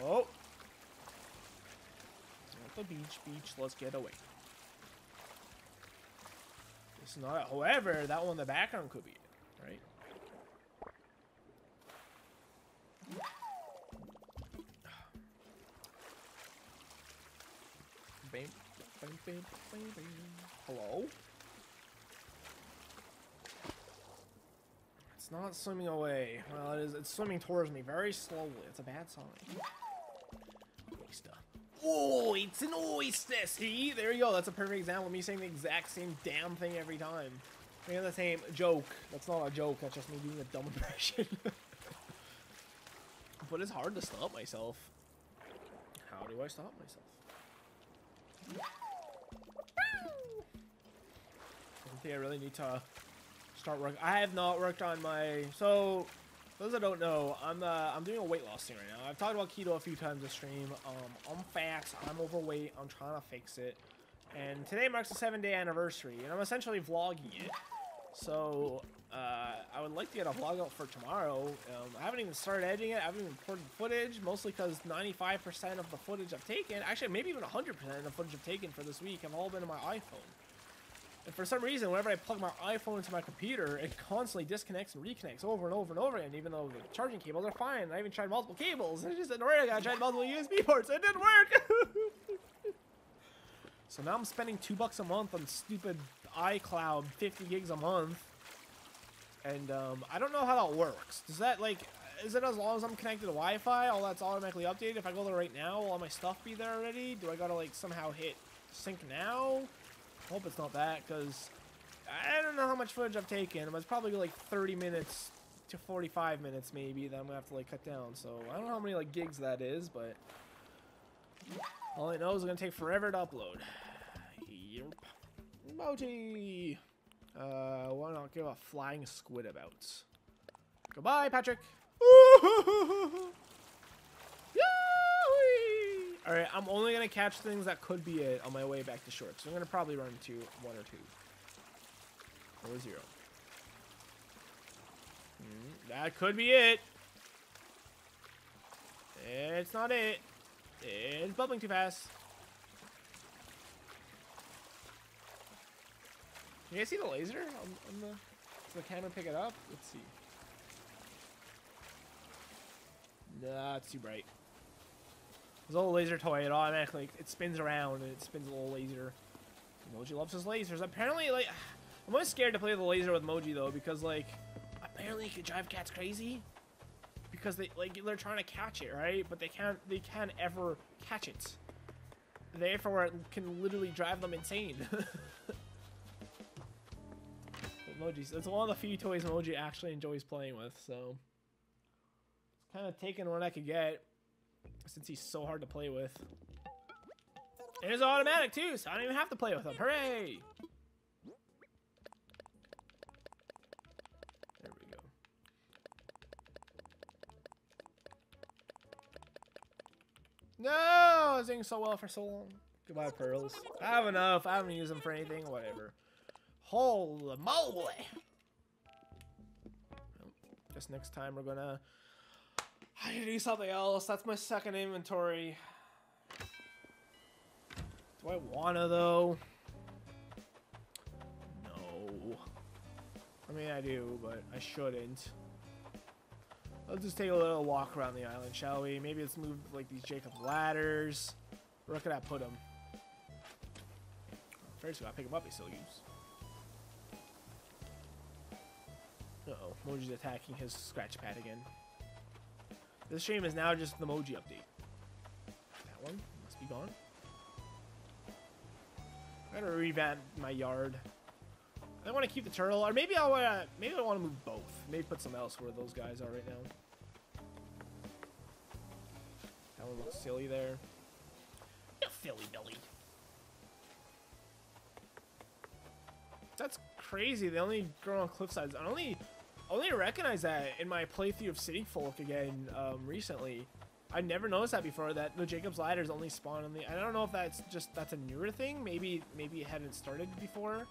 No. Not the beach, let's get away. It's not it. However, that one in the background could be it, right? Bam, bam, bam, bam, bam. Hello? It's not swimming away. Well, it is. It's swimming towards me very slowly. It's a bad sign. Oyster. Oh, it's an oyster. See, there you go. That's a perfect example of me saying the exact same damn thing every time. Making the same joke. That's not a joke. That's just me doing a dumb impression. But it's hard to stop myself. How do I stop myself? I think I really need to start work. I have not worked on my. So, those that don't know, I'm doing a weight loss thing right now. I've talked about keto a few times this stream. I'm fat. I'm overweight. I'm trying to fix it. And today marks the 7-day anniversary, and I'm essentially vlogging it. So, I would like to get a vlog out for tomorrow. I haven't even started editing it. I haven't even recorded footage, mostly because 95% of the footage I've taken, actually maybe even 100% of the footage I've taken for this week, have all been on my iPhone. And for some reason, whenever I plug my iPhone into my computer, it constantly disconnects and reconnects over and over and over again, even though the charging cables are fine. I even tried multiple cables. It just didn't work. I tried multiple USB ports. It didn't work. So now I'm spending $2 a month on stupid iCloud 50 gigs a month, and I don't know how that works. Does that, like, is it as long as I'm connected to Wi-Fi, all that's automatically updated? If I go there right now, will all my stuff be there already? Do I gotta, like, somehow hit sync now? I hope it's not that, because I don't know how much footage I've taken. It's probably like 30 minutes to 45 minutes maybe that I'm gonna have to, like, cut down. So I don't know how many, like, gigs that is, but all I know is it's gonna take forever to upload. Yep. Moji! Why not give a flying squid about? Goodbye, Patrick! Alright, I'm only gonna catch things that could be it on my way back to shore, so I'm gonna probably run into 1 or 2. Or 0. That could be it! It's not it! It's bubbling too fast! You guys see the laser on the? Does the camera pick it up? Let's see. Nah, it's too bright. This little laser toy, it automatically, it spins around and it spins a little laser. Moji loves his lasers. Apparently, like, I'm always scared to play the laser with Moji though, because, like, apparently it could drive cats crazy because they, like, they're trying to catch it, right? But they can't ever catch it. Therefore, it can literally drive them insane. Moji's. It's one of the few toys Moji actually enjoys playing with, so it's kind of taking what I could get since he's so hard to play with. And it's automatic too, so I don't even have to play with him. Hooray! There we go. No! I was doing so well for so long. Goodbye, pearls. I have enough. I haven't used them for anything. Whatever. Holy moly! Just next time we're gonna. I need to do something else. That's my second inventory. Do I wanna though? No. I mean, I do, but I shouldn't. Let's just take a little walk around the island, shall we? Maybe let's move like these Jacob ladders. Where could I put them? First, we gotta pick them up. They still use. Uh-oh, Moji's attacking his scratch pad again. This stream is now just the Moji update. That one must be gone. I gotta revamp my yard. I want to keep the turtle, or maybe I want to. Maybe I want to move both. Maybe put some else where those guys are right now. That one looks silly there. You silly Billy. That's crazy. They only grow on cliff sides. I only recognize that in my playthrough of City Folk again recently. I never noticed that before, that the Jacob's Ladders only spawn on the. I don't know if that's just, that's a newer thing. Maybe it hadn't started before.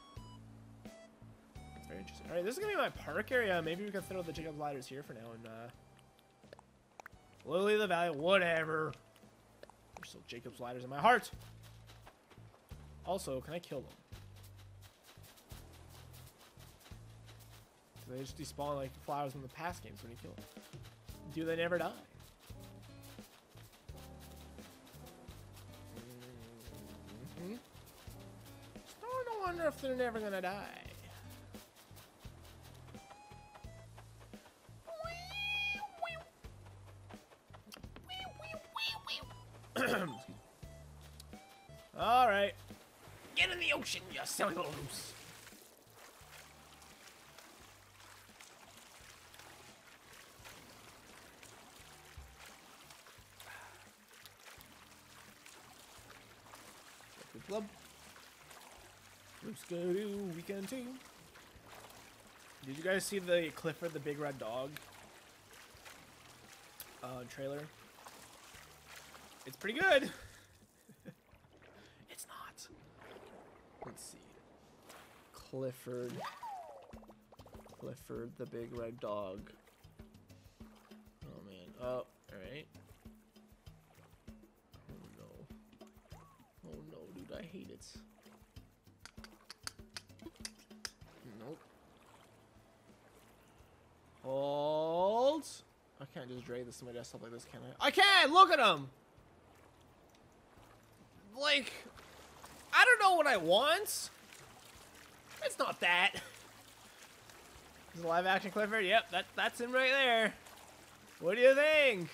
Very interesting. All right, this is gonna be my park area. Maybe we can throw the Jacob Ladders here for now and Lily of the Valley, whatever. There's still Jacob's Ladders in my heart. Also, can I kill them? Do they just despawn like flowers in the past games when you kill them? Do they never die? Mm-hmm. Starting to wonder if they're never gonna die. All right, get in the ocean, you silly little goose. Club. Let's go to weekend two. Did you guys see the Clifford the Big Red Dog trailer? It's pretty good. It's not. Let's see. Clifford. Clifford the Big Red Dog. Oh man. Oh, all right. I hate it. Nope. Hold. I can't just drag this to my desktop like this, can I? I can't! Look at him! Like, I don't know what I want. It's not that. There's a live action Clifford. Yep, that's him right there. What do you think?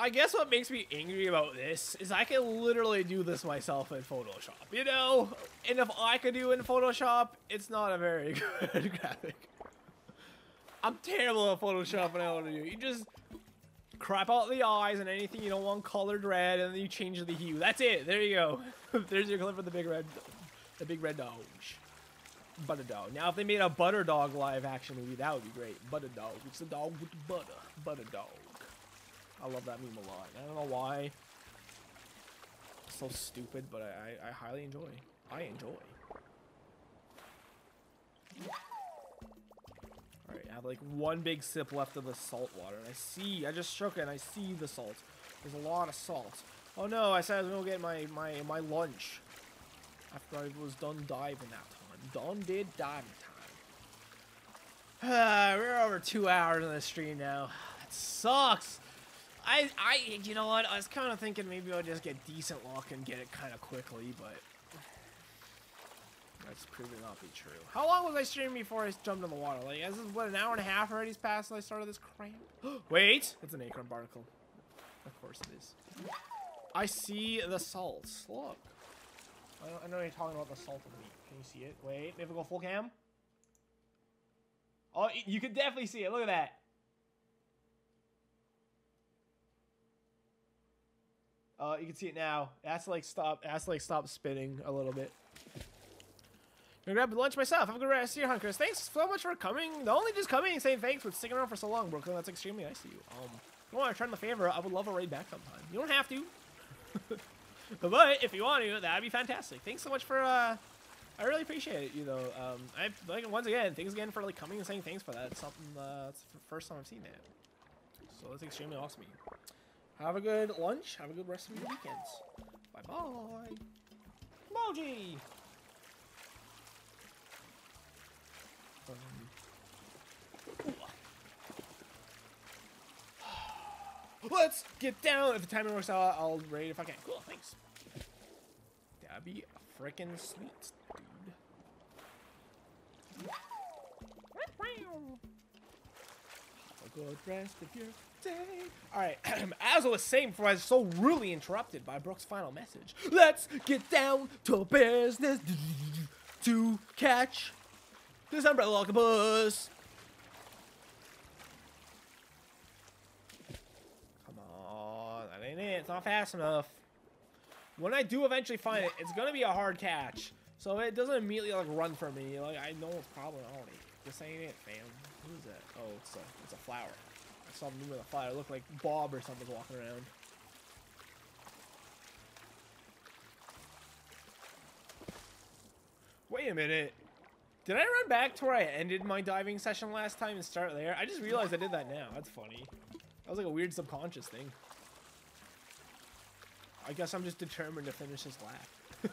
I guess what makes me angry about this is I can literally do this myself in Photoshop, you know? And if I could do it in Photoshop, it's not a very good graphic. I'm terrible at Photoshop and I want to do it. You just crop out the eyes and anything you don't want colored red and then you change the hue. That's it. There you go. There's your clip for the big red dog. Butter dog. Now if they made a butter dog live action movie, that would be great. Butter dog. It's the dog with the butter. Butter dog. I love that meme a lot. I don't know why. It's so stupid, but I highly enjoy. I enjoy. Alright, I have like one big sip left of the salt water. And I just shook it and I see the salt. There's a lot of salt. Oh no, I said I was gonna get my lunch. After I was done diving that time. Done did diving time. We're over 2 hours on this stream now. That sucks! You know what? I was kind of thinking maybe I'll just get decent luck and get it kind of quickly, but that's proven not to be true. How long was I streaming before I jumped in the water? Like, this is what, an hour and a half already's passed since I started this cramp? Wait! It's an acorn barnacle. Of course it is. I see the salt. Look. I know you're talking about the salt of meat. Can you see it? Wait, maybe go full cam? Oh, you can definitely see it. Look at that. You can see it now. That's like stop spinning a little bit. I'm gonna grab lunch myself. Have a good rest of your hunkers. Thanks so much for coming. Not only just coming and saying thanks, but sticking around for so long, Brooklyn. That's extremely nice of you. If you want to return the favor, I would love a raid back sometime. You don't have to. But if you want to, that'd be fantastic. Thanks so much for I really appreciate it, you know. I like once again, thanks again for like coming and saying thanks for that. It's something it's the first time I've seen that. So that's extremely awesome of you. Have a good lunch. Have a good rest of your weekends. Bye-bye. Moji! Let's get down. If the timing works out, I'll raid if I can. Cool, thanks. That'd be frickin' sweet, dude. Have a good rest of your... Alright, as I was saying before I was so rudely interrupted by Brooke's final message. Let's get down to business to catch this umbrella octopus. Come on, that ain't it. It's not fast enough. When I do eventually find it, it's gonna be a hard catch. So it doesn't immediately like run for me. Like I know it's probably already. This ain't it, fam. Who's that? Oh, it's a flower. I saw him with a fire. It looked like Bob or something walking around. Wait a minute. Did I run back to where I ended my diving session last time and start there? I just realized I did that now. That's funny. That was like a weird subconscious thing. I guess I'm just determined to finish this lap. I'm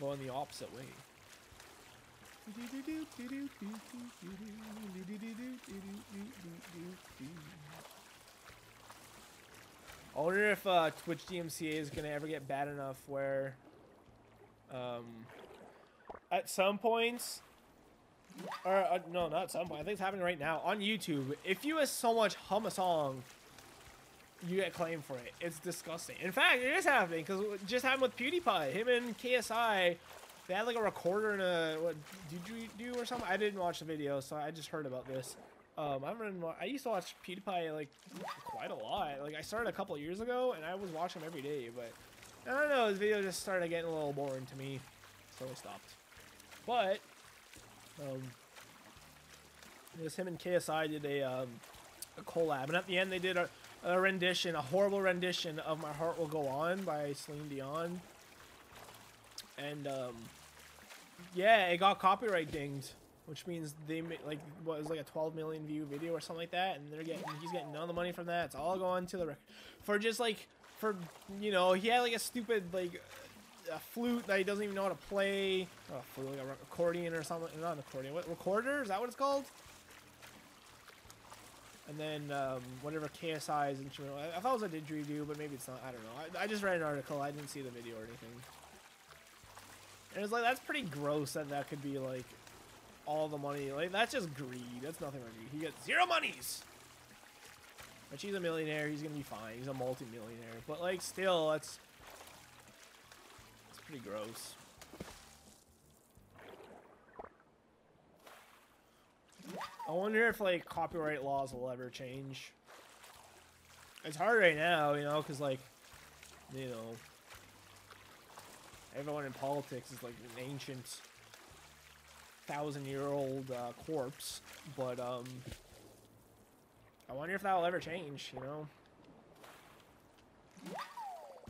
going the opposite way. I wonder if Twitch DMCA is gonna ever get bad enough where at some points, or no, not at some point, I think it's happening right now on YouTube, if you so much hum a song, you get claimed for it. It's disgusting. In fact, it is happening, because it just happened with PewDiePie. Him and KSI, they had like a recorder and a, what did you do or something? I didn't watch the video, so I just heard about this. I used to watch PewDiePie like quite a lot. Like I started a couple years ago and I was watching him every day, but I don't know, his video just started getting a little boring to me, so I stopped. But it was him and KSI did a collab, and at the end they did a rendition, a horrible rendition of My Heart Will Go On by Celine Dion. And yeah, it got copyright dinged, which means they like what was like a 12 million view video or something like that, and he's getting none of the money from that. It's all going to the record for just like for, you know, he had like a stupid like a flute that he doesn't even know how to play, for like an accordion or something, not an accordion, what, recorder, is that what it's called? And then whatever KSI's instrument, I thought it was a didgeridoo, but maybe it's not. I don't know. I just read an article. I didn't see the video or anything. And it's like, that's pretty gross that that could be like all the money. Like that's just greed. That's nothing like greed. He gets zero monies. But she's a millionaire. He's gonna be fine. He's a multi-millionaire. But like still, that's pretty gross. I wonder if like copyright laws will ever change. It's hard right now, you know, because like, you know, everyone in politics is like an ancient 1,000-year-old corpse. But I wonder if that will ever change, you know.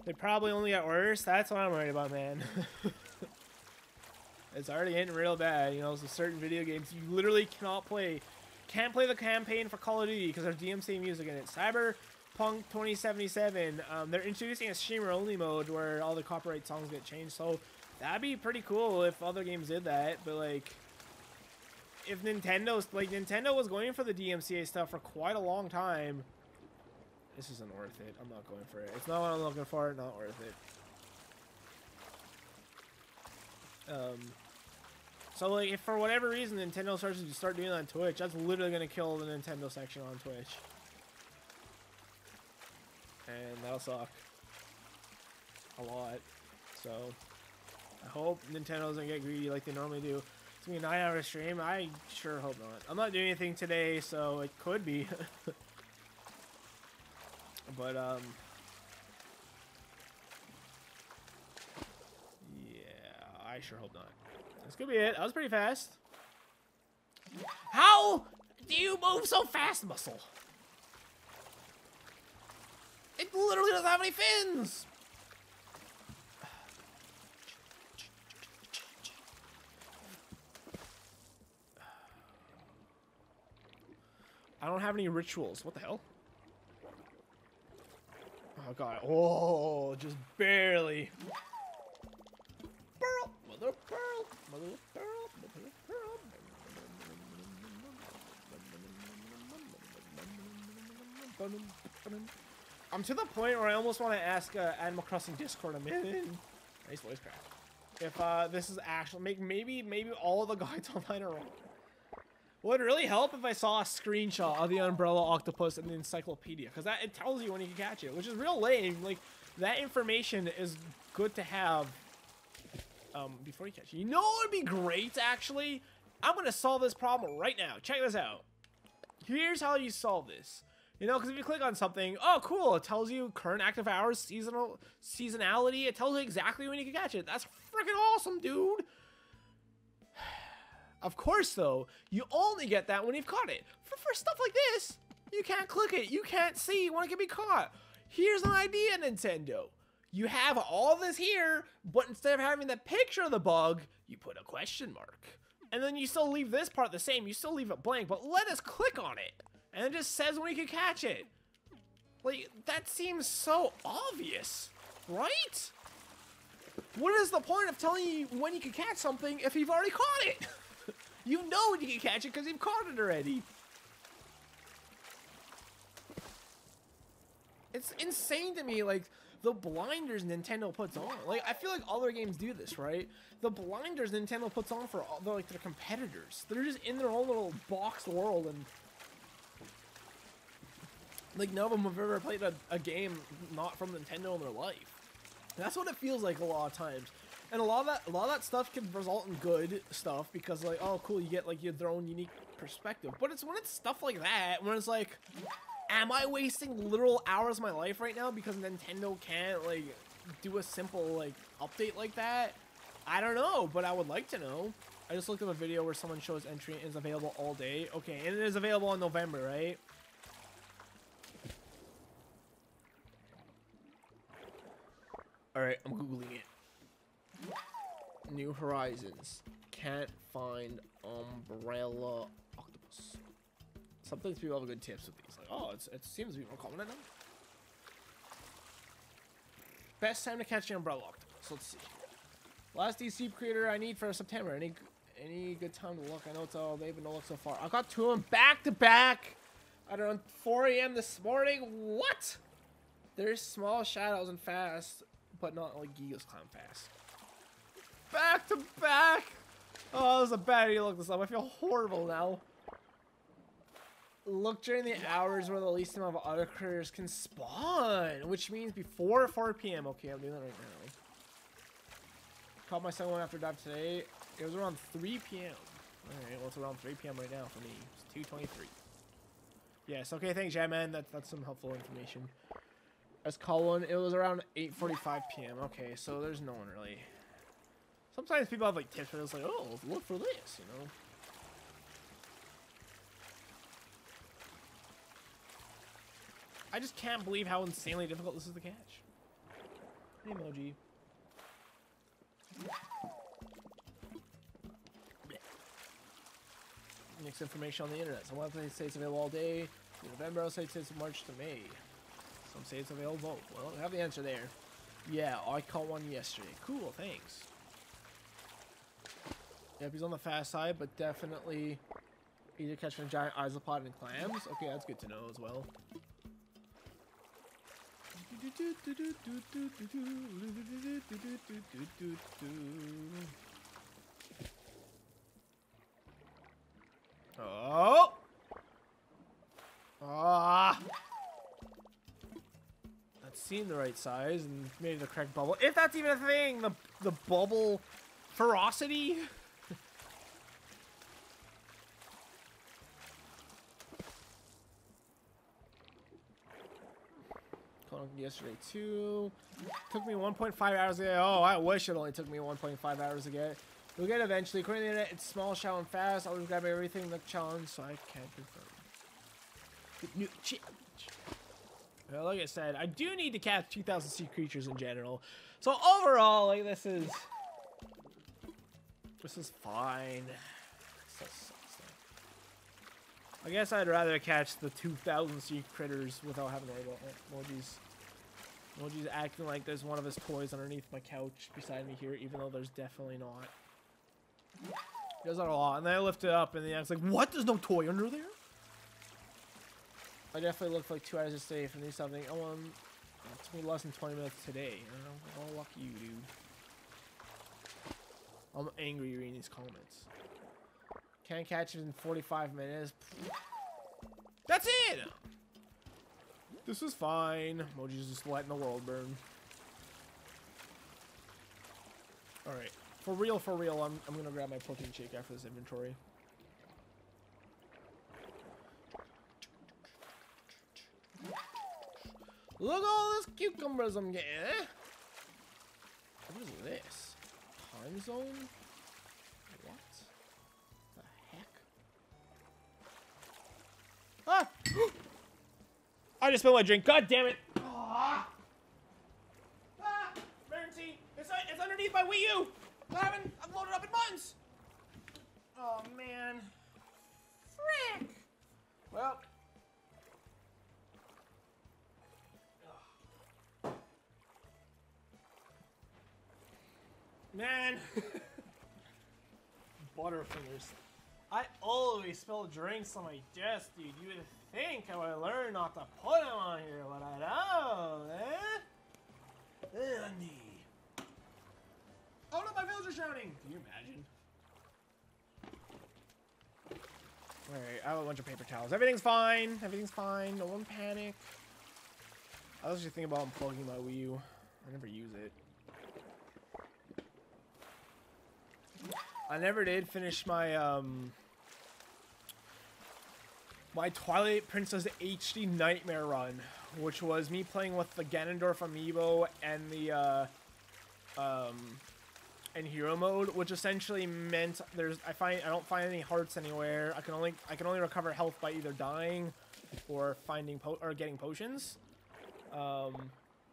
They probably only get worse. That's what I'm worried about, man. It's already getting real bad, you know. So certain video games you literally cannot play. Can't play the campaign for Call of Duty because there's DMCA music in it. Cyberpunk 2077, they're introducing a streamer-only mode where all the copyright songs get changed. So that'd be pretty cool if other games did that. But like, if Nintendo was going for the DMCA stuff for quite a long time. This isn't worth it. I'm not going for it. It's not what I'm looking for. Not worth it. So like if for whatever reason Nintendo starts to start doing it on Twitch, that's literally gonna kill the Nintendo section on Twitch, and that'll suck a lot. So I hope Nintendo doesn't get greedy like they normally do. It's gonna be a 9-hour stream. I sure hope not. I'm not doing anything today, so it could be. But I sure hope not. That's gonna be it. That was pretty fast. How do you move so fast, Muscle? It literally doesn't have any fins. I don't have any rituals. What the hell? Oh god. Oh, just barely. Mother of pearl, mother of pearl, mother of pearl. I'm to the point where I almost want to ask Animal Crossing Discord I'm in. Nice voice crack. If this is actually maybe all the guides online are wrong. Would really help if I saw a screenshot of the umbrella octopus in the encyclopedia, because that it tells you when you can catch it, which is real lame. Like that information is good to have. Before you catch it. You know what would be great, actually? I'm going to solve this problem right now. Check this out. Here's how you solve this. You know, because if you click on something, oh, cool. It tells you current active hours, seasonality. It tells you exactly when you can catch it. That's freaking awesome, dude. Of course, though, you only get that when you've caught it. For stuff like this, you can't click it. You can't see when it can be caught. Here's an idea, Nintendo. You have all this here, but instead of having the picture of the bug, you put a question mark. And then you still leave this part the same. You still leave it blank, but let us click on it. And it just says when you can catch it. Like, that seems so obvious, right? What is the point of telling you when you can catch something if you've already caught it? You know when you can catch it because you've caught it already. It's insane to me, like, the blinders Nintendo puts on. Like, I feel like other games do this, right? The blinders Nintendo puts on for all, like, their competitors. They're just in their own little box world, and like none of them have ever played a game not from Nintendo in their life. And that's what it feels like a lot of times. And a lot of that stuff can result in good stuff because, like, oh cool, you get like your own unique perspective. But it's when it's stuff like that, when it's like, am I wasting literal hours of my life right now because Nintendo can't like do a simple like update like that? I don't know, but I would like to know. I just looked up a video where someone shows entry and is available all day. Okay, and it is available in November, right? Alright, I'm googling it. New Horizons. Can't find umbrella octopus. Sometimes people have good tips with these. Like, oh, it seems to be more common than that. Best time to catch the umbrella octopus. Let's see. Last DC creator I need for September. Any good time to look? I know it's all day, but no look so far. I got two of them back to back at around 4 a.m. this morning. What? There's small shadows and fast, but not like Giga's climb fast. Back to back! Oh, that was a bad idea to look this up. I feel horrible now. Look during the hours where the least amount of other critters can spawn, which means before 4 p.m. Okay, I'm doing that right now. Caught my second one after dive today. It was around 3 p.m. Alright, well, it's around 3 p.m. right now for me. It's 2:23. Yes, okay, thanks, J-Man. That's some helpful information. As Colin, it was around 8:45 p.m. Okay, so there's no one really. Sometimes people have like tips where it's like, oh, look for this, you know. I just can't believe how insanely difficult this is to catch. Hey, Moji. Next information on the internet. So one place states available all day. In November, I'll say it's March to May. Some say it's available. Well, I have the answer there. Yeah, I caught one yesterday. Cool, thanks. Yep, he's on the fast side, but definitely either catching a giant isopod and clams. Okay, that's good to know as well. Oh! Ah! Seen the right size and made the correct bubble, if that's even a thing, the bubble ferocity. Caught yesterday too. Took me 1.5 hours to get. Oh, I wish it only took me 1.5 hours to get. We'll get it eventually. According to the internet, it's small, shallow, and fast. I was grabbing everything in the challenge, so I can't confirm. Good new challenge. Well, like I said, I do need to catch 2,000 sea creatures in general. So overall, like, this is fine. I guess I'd rather catch the 2,000 sea critters without having to worry about it. Moji's acting like there's one of his toys underneath my couch beside me here, even though there's definitely not. There's not a lot, and then I lift it up, and then I was like, "What? There's no toy under there?" I definitely looked like 2 hours a day from doing something. Oh, it took me less than 20 minutes today. I don't know. Oh, luck you, dude. I'm angry reading these comments. Can't catch it in 45 minutes. That's it! This is fine. Moji's just letting the world burn. Alright. For real, I'm gonna grab my protein shake after this inventory. Look at all this cucumbers I'm getting, eh? What is this? Time zone? What the heck? Ah! I just spilled my drink. God damn it! Ah! Ah! underneath my Wii U! I've loaded up in buttons! Oh, man. Frick! Well. Ugh. Man. Butterfingers. I always spill drinks on my desk, dude. You would think I would learn not to put them on here, but I don't, eh? Andy. Oh no, my villager's drowning! Can you imagine? Alright, I have a bunch of paper towels. Everything's fine. Everything's fine. No one panic. I was just thinking about unplugging my Wii U. I never use it. I never did finish my my Twilight Princess HD Nightmare run, which was me playing with the Ganondorf amiibo and the and hero mode, which essentially meant I don't find any hearts anywhere. I can only recover health by either dying or finding getting potions.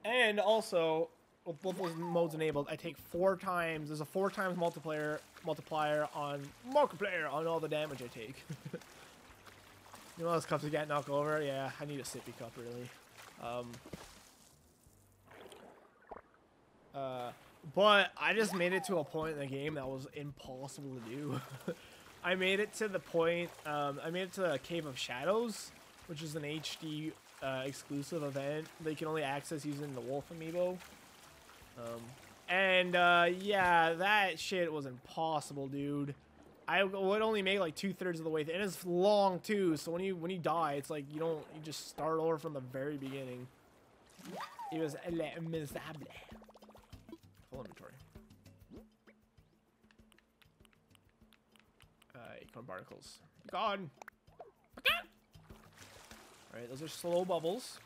And also with both those modes enabled, I take 4 times. There's a 4 times multiplier on all the damage I take. You know those cups you can't knock over? Yeah, I need a sippy cup really. But I just made it to a point in the game that was impossible to do. I made it to the point, I made it to the Cave of Shadows, which is an HD exclusive event that you can only access using the Wolf amiibo. Yeah, that shit was impossible, dude. I would only make like 2/3 of the way through, and it's long too, so when you die, it's like you just start over from the very beginning. It was miserable. Full inventory. Acorn barnacles. God. Alright, those are slow bubbles.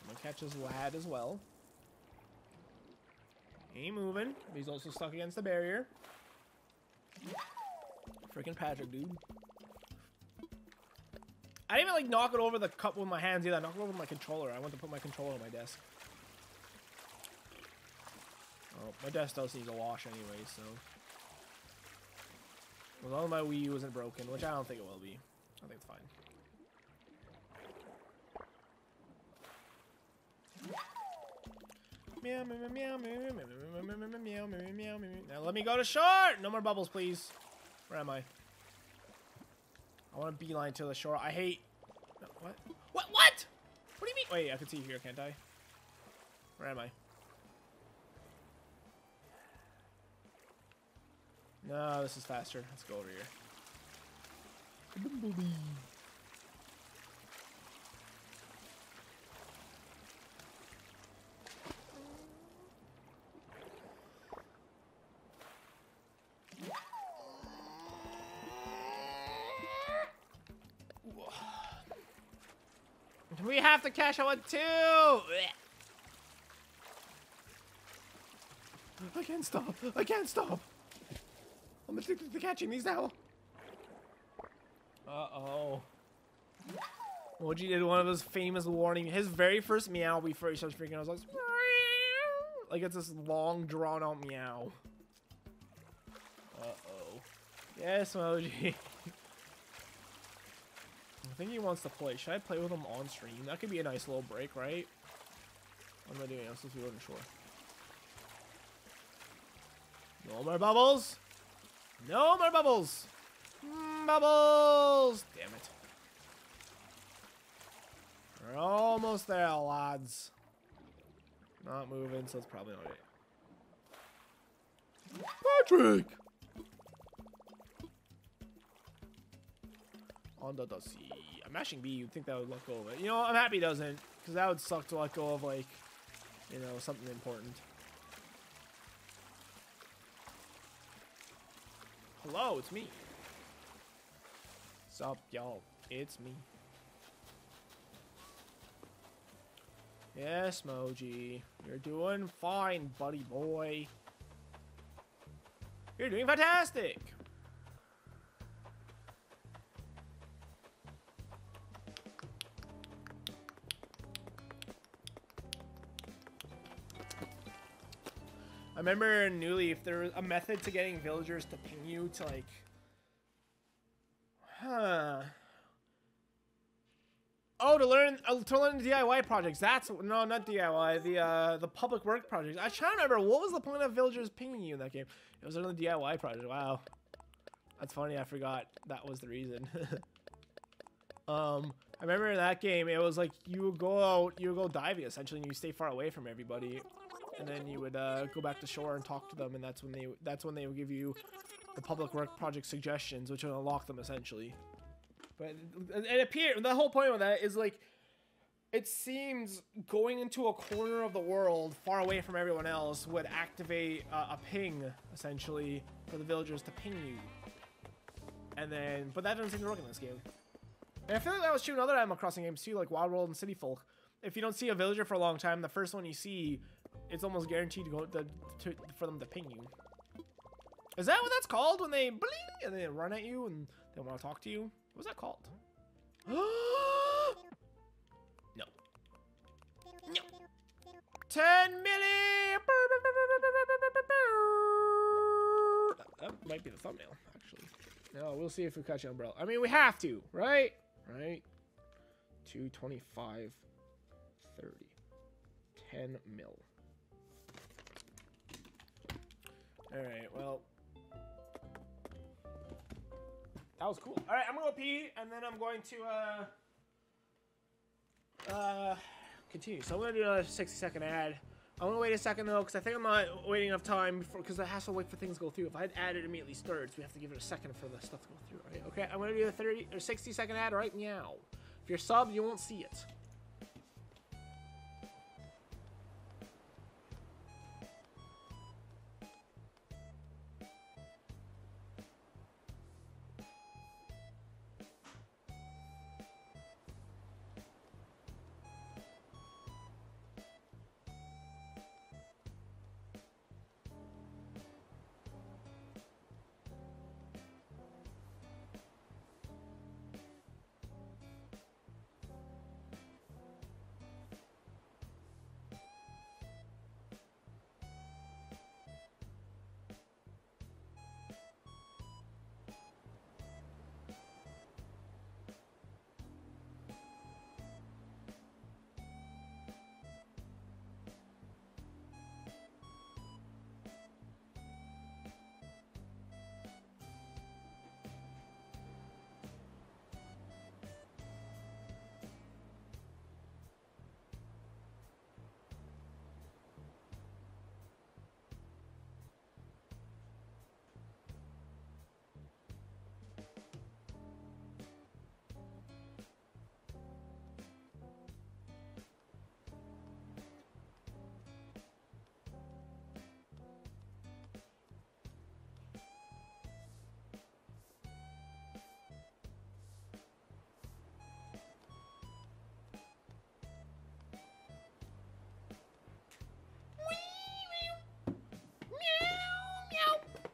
I'm gonna catch this lad as well. He ain't moving, but he's also stuck against the barrier. Freaking Patrick, dude. I didn't even like knock it over the cup with my hands either. I knocked it over with my controller. I went to put my controller on my desk. Oh, my desk does need a wash anyway, so. As long as my Wii U isn't broken, which I don't think it will be. I think it's fine. Meow, meow, meow, meow, meow, meow, meow, meow, meow, meow, meow. Now let me go to shore! No more bubbles, please. Where am I? I want to beeline to the shore. I hate... What? What? What? What do you mean? Wait, I can see here, can't I? Where am I? No, this is faster. Let's go over here. Bumblebee. We have to cash out 1 too! I can't stop! I can't stop! I'm addicted to catching these now! Uh-oh. Moji did one of those famous warnings. His very first meow before he starts freaking out, I was like... Like it's this long, drawn-out meow. Uh-oh. Yes, Moji. I think he wants to play. Should I play with him on stream? That could be a nice little break, right? What am I doing? I'm supposed to be on shore. No more bubbles! No more bubbles! Bubbles! Damn it. We're almost there, lads. Not moving, so it's probably not it. Patrick! Under the sea. I'm mashing B. You'd think that would let go of it. You know, I'm happy it doesn't, because that would suck to let go of, like, you know, something important. Hello, it's me. What's up, y'all? It's me. Yes, Moji. You're doing fine, buddy boy. You're doing fantastic. I remember in New Leaf, there was a method to getting villagers to ping you to, like... Oh, to learn the DIY projects. That's... No, not DIY. The public work projects. I try to remember, what was the point of villagers pinging you in that game? It was another DIY project. Wow. That's funny. I forgot that was the reason. I remember in that game, it was like, you would go out, you would go diving, essentially, and you stay far away from everybody. And then you would go back to shore and talk to them, and that's when they would give you the public work project suggestions, which would unlock them, essentially. But it appeared, the whole point of that is, like, it seems going into a corner of the world far away from everyone else would activate a ping, essentially, for the villagers to ping you. And then, but that doesn't seem to work in this game. And I feel like that was true in other Animal Crossing games too, like Wild World and City Folk. If you don't see a villager for a long time, the first one you see, it's almost guaranteed to go for them to ping you. Is that what that's called when they bling and they run at you and they want to talk to you? What's that called? No. No. 10 milli. That might be the thumbnail, actually. No, we'll see if we catch an umbrella. I mean, we have to, right? Right. 225.30. 10 mil. Alright, well. That was cool. Alright, I'm gonna go pee, and then I'm going to, continue. So I'm gonna do another 60-second ad. I'm gonna wait a second, though, because I think I'm not waiting enough time, because I have to wait for things to go through. If I had added immediately starts, we have to give it a second for the stuff to go through, right? Okay, I'm gonna do the 30 or 60-second ad right now. If you're subbed, you won't see it.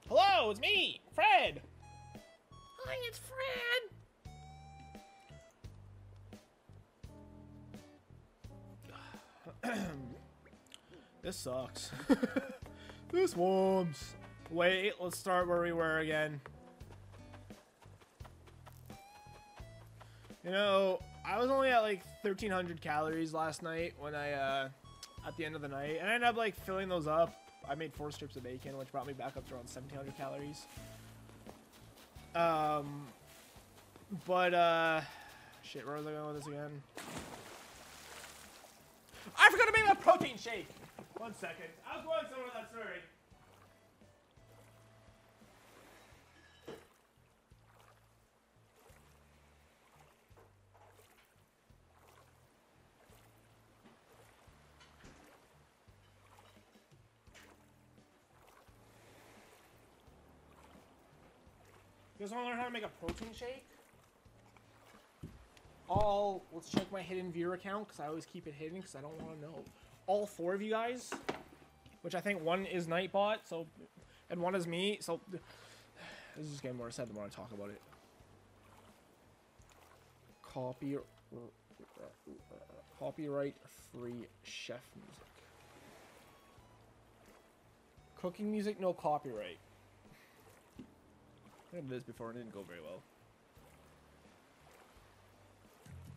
Hello, it's me, Fred. Hi, it's Fred. This sucks. This warms. Wait, let's start where we were again. You know, I was only at like 1,300 calories last night when I, at the end of the night, and I ended up like filling those up. I made 4 strips of bacon, which brought me back up to around 1,700 calories. Shit, where was I going with this again? I forgot to make my protein shake! One second. I was going somewhere with that story. You guys want to learn how to make a protein shake? Let's check my hidden viewer account, because I always keep it hidden, because I don't want to know. All 4 of you guys, which I think 1 is Nightbot, so, and 1 is me, so, this is just getting more sad the more I talk about it. Copyright free chef music. Cooking music, no copyright. I did this before and it didn't go very well.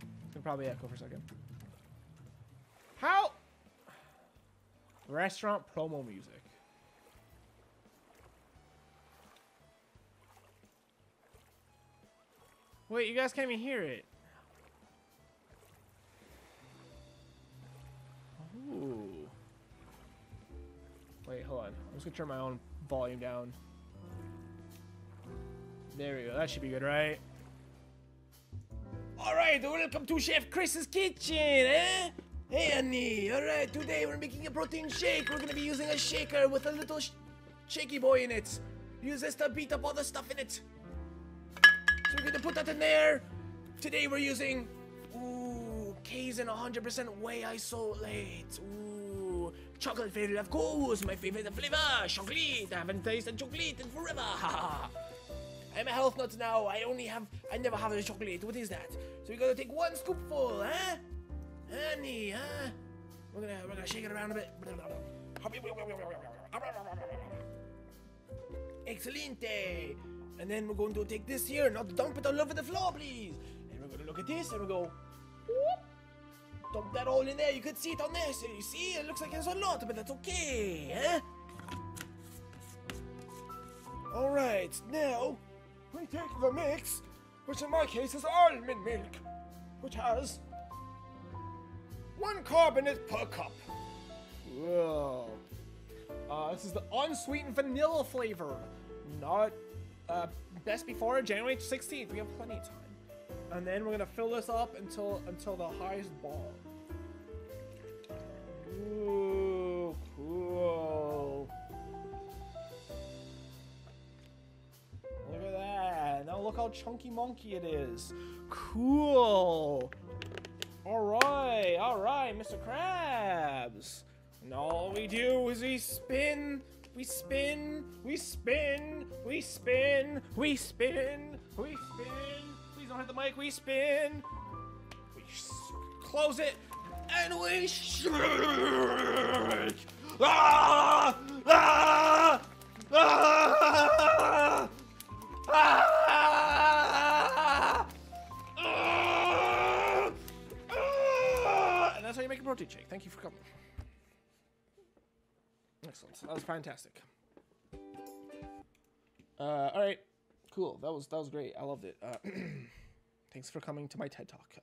It's gonna probably echo for a second. How? Restaurant promo music. Wait, you guys can't even hear it. Ooh. Wait, hold on. I'm just gonna turn my own volume down. There we go. That should be good, right? Alright, welcome to Chef Chris's kitchen, eh? Hey, Annie. Alright, today we're making a protein shake. We're gonna be using a shaker with a little shaky boy in it. Use this to beat up all the stuff in it. So we're gonna put that in there. Today we're using, ooh, Kaizen 100% whey isolate. Ooh, chocolate flavor, of course, my favorite flavor, chocolate. I haven't tasted chocolate in forever. I'm a health nut now. I never have a chocolate. What is that? So we gotta take one scoopful, huh? Honey, huh? We're gonna shake it around a bit. Excelente. And then we're going to take this here, not dump it all over the floor, please. And we're going to look at this and we'll go, whoop, dump that all in there. You could see it on there. So you see, it looks like there's a lot, but that's okay, huh? All right, now we take the mix, which in my case is almond milk, which has 1 carb in it per cup. Whoa. This is the unsweetened vanilla flavor, not... best before January 16th. We have plenty of time. And then we're gonna fill this up until the highest bar. Ooh, cool. Look at that. Now look how chunky monkey it is. Cool. All right, Mr. Krabs. And all we do is we spin. Please don't hit the mic. We spin. We close it and we shake. Ah! Ah! Ah! Ah! And that's how you make a protein shake. Thank you for coming. Excellent. That was fantastic. All right, cool. That was great. I loved it. Thanks for coming to my TED Talk.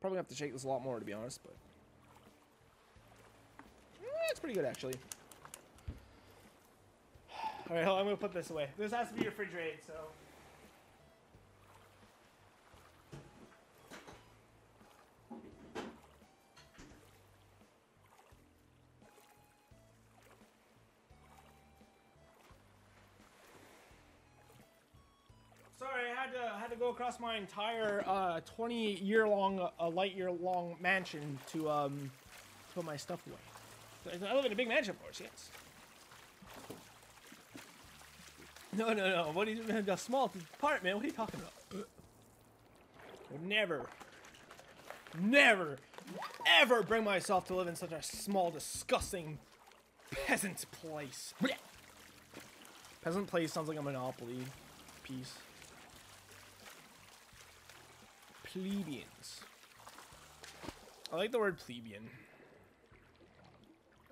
Probably have to shake this a lot more, to be honest, but it's pretty good actually. All right, hold on, I'm gonna put this away. This has to be refrigerated, so. I had to go across my entire 20 light year long mansion to put my stuff away. I live in a big mansion, of course. Yes. No. What are you doing? A small apartment. What are you talking about? Never, ever bring myself to live in such a small, disgusting peasant place. Peasant place sounds like a monopoly piece. Plebeians. I like the word plebeian.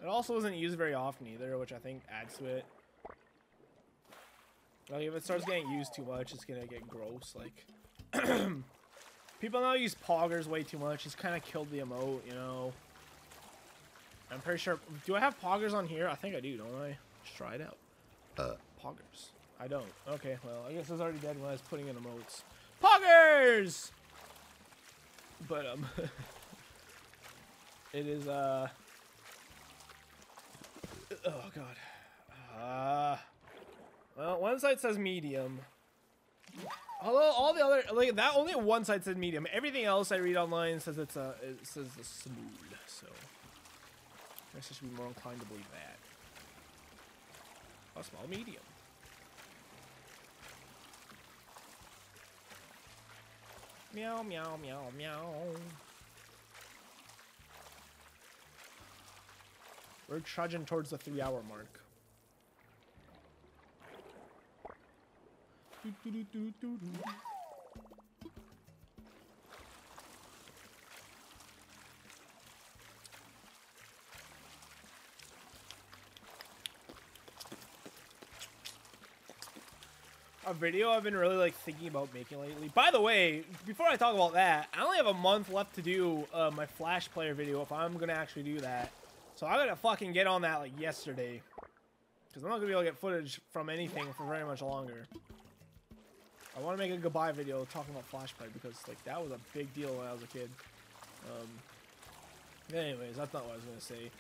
It also isn't used very often either, which I think adds to it. Like if it starts getting used too much, it's gonna get gross. Like people now use poggers way too much. It's kind of killed the emote, you know. I'm pretty sure. Do I have poggers on here? I think I do, don't I? Let's try it out. Poggers. I don't. Okay. Well, I guess I was already dead when I was putting in emotes. Poggers! But, it is, oh, God. Well, one side says medium. Although, all the other, like, that only one side said medium. Everything else I read online says it's, it says it's smooth, so. I guess I should be more inclined to believe that. Oh, small, medium. Meow, meow, meow, meow. We're trudging towards the 3-hour mark. A video I've been really like thinking about making lately. By the way, before I talk about that, I only have a month left to do my Flash Player video if I'm gonna actually do that. So I gotta fucking get on that like yesterday, because I'm not gonna be able to get footage from anything for very much longer. I want to make a goodbye video talking about Flash Player because like that was a big deal when I was a kid. Anyways, that's not what I was gonna say.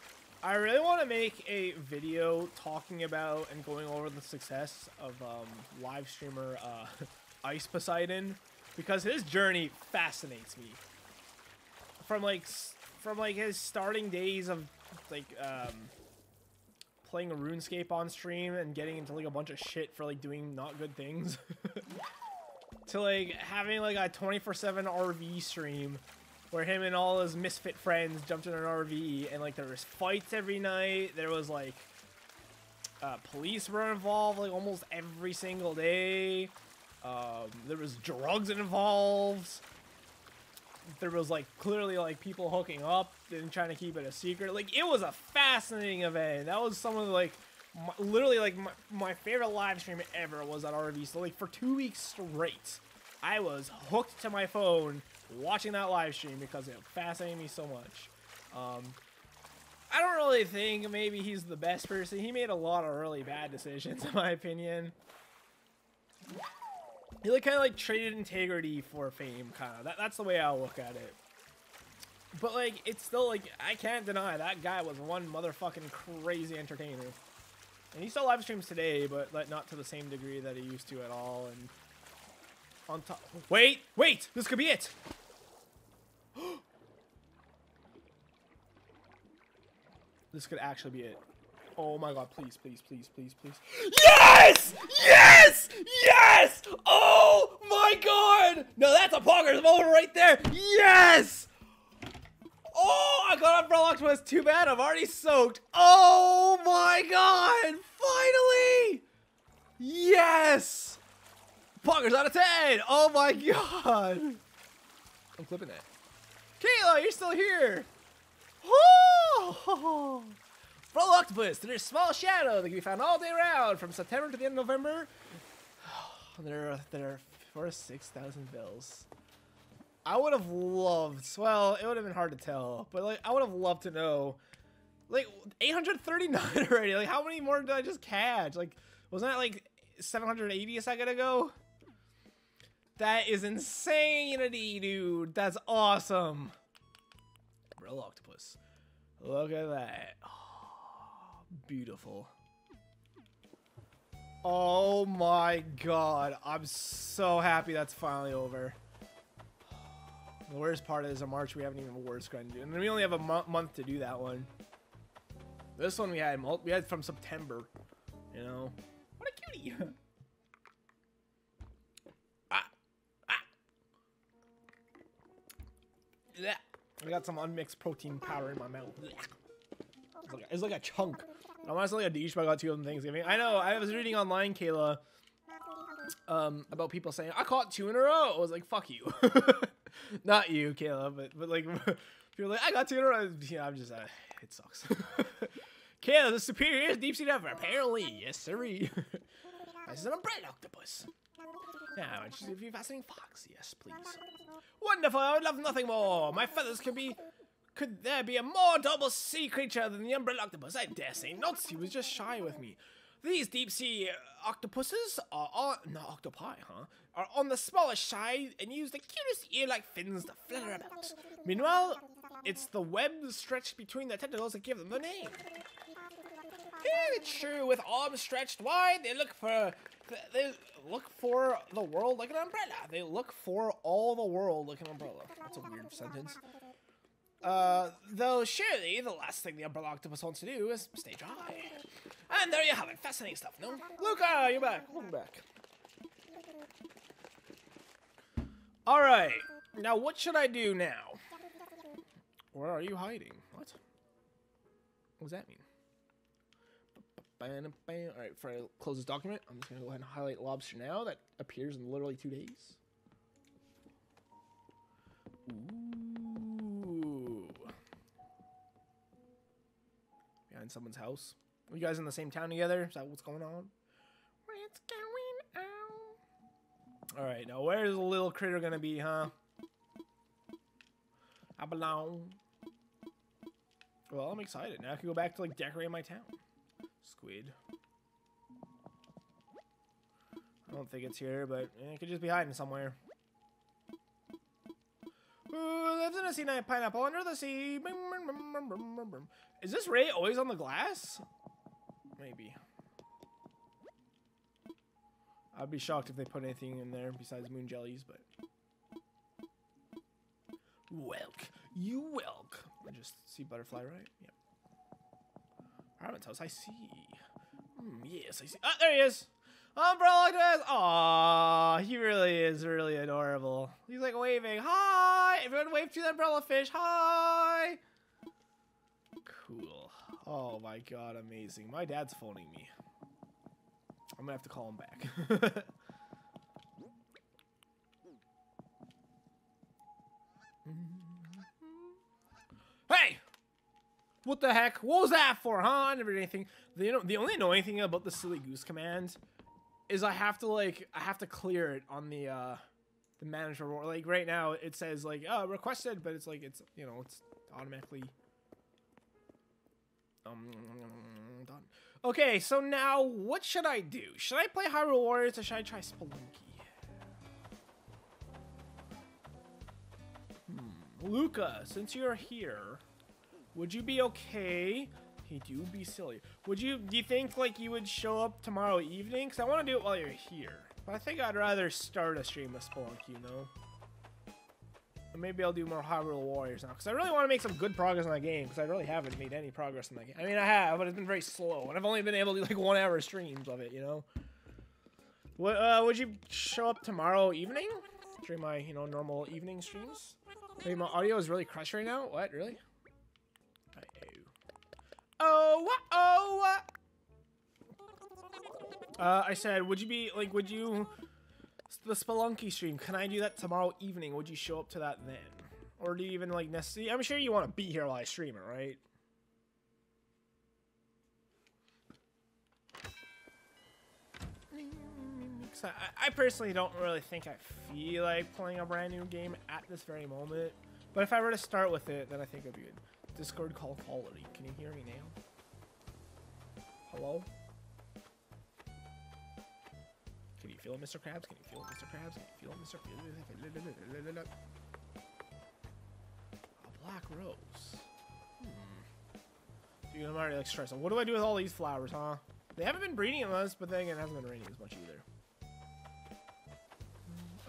I really want to make a video talking about and going over the success of live streamer Ice Poseidon, because his journey fascinates me. From like his starting days of like playing RuneScape on stream and getting into like a bunch of shit for like doing not good things, to like having like a 24/7 RV stream, where him and all his misfit friends jumped in an RV, and like there was fights every night. There was like police were involved like almost every single day. There was drugs involved. There was like clearly like people hooking up and trying to keep it a secret. Like it was a fascinating event. That was some of like literally like my favorite live stream ever was that RV. So like for 2 weeks straight, I was hooked to my phone watching that live stream because it fascinated me so much. I don't really think maybe he's the best person. He made a lot of really bad decisions in my opinion. He like kind of like traded integrity for fame, kind of. That's the way I look at it. But like it's still like I can't deny that guy was one motherfucking crazy entertainer, and he still live streams today, but like not to the same degree that he used to at all. And on top, wait, this could be it. This could actually be it. Oh my god, please, please, please, please, please. Yes! Yes! Yes! Oh my god! No, that's a poggers moment right there. Yes! Oh, I got Umbrella Octopus. Too bad, I'm already soaked. Oh my god! Finally! Yes! Poggers out of 10! Oh my god! I'm clipping that. Kayla, you're still here! Oh! Umbrella Octopus, they're a small shadow that can be found all day round from September to the end of November. There are 4,000 to 6,000 bills. I would have loved, well, it would have been hard to tell, but like I would have loved to know. Like 839 already. Like how many more did I just catch? Like wasn't that like 780 a second ago? That is insanity, dude. That's awesome. Umbrella Octopus. Look at that. Oh, beautiful. Oh my god. I'm so happy that's finally over. The worst part is in March we haven't even awards grind, dude. And we only have a month to do that one. This one we had from September, you know. What a cutie. I got some unmixed protein powder in my mouth. It's like a chunk. I'm honestly like a douche, but I got two of them Thanksgiving. I know, I was reading online, Kayla, about people saying, I caught 2 in a row. I was like, fuck you. Not you, Kayla, but like, people like, I got 2 in a row. Yeah, I'm just, it sucks. Kayla, the superior deep sea diver. Apparently, yes, sirree. This is an umbrella octopus. Now, she's a fascinating fox. Yes, please. Wonderful! I would love nothing more. My feathers could be. Could there be a more double sea creature than the umbrella octopus? I dare say not. He was just shy with me. These deep sea octopuses are Are on the smaller side and use the cutest ear-like fins to flutter about. Meanwhile, it's the web stretched between their tentacles that give them the name. Yeah, it's true. With arms stretched wide, they look for the world like an umbrella. They look for all the world like an umbrella. That's a weird sentence. Though surely the last thing the umbrella octopus wants to do is stay dry. And there you have it. Fascinating stuff, no? Luca, you're back. Welcome back. All right. Now, what should I do now? Where are you hiding? What? What does that mean? Bam, bam. All right, before I close this document, I'm just going to go ahead and highlight lobster now. That appears in literally 2 days. Ooh. Behind someone's house. Are you guys in the same town together? Is that what's going on? What's going on? All right, now where's the little critter going to be, huh? I belong. Well, I'm excited. Now I can go back to, like, decorate my town. Squid. I don't think it's here, but it could just be hiding somewhere. Ooh, lives in a sea night pineapple under the sea. Is this ray always on the glass? Maybe. I'd be shocked if they put anything in there besides moon jellies, but... Welk. You welk. I just see butterfly, right? Yep. Apartment house, I see. Yes, I see. Ah, there he is! Umbrella does. Aww, he really is really adorable. He's like waving. Hi! Everyone wave to the umbrella fish. Hi! Cool. Oh my god, amazing. My dad's phoning me. I'm gonna have to call him back. Hey! What the heck? What was that for, huh? I never did anything. The only annoying thing about the silly goose command is I have to clear it on the manager. Like right now it says like requested, but it's like it's automatically done. Okay, so now what should I do? Should I play Hyrule Warriors or should I try Spelunky? Luca, since you're here, would you be okay? Hey, dude, be silly. Do you think like you would show up tomorrow evening? Because I want to do it while you're here. But I think I'd rather start a stream of Spelunky, you know? Or maybe I'll do more Hyrule Warriors now. Because I really want to make some good progress in that game. Because I really haven't made any progress in that game. I mean, I have, but it's been very slow. And I've only been able to do like 1 hour streams of it, you know? What, would you show up tomorrow evening? During my, normal evening streams? Wait, my audio is really crushed right now? What, really? I said, would you the Spelunky stream, can I do that tomorrow evening? Would you show up to that then? Or do you even, like, necessarily? I'm sure you want to be here while I stream it, right? I personally don't really think I feel like playing a brand new game at this very moment. But if I were to start with it, then I think it would be good. Discord call quality. Can you hear me now? Hello? Can you feel it, Mr. Krabs? Can you feel it, Mr. Krabs? Can you feel it, Mr. Krabs? A black rose. Dude, I'm already, like, stressed. What do I do with all these flowers, huh? They haven't been breeding unless, but then again, it hasn't been raining as much either.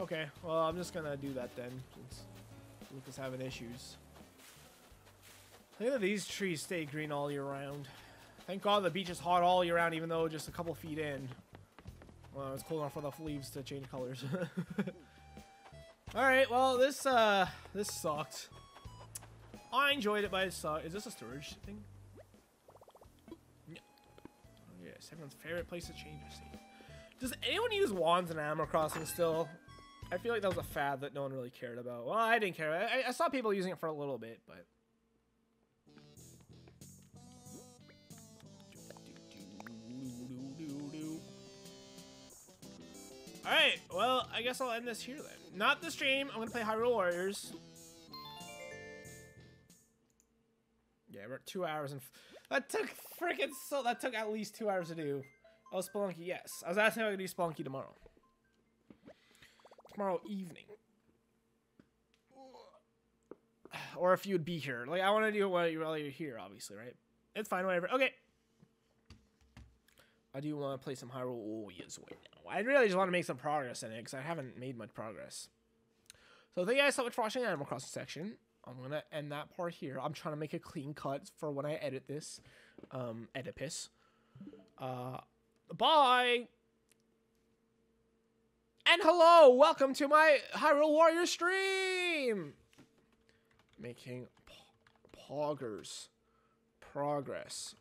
Okay, well, I'm just gonna do that then, since Luca's having issues. Look at these trees stay green all year round. Thank God the beach is hot all year round, even though just a couple feet in. Well, it's cold enough for the leaves to change colors. Alright, well, this sucked. I enjoyed it, but it sucked. Is this a storage thing? No. Oh, yes, everyone's favorite place to change your scene. Does anyone use wands in Animal Crossing still? I feel like that was a fad that no one really cared about. Well, I didn't care about it. I saw people using it for a little bit, but... Alright, well, I guess I'll end this here then. Not the stream. I'm going to play Hyrule Warriors. Yeah, we're at 2 hours and... That took freaking so... That took at least 2 hours to do. Oh, Spelunky, yes. I was asking if I could do Spelunky tomorrow. Tomorrow evening. Or if you'd be here. Like, I want to do it while you're here, obviously, right? It's fine, whatever. Okay. I do want to play some Hyrule Warriors right now. I really just want to make some progress in it, because I haven't made much progress. So, thank you guys so much for watching the Animal Crossing section. I'm going to end that part here. I'm trying to make a clean cut for when I edit this. Oedipus. Bye! And hello! Welcome to my Hyrule Warrior stream! Making progress.